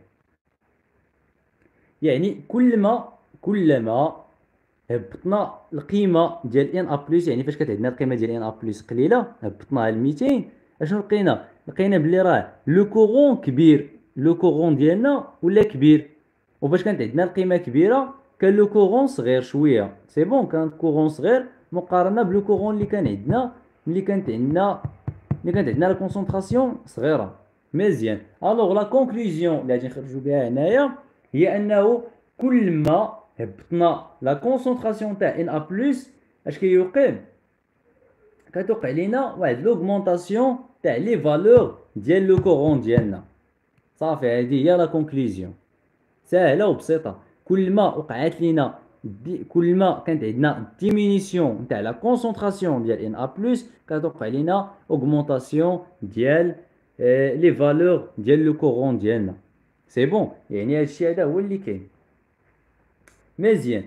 يعني كلما كلما هبطنا القيمه ديال ان ا بلس، يعني فاش كانت عندنا القيمه ديال ان ا بلس قليله هبطناها ل ميتين، اشنو لقينا؟ لقينا بلي راه لو كورون كبير، لو كورون ديالنا ولا كبير، وفاش كانت عندنا القيمه كبيره كان لو كورون صغير شويه. سي بون، كان الكورون صغير مقارنه بلو كورون اللي كان عندنا ملي كانت عندنا ملي كانت عندنا لا كونسونطراسيون صغيره. مزيان. الوغ لا كونكلوزيون اللي غادي نخرجوا بها هنايا هي انه كلما هبطنا لا كونسونطراسيون تاع ان ا بلس اش كيوقع؟ كتوقع لينا واحد لوغمونطاسيون تاع لي فالور ديال لو كورون ديالنا. صافي، هذه هي لا كونكلوزيون، ساهله وبسيطه. كلما وقعت لينا دي... كلما كانت عندنا ديمينيسيون تاع لا كونسونطراسيون ديال ان ا بلس كتوقع لينا اوغمونطاسيون ديال اه... لي فالور ديال لو كورون ديالنا. سي بون، يعني هادشي هذا هو اللي كاين. مزيان.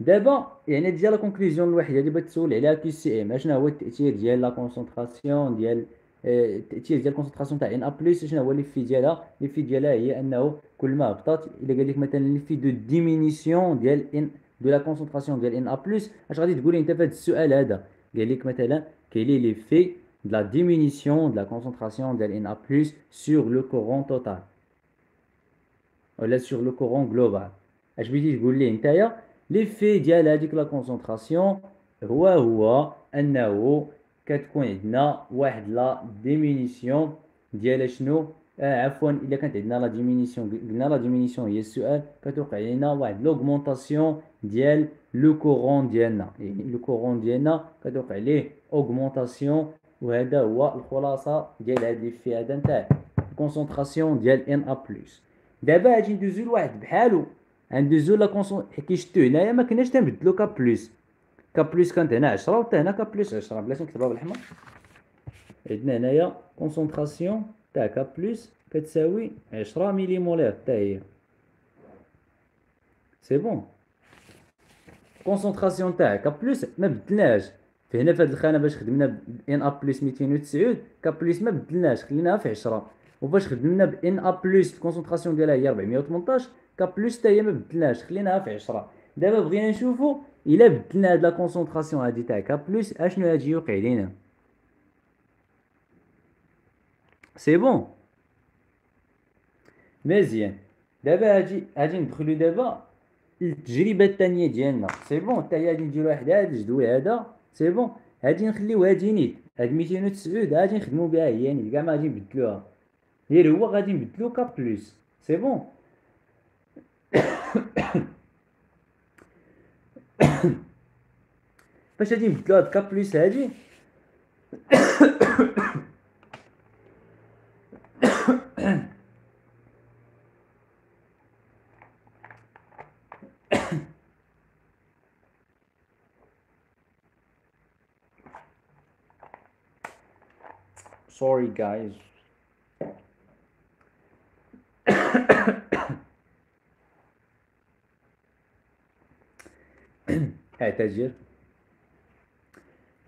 دابا يعني ديال لا كونكلوزيون الوحيده اللي بتسول عليها كي سي ام، شنو هو التاثير ديال لا كونسونطراسيون ديال التاثير ديال الكونسونطراسيون تاع ان ا بلس؟ شنو هو لي في ديالها؟ لي في ديالها هي انه كل ما هبطات، الا قال لك مثلا لي في دو ديمينيسيون ديال ان دو لا كونسونطراسيون ديال ان ا بلس، اش غادي تقولي انت في هذا السؤال هذا؟ قال لك مثلا كاين لي في دو لا ديمينيسيون دو لا كونسونطراسيون ديال ان ا بلس سور لو كورون توتال ولا سور لو كورون جلوبال. اش بغيتي تقول لي نتايا؟ ليفي ديال هذيك لا كونسونطراسيون هو هو انه كتكون عندنا واحد لا ديمينيسيون ديال شنو، آه عفوا الا كانت عندنا لا ديمينيسيون، قلنا لا ديمينيسيون هي السؤال، كتوقع لينا واحد لوغمونطاسيون ديال لو كورون ديالنا، يعني لو كورون ديالنا كتوقع ليه اوغمونطاسيون. وهذا هو الخلاصه ديال هذا ليفي هذا نتاع الكونسونطراسيون ديال ان ا بلس. دابا غادي ندوزو لواحد بحالو، غندوزو لا كونسون كي شفتو هنايا ما كناش تنبدلو كا بلس، كا بلس كانت هنا عشرة وتا هنا كا بلس عشرة، بلاتي نكتبها بالاحمر. عندنا هنايا كونسونطراسيون تاع كا بلس كتساوي عشرة ميلي مولير حتى هي. سي بون، كونسونطراسيون تاع كا بلس ما بدلناهاش فهنا في هاد الخانه باش خدمنا ب ان ا بلس ميتين وتسعين، كا بلس ما بدلناهاش خليناها في عشرة، وفاش خدمنا ب ان ا بلس الكونسونطراسيون ديالها هي أربعمية وثمنطاش، كا بلس حتى هي ما بدلناش خليناها في عشرة. دابا بغينا نشوفوا الا بدلنا هاد لا كونسونطراسيون هادي تاع كا بلس اشنو غادي يوقع لينا. سي بون مزيان. دابا هادي غادي ندخلو دابا للتجربه الثانيه ديالنا. سي بون، حتى هي غادي نديرو واحد هاد الجدول هذا. سي بون، هادي نخليو هادي نيت، هاد ميتين وتسعين غادي نخدمو بها هي نيت، كاع ما غادي نبدلوها، غير هو غادي نبدلو كا بلس. سي بون. باش غادي نبدلو هاد كا بلس هادي sorry guys. اعتذر.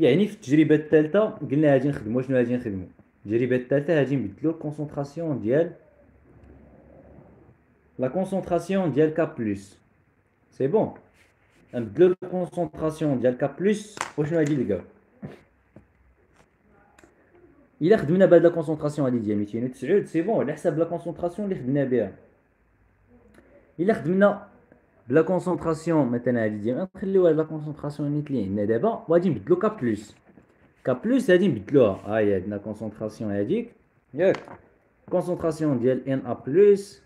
يعني في التجربه الثالثه قلنا غادي نخدموا شنو غادي نخدموا؟ التجربه الثالثه غادي نبدلوا الكونسونطراسيون ديال لا كونسونطراسيون ديال كا بلس. سي بون، نبدلوا الكونسونطراسيون ديال كا بلس وشنو غادي نلقاو؟ الا خدمنا بهاد لا كونسونطراسيون هادي ديال ميتين وتسعين، سي بون، على حساب لا كونسونطراسيون اللي خدمنا بها. الا خدمنا بلا كونسونطراسيون مثلا هادي ديما نخليو هاد لا كونسونطراسيون نيت اللي عندنا دابا وغادي نبدلو كا بلس. كا بلس غادي نبدلوها، ها هي عندنا كونسونطراسيون هاديك ياك، كونسونطراسيون ديال ان ا بلس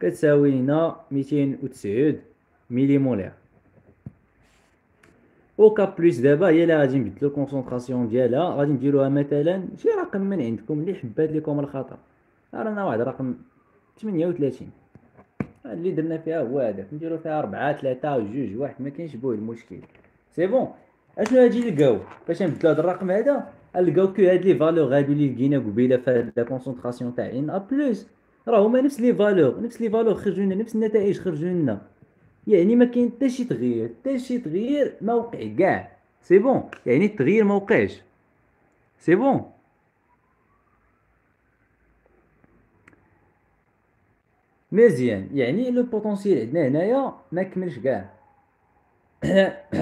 كتساوي لنا ميتين وتسعين ميلي مولير، و كا بلس دابا هي اللي غادي نبدلو الكونسونطراسيون ديالها. غادي نديروها مثلا شي رقم من عندكم اللي حبات ليكم الخطر، رانا واحد رقم ثمانية وثلاثين. هذا اللي درنا فيها هو هذاك، نديرو فيها أربعة ثلاثة جوج واحد، ما كاينش بوه المشكل. سي بون، اشنو غادي نلقاو باش نبدلو هذا الرقم هذا؟ غنلقاو كو هاد لي فالور هادو اللي لقينا قبيله في هاد لا كونسونطراسيون تاع ان ا بلوس، راه هما نفس لي فالور، نفس لي فالور خرجوا لنا، نفس النتائج خرجوا لنا، يعني ما كاين حتى شي تغيير، حتى شي تغيير ما وقع كاع. سي بون، يعني التغيير ما وقعش. سي بون، مزيان. يعني لو بوتونسييل عندنا هنايا ما كملش كاع،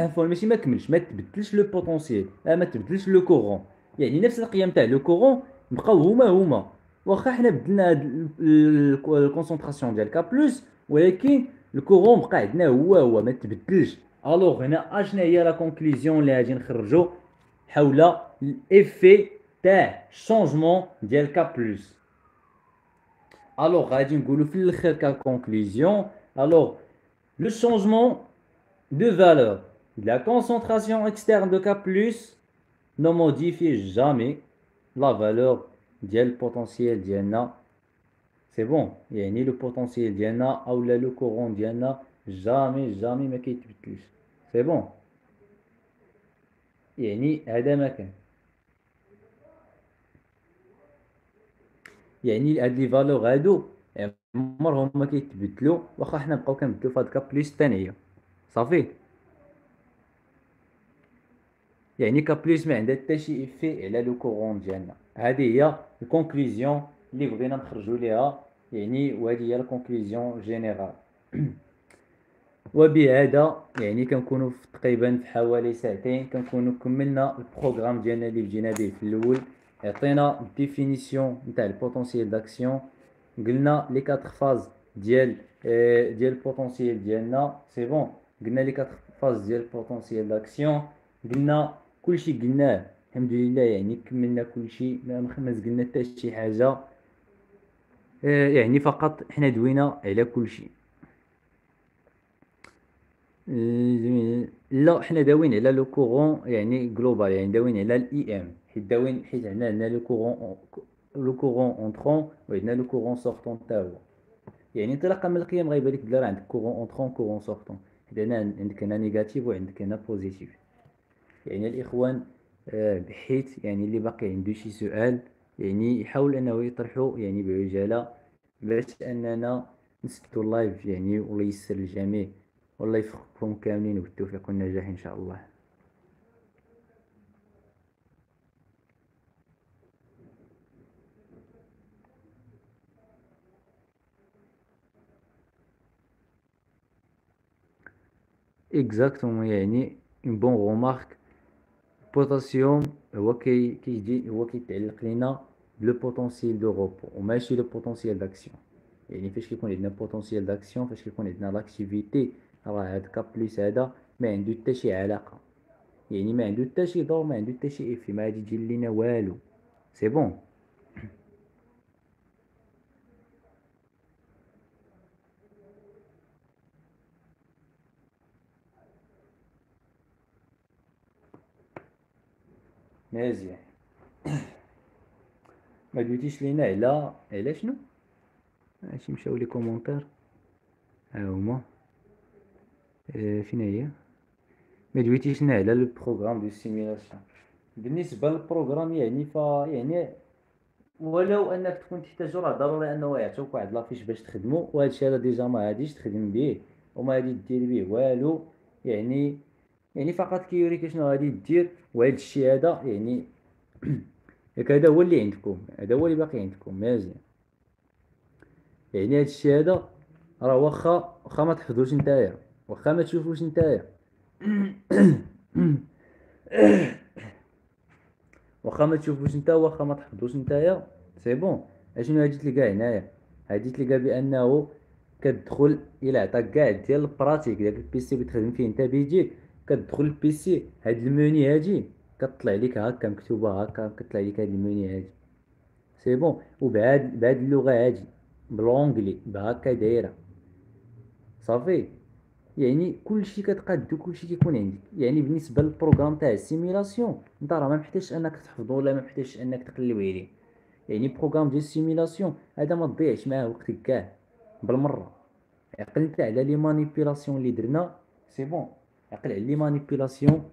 فول ماشي ما كملش، ما تبدلش لو بوتونسييل، ما تبدلش لو كورون، يعني نفس القيم تاع لو كورون بقاو هما هما، واخا حنا بدلنا الكونسونطراسيون ديال كا بلس، ولكن الكورون بقى عندنا هو هو ما تبدلش. الوغ هنا اشنا هي لا كونكليزيون اللي غادي نخرجوا حول الافي تاع شونجمون ديال كا بلس. Alors, conclusion. Alors, le changement de valeur de la concentration externe de K plus ne modifie jamais la valeur du potentiel d'I N A. C'est bon, il y a ni le potentiel d'I N A ou le courant d'I N A, jamais, jamais, mais qui est plus. C'est bon. Il y a ni Adamakan. يعني هاد لي فالور هادو عمرهم ما كيتبدلوا، واخا حنا نبقاو كنبدلوا في هاد كا بليس الثانيه صافي. يعني كا بليس ما عندها حتى شي ايفي على لو كورون ديالنا. هذه هي الكونكليزيون اللي بغينا نخرجوا ليها، يعني وهذه هي الكونكليزيون جينيرال. وبهذا يعني كنكونوا تقريبا في حوالي ساعتين كنكونوا كملنا البروغرام ديالنا اللي بدينا به في الاول. عطينا الديفينيسيون نتاع البوتونسييل داكسيون، قلنا لي كاتر فاز ديال ديال البوتونسييل ديالنا. سي بون، قلنا لي كاتر فاز ديال البوتونسييل داكسيون، قلنا كلشي قلناه الحمد لله، يعني كملنا كلشي، ما قلنا حتى شي حاجه، يعني فقط حنا دوينا على كلشي. لا، حنا داوين على لو كورون يعني جلوبال، يعني داوين على الاي ام، حيت داوين حيت عندنا هنا لو كورون لو كورون اونترون وعندنا لو كورون سورتون تا هو، يعني انطلاقا من القيم غيبان لك بلا راه عندك كورون اونترون كورون سورتون، حيت هنا عندك هنا نيجاتيف وعندك هنا بوزيتيف. يعني الاخوان بحيث يعني اللي باقي عنده شي سؤال يعني يحاول انه يطرحه يعني بعجاله باش اننا نسكتوا اللايف، يعني والله ييسر للجميع. والله يوفقكم كاملين وبالتوفيق والنجاح إن شاء الله. إكزاكتومون، يعني إون بون غومارك. البوتاسيوم هو كي كيجي هو كيتعلق لينا بلو بوتونسييل دو روبو وماشي لو بوتونسييل داكسيون، يعني فاش كيكون عندنا بوتونسييل داكسيون، فاش كيكون عندنا لاكتيفيتي، راه هاد كا بليس هذا ما عنده حتى شي علاقه، يعني ما عنده حتى شي دور، ما عنده حتى شي ايفي، ما غادي يجي لينا والو. سي بون، مزيان. ما دويتيش لينا على على شنو، ماشي مشاو لي كومونتير ها هما فين هي، ما دويتيش لنا على لو بروغرام دو سيميلاسيون. بالنسبه للبروغرام يعني ف يعني ولو انك تكون تحتاجو، راه ضروري انه يعطيوك واحد لافيش باش تخدموا، وهذا الشيء راه ديجا ما غاديش تخدم به وما غادي دير به والو، يعني يعني فقط كيوريك شنو غادي دير. وهذا الشيء هذا يعني ياك هذا هو اللي عندكم، هذا هو اللي باقي عندكم. مزيان، يعني هذا الشيء هذا راه واخا واخا ما تحفظوش نتايا، واخا ما تشوفوش نتايا، واخا ما تشوفوش نتا، واخا ما تحفظوش نتايا. سي بون، اشنو هادي تلقى هنايا؟ هادي تلقى بانه كتدخل الى عطاك كاع ديال البراتيك ديال البيسي اللي كتخدم فيه نتا بيديك، كتدخل البيسي هاد الموني هادي كتطلع لك هكا مكتوبه هكا، كتطلع لك هاد الموني هادي. سي بون، وبهاد بهاد اللغه هادي بالونجلي بهاكا دايره صافي، يعني كلشي كتقاد وكلشي كيكون عندك. يعني بالنسبه للبروغرام تاع السيميلاسيون انت راه ما محتاجش انك تحفظو ولا ما محتاجش انك تقلب عليه، يعني بروغرام ديال السيميلاسيون هذا ما تضيعش معاه وقتك كاع بالمره. عقل انت على لي مانيبيلاسيون اللي درنا، سي بون عقل على لي مانيبيلاسيون،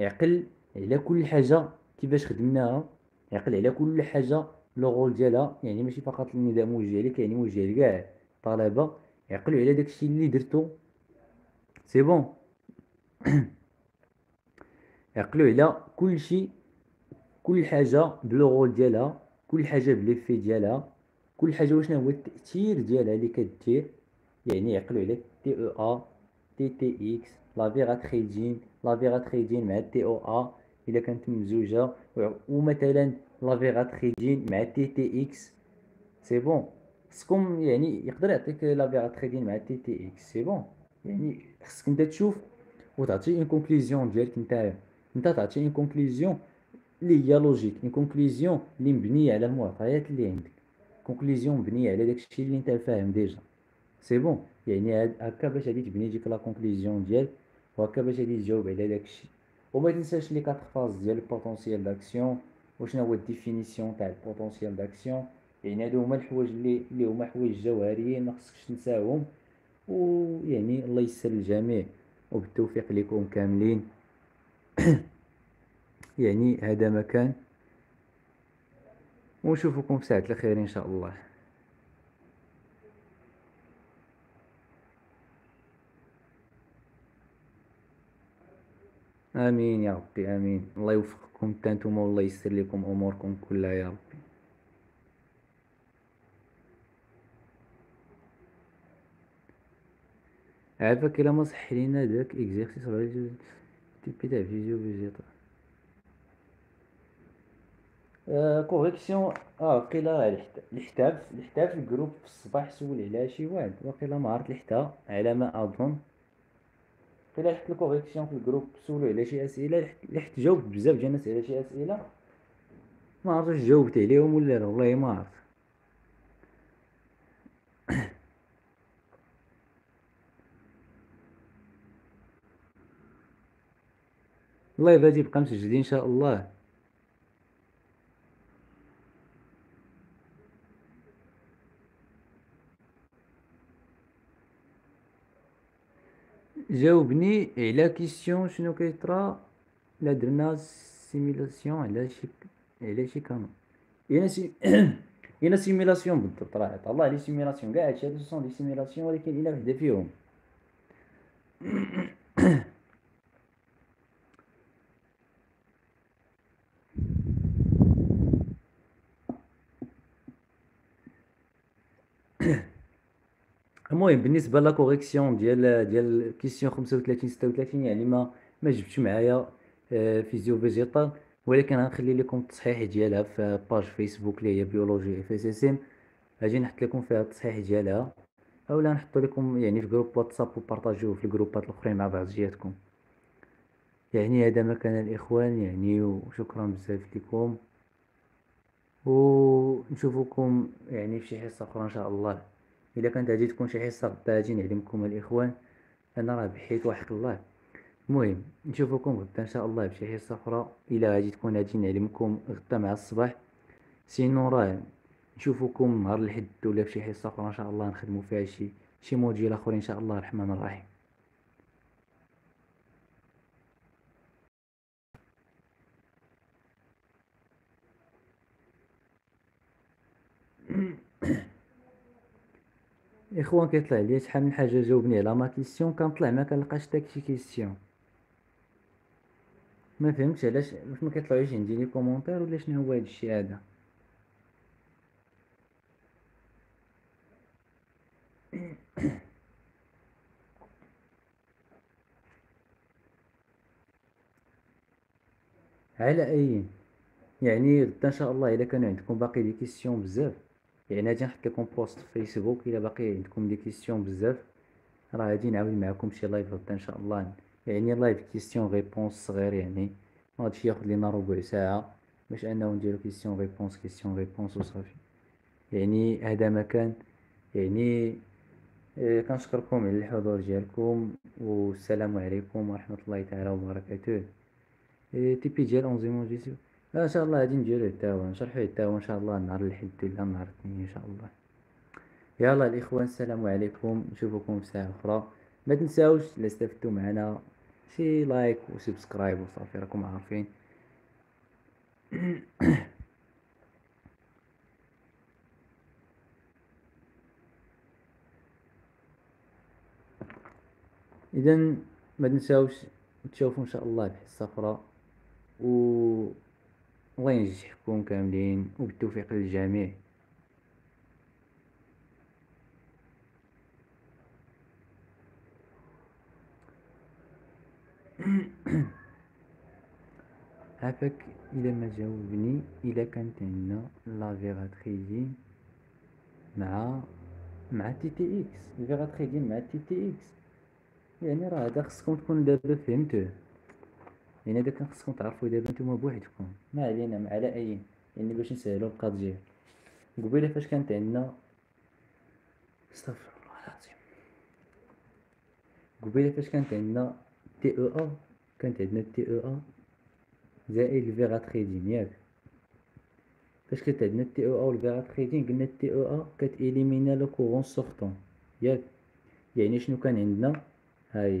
عقل على كل حاجه كيفاش خدمناها، عقل على كل حاجه لو رول ديالها، يعني ماشي فقط النداء موجه لك، يعني موجه لكاع الطلبه، عقلوا على داكشي اللي درتو سي بون. عقلوا على كل شيء، كل حاجه بلو رول ديالها، كل حاجه بليفي ديالها، كل حاجه وشنو هو التاثير ديالها اللي كدير، يعني عقلوا على تي او ا تي تي اكس لا فيغاتريدين، لا فيغاتريدين مع تي او ا الا كانت مزوجه، ومثلا لا فيغاتريدين مع تي تي اكس سي بون. خصكم يعني يقدر يعطيك لا فيغاتريدين مع تي تي اكس سي بون، يعني خصك انت تشوف وتعطي ان كونكليزيون ديالك نتايا، انت تعطي ان كونكليزيون اللي هي لوجيك، ان كونكليزيون اللي مبنيه على المعطيات اللي عندك، كونكليزيون مبنيه على داكشي اللي انت فاهم ديجا سي بون. يعني هكا باش غادي تبني ديك لا كونكليزيون ديالك، وهكا باش غادي تجاوب على داكشي. وما تنساش لي كات فاز ديال البوتونسيال داكسيون، وشنو هو الديفينيسيون تاع البوتونسيال داكسيون، يعني هادو هما الحوايج اللي اللي هما حوايج جوهريين ما خصكش تنساهم. ويعني الله يسر الجميع وبالتوفيق لكم كاملين. يعني هذا ما كان، ونشوفكم في ساعة الخير ان شاء الله. امين يا ربي، امين. الله يوفقكم حتى نتوما والله يسر لكم اموركم كلها يا ربي. عافاك الا ما صح لينا داك اكزيرسيس غادي تيبي تاع فيديو فيجيتال ا كوريكسيون. اه قيلا الحتاب الحتاب في الجروب في الصباح سول على شي واحد، وقيلا ما عرفت لحتها على ما اظن، قيلا لحت الكوريكسيون في الجروب سولو على شي اسئله، لحت جاوبت بزاف ديال الناس على شي اسئله ما عرفتش جاوبت عليهم ولا لا، والله ما عرفت. اللايف غادي يبقى مسجل ان شاء الله. جاوبني على كيسيون شنو كيطرا الا درنا سيميلاسيون على شي على شي كانون، الا سيميلاسيون بالضبط راه عطا الله لي سيميلاسيون كاع هادشي هادو سون لي سيميلاسيون، ولكن الا وحده فيهم المهم. بالنسبه لا كوريكسيون ديال ديال كيسيون خمسة وثلاثين ستة وثلاثين، يعني ما ما جبتش معايا فيزيو فيجيتال، ولكن غنخلي لكم التصحيح ديالها في باج فيسبوك اللي هي بيولوجي اف اس اس ام، اجي نحط لكم فيها التصحيح ديالها، اولا نحط لكم يعني في جروب واتساب وبارطاجيوه في الجروبات الاخرين مع بعضياتكم. يعني هذا ما كان الاخوان، يعني وشكرا بزاف لكم، ونشوفكم يعني في شي حصه اخرى ان شاء الله. الا كانت غادي تكون شي حصه غدا غادي نعلمكم الاخوان، انا راه بحيت وحق الله. المهم نشوفكم غدا ان شاء الله بشي حصه اخرى، الا غادي تكون غادي نعلمكم غدا مع الصباح، سينو راه نشوفكم نهار الحد ولا بشي حصه اخرى ان شاء الله نخدموا فيها شي شي موديل اخر ان شاء الله الرحمن الرحيم. اخوان كيطلع ليا شحال من حاجه جاوبني على ما كيسيون، كنطلع ما كنلقاش داك شي كيسيون، ما فهمتش علاش ما كيطلعوش عندي لي كومونتير ولا شنو هو هذا الشيء هذا. على اي يعني غدا ان شاء الله الا كانوا عندكم باقي لي كيسيون بزاف، يعني غادي نحط لكم بوست في فيسبوك الى باقي عندكم دي كيسيون بزاف، راه غادي نعاود معكم شي لايف غدا ان شاء الله، يعني لايف كيسيون ريبونس صغير، يعني ما غاديش ياخذ لينا ربع ساعه باش انه نديرو كيسيون ريبونس كيسيون ريبونس وصافي. يعني هذا ما كان، يعني إيه كنشكركم على الحضور ديالكم، والسلام عليكم ورحمه الله تعالى وبركاته. إيه تي بي ديال انزيمون جيسيو ان شاء الله غادي نديرو التاو، نشرحو التاو ان شاء الله نهار الحد الا نهار الاثنين ان شاء الله. يلا الاخوان السلام عليكم، نشوفكم في ساعه اخرى. ما تنساوش الا استفدتوا معنا شي لايك وسبسكرايب وصافي راكم عارفين. اذا ما تنساوش تشوفوا ان شاء الله بحصه اخرى، و الله ينجحكم كاملين وبالتوفيق للجميع. عافاك الى ما جاوبني. الى كانت عندنا لا فيغاتريزين مع مع تي تي اكس، الفيغاتريزين مع تي تي اكس، يعني راه هذا خصكم تكون دابا فهمتوه، يعني هذا كان خصكم تعرفوا دابا نتوما بوحدكم، ما علينا ما على اي، يعني باش نسهلوا القضيه. قبيله فاش كانت عندنا استغفر الله العظيم، قبيله فاش كانت عندنا تي او ا، كانت عندنا تي او ا زائد الفيغاتريدين، ياك فاش كانت عندنا تي او ا والفيغاتريدين قلنا تي او ا كتاليمينا لو كورون سورتون، ياك يعني شنو كان عندنا ها هي،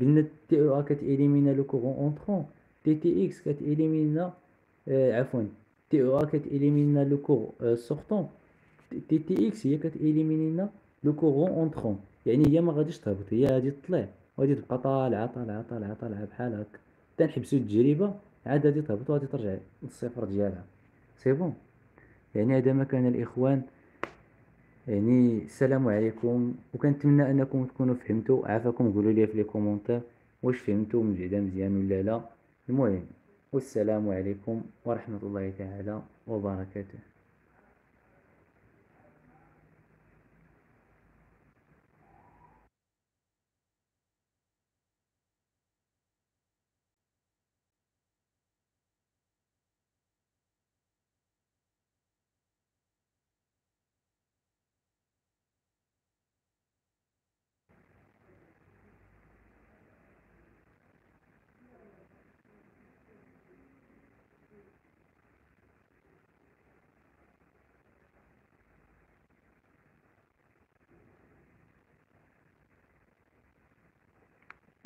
قلنا التي او ا كتاليمينا لو كورون اونترون، تي تي اكس كتاليمينا آه عفوا تي او ا كتاليمينا لو كور آه سورتون، تي تي اكس هي كتاليمينا لو كورون اونترون، يعني هي ما غاديش تهبط، هي غادي تطلع وغادي تبقى طالعه طالعه طالعه طالعه بحال هكا حتى نحبسو التجربه، عاد غادي تهبط وغادي ترجع للصفر ديالها سي بون. يعني هذا ما كان الاخوان، يعني السلام عليكم، وكنتمنى انكم تكونوا فهمتوا. عافاكم قولوا لي في لي كومونتير واش فهمتوا من بعدا مزيان ولا لا. المهم والسلام عليكم ورحمه الله تعالى وبركاته.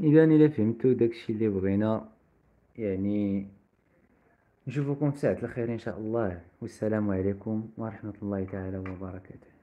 اذا الا فهمتوا داكشي اللي بغينا، يعني نشوفكم في ساعه الخير ان شاء الله، والسلام عليكم ورحمه الله تعالى وبركاته.